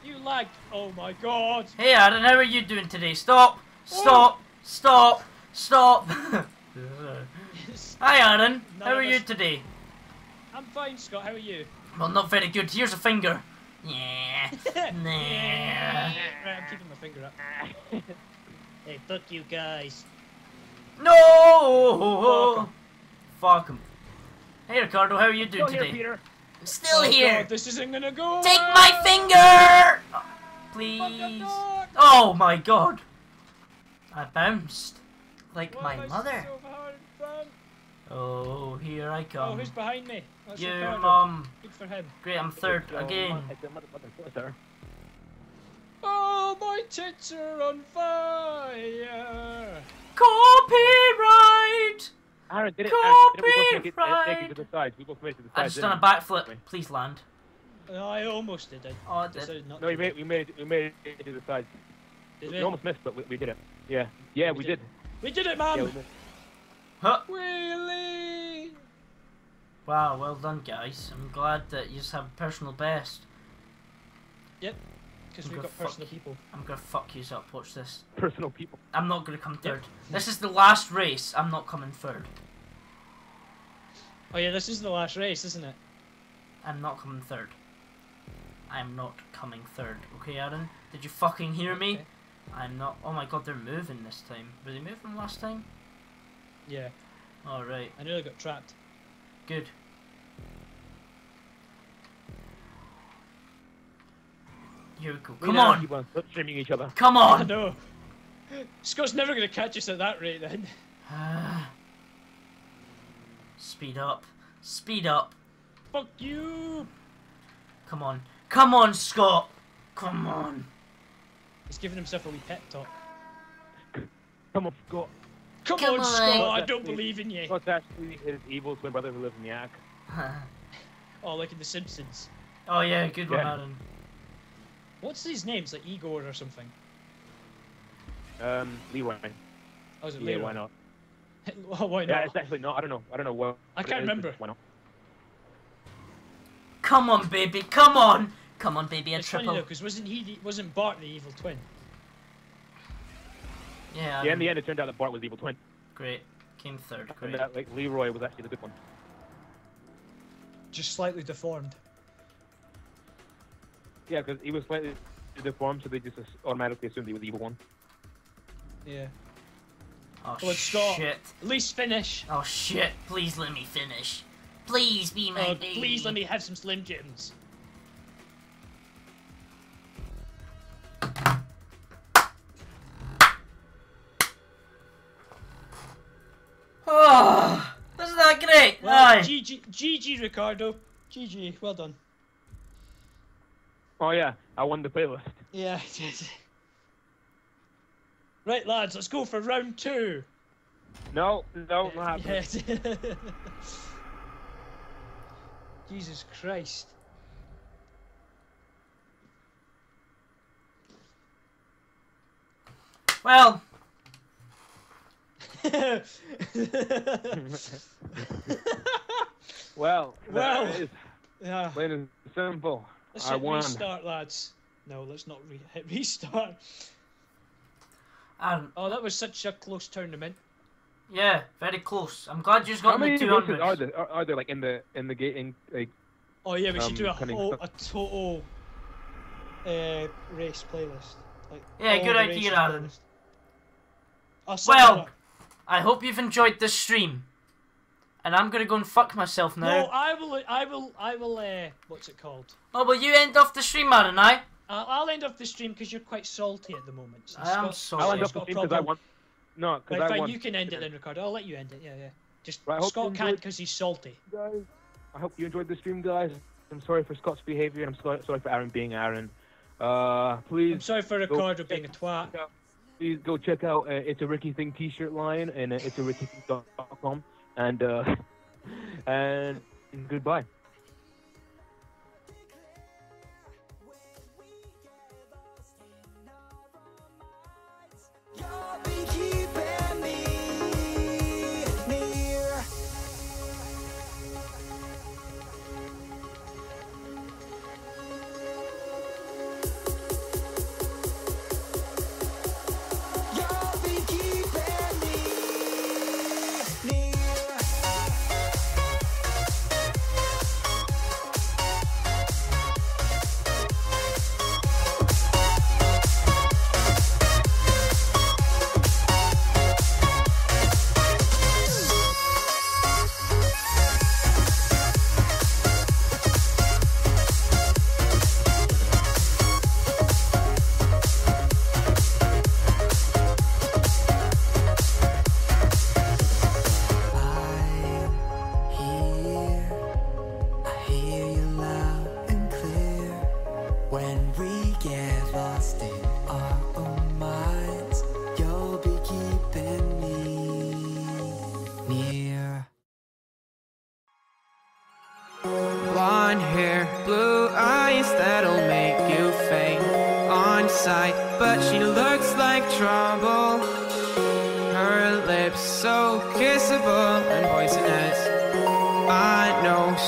You lagged. Oh my god. Hey Adam, how are you doing today? Stop! Stop! Oh! Stop! Stop! Hi Aaron, None how are us... you today? I'm fine Scott, how are you? Well, not very good, here's a finger. Yeah. Nah. Yeah. Right, I'm keeping my finger up. Hey, fuck you guys. No! Fuck him. Hey Ricardo, how are you doing Still today? Here, Peter. I'm still oh, here! God, this isn't gonna go! Take well. my finger! Oh, please. Oh my god. I bounced. Like Why my mother. So oh, here I come. Oh, who's behind me? That's you, mum. Good for him. Great, I'm third oh, again. Oh, my tits are on fire. Copyright. Aaron, did it? Copyright. Did it, uh, it to the side. We both made it to the side. I just done a backflip. Please land. No, I almost did. I oh, did. Not no, we made, we made, we made it to the side. Did we it? almost missed, but we, we did it. Yeah, yeah, we, we did. did. We did it, man! Yeah, huh? Wheelie! Wow, well done, guys. I'm glad that you just have a personal best. Yep. Because we've got personal people. I'm gonna fuck you up. Watch this. Personal people. I'm not gonna come third. Yep. This is the last race. I'm not coming third. Oh yeah, this is the last race, isn't it? I'm not coming third. I'm not coming third. Okay, Aaron? Did you fucking hear me? Okay. I'm not. Oh my god, they're moving this time. Were they moving last time? Yeah. Alright. I nearly got trapped. Good. Here we go. Come we on! Everyone, streaming each other. Come on! Oh, no. Scott's never going to catch us at that rate then. Speed up. Speed up. Fuck you! Come on. Come on, Scott! Come on! He's giving himself a wee pep talk. Come on, Scott. Come, Come on, on, Scott! I don't believe in you! Scott's actually his evil twin brother who lives in the Yak. Oh, like in The Simpsons. Oh yeah, good one, yeah. Aaron. What's his names? Like Igor or something? Um, Leroy. Oh, is it Leroy? Yeah, why not? Oh, why not? Yeah, it's actually not. I don't know. I don't know what. I can't remember. Is, why not? Come on, baby. Come on. Come on, baby. A it's triple. Funny though, because wasn't he? The, wasn't Bart the evil twin? Yeah. Yeah. In the end, it turned out that Bart was the evil twin. Great. Came third. Great. And that, like, Leroy was actually the good one. Just slightly deformed. Yeah, because he was slightly deformed, so they just automatically assumed he was the evil one. Yeah. Oh, oh shit. At least finish. Oh, shit. Please let me finish. Please be my oh, baby. Please let me have some Slim Jims. Oh, isn't that great? Well, G G, G G, Ricardo. G G, well done. Oh yeah, I won the playlist. Yeah, it is. Right lads, let's go for round two. No, no, not happening. Jesus Christ. Well. well. Well. Is, yeah. Plain and simple. Let's I hit won. Restart, lads. No, let's not re hit restart. Um, oh, that was such a close tournament. Yeah, very close. I'm glad you just got me two hundred. How many races are there? Are there like in the in the gate? In, like, oh yeah, we um, should do a whole, a total uh, race playlist. Like, yeah, good idea, Aaron. Well, I hope you've enjoyed this stream. And I'm gonna go and fuck myself now. No, I will, I will, I will, uh, what's it called? Oh, will you end off the stream, Aaron, I? Uh, I'll end off the stream because you're quite salty at the moment. So I am salty. I'll end off the stream because I want... No, because right, I fine, want... you can end it then, Ricardo. I'll let you end it, yeah, yeah. Just, right, Scott can't because he's salty. Guys, I hope you enjoyed the stream, guys. I'm sorry for Scott's behaviour, and I'm sorry, sorry for Aaron being Aaron. Uh, please... I'm sorry for Ricardo being a twat. Out, please go check out uh, It's a Ricky Thing t-shirt line and uh, it's a ricky thing dot com. And, uh, and goodbye.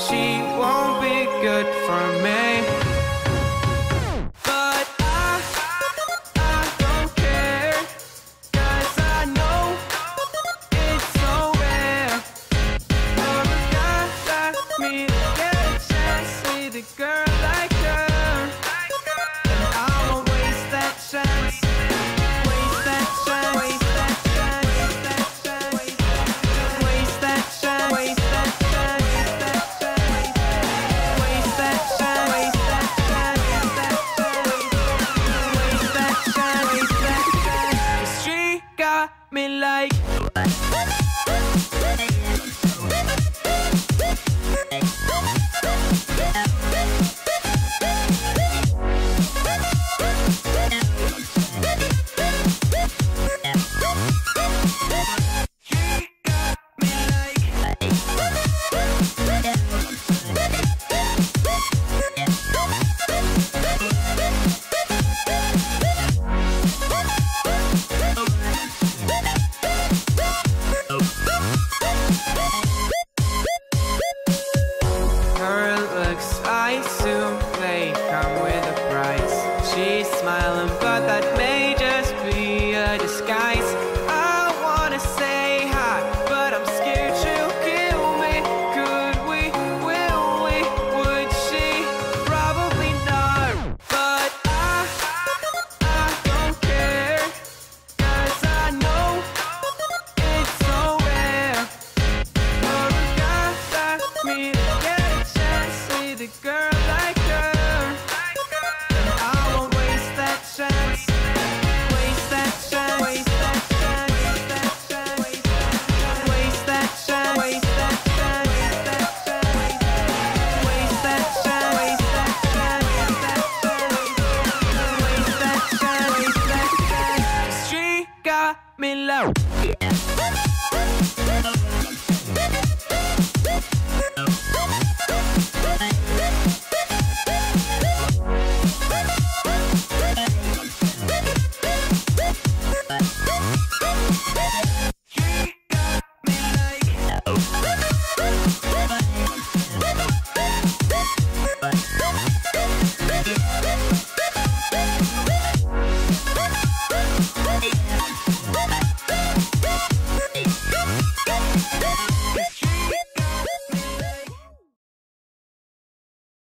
She won't be good for me.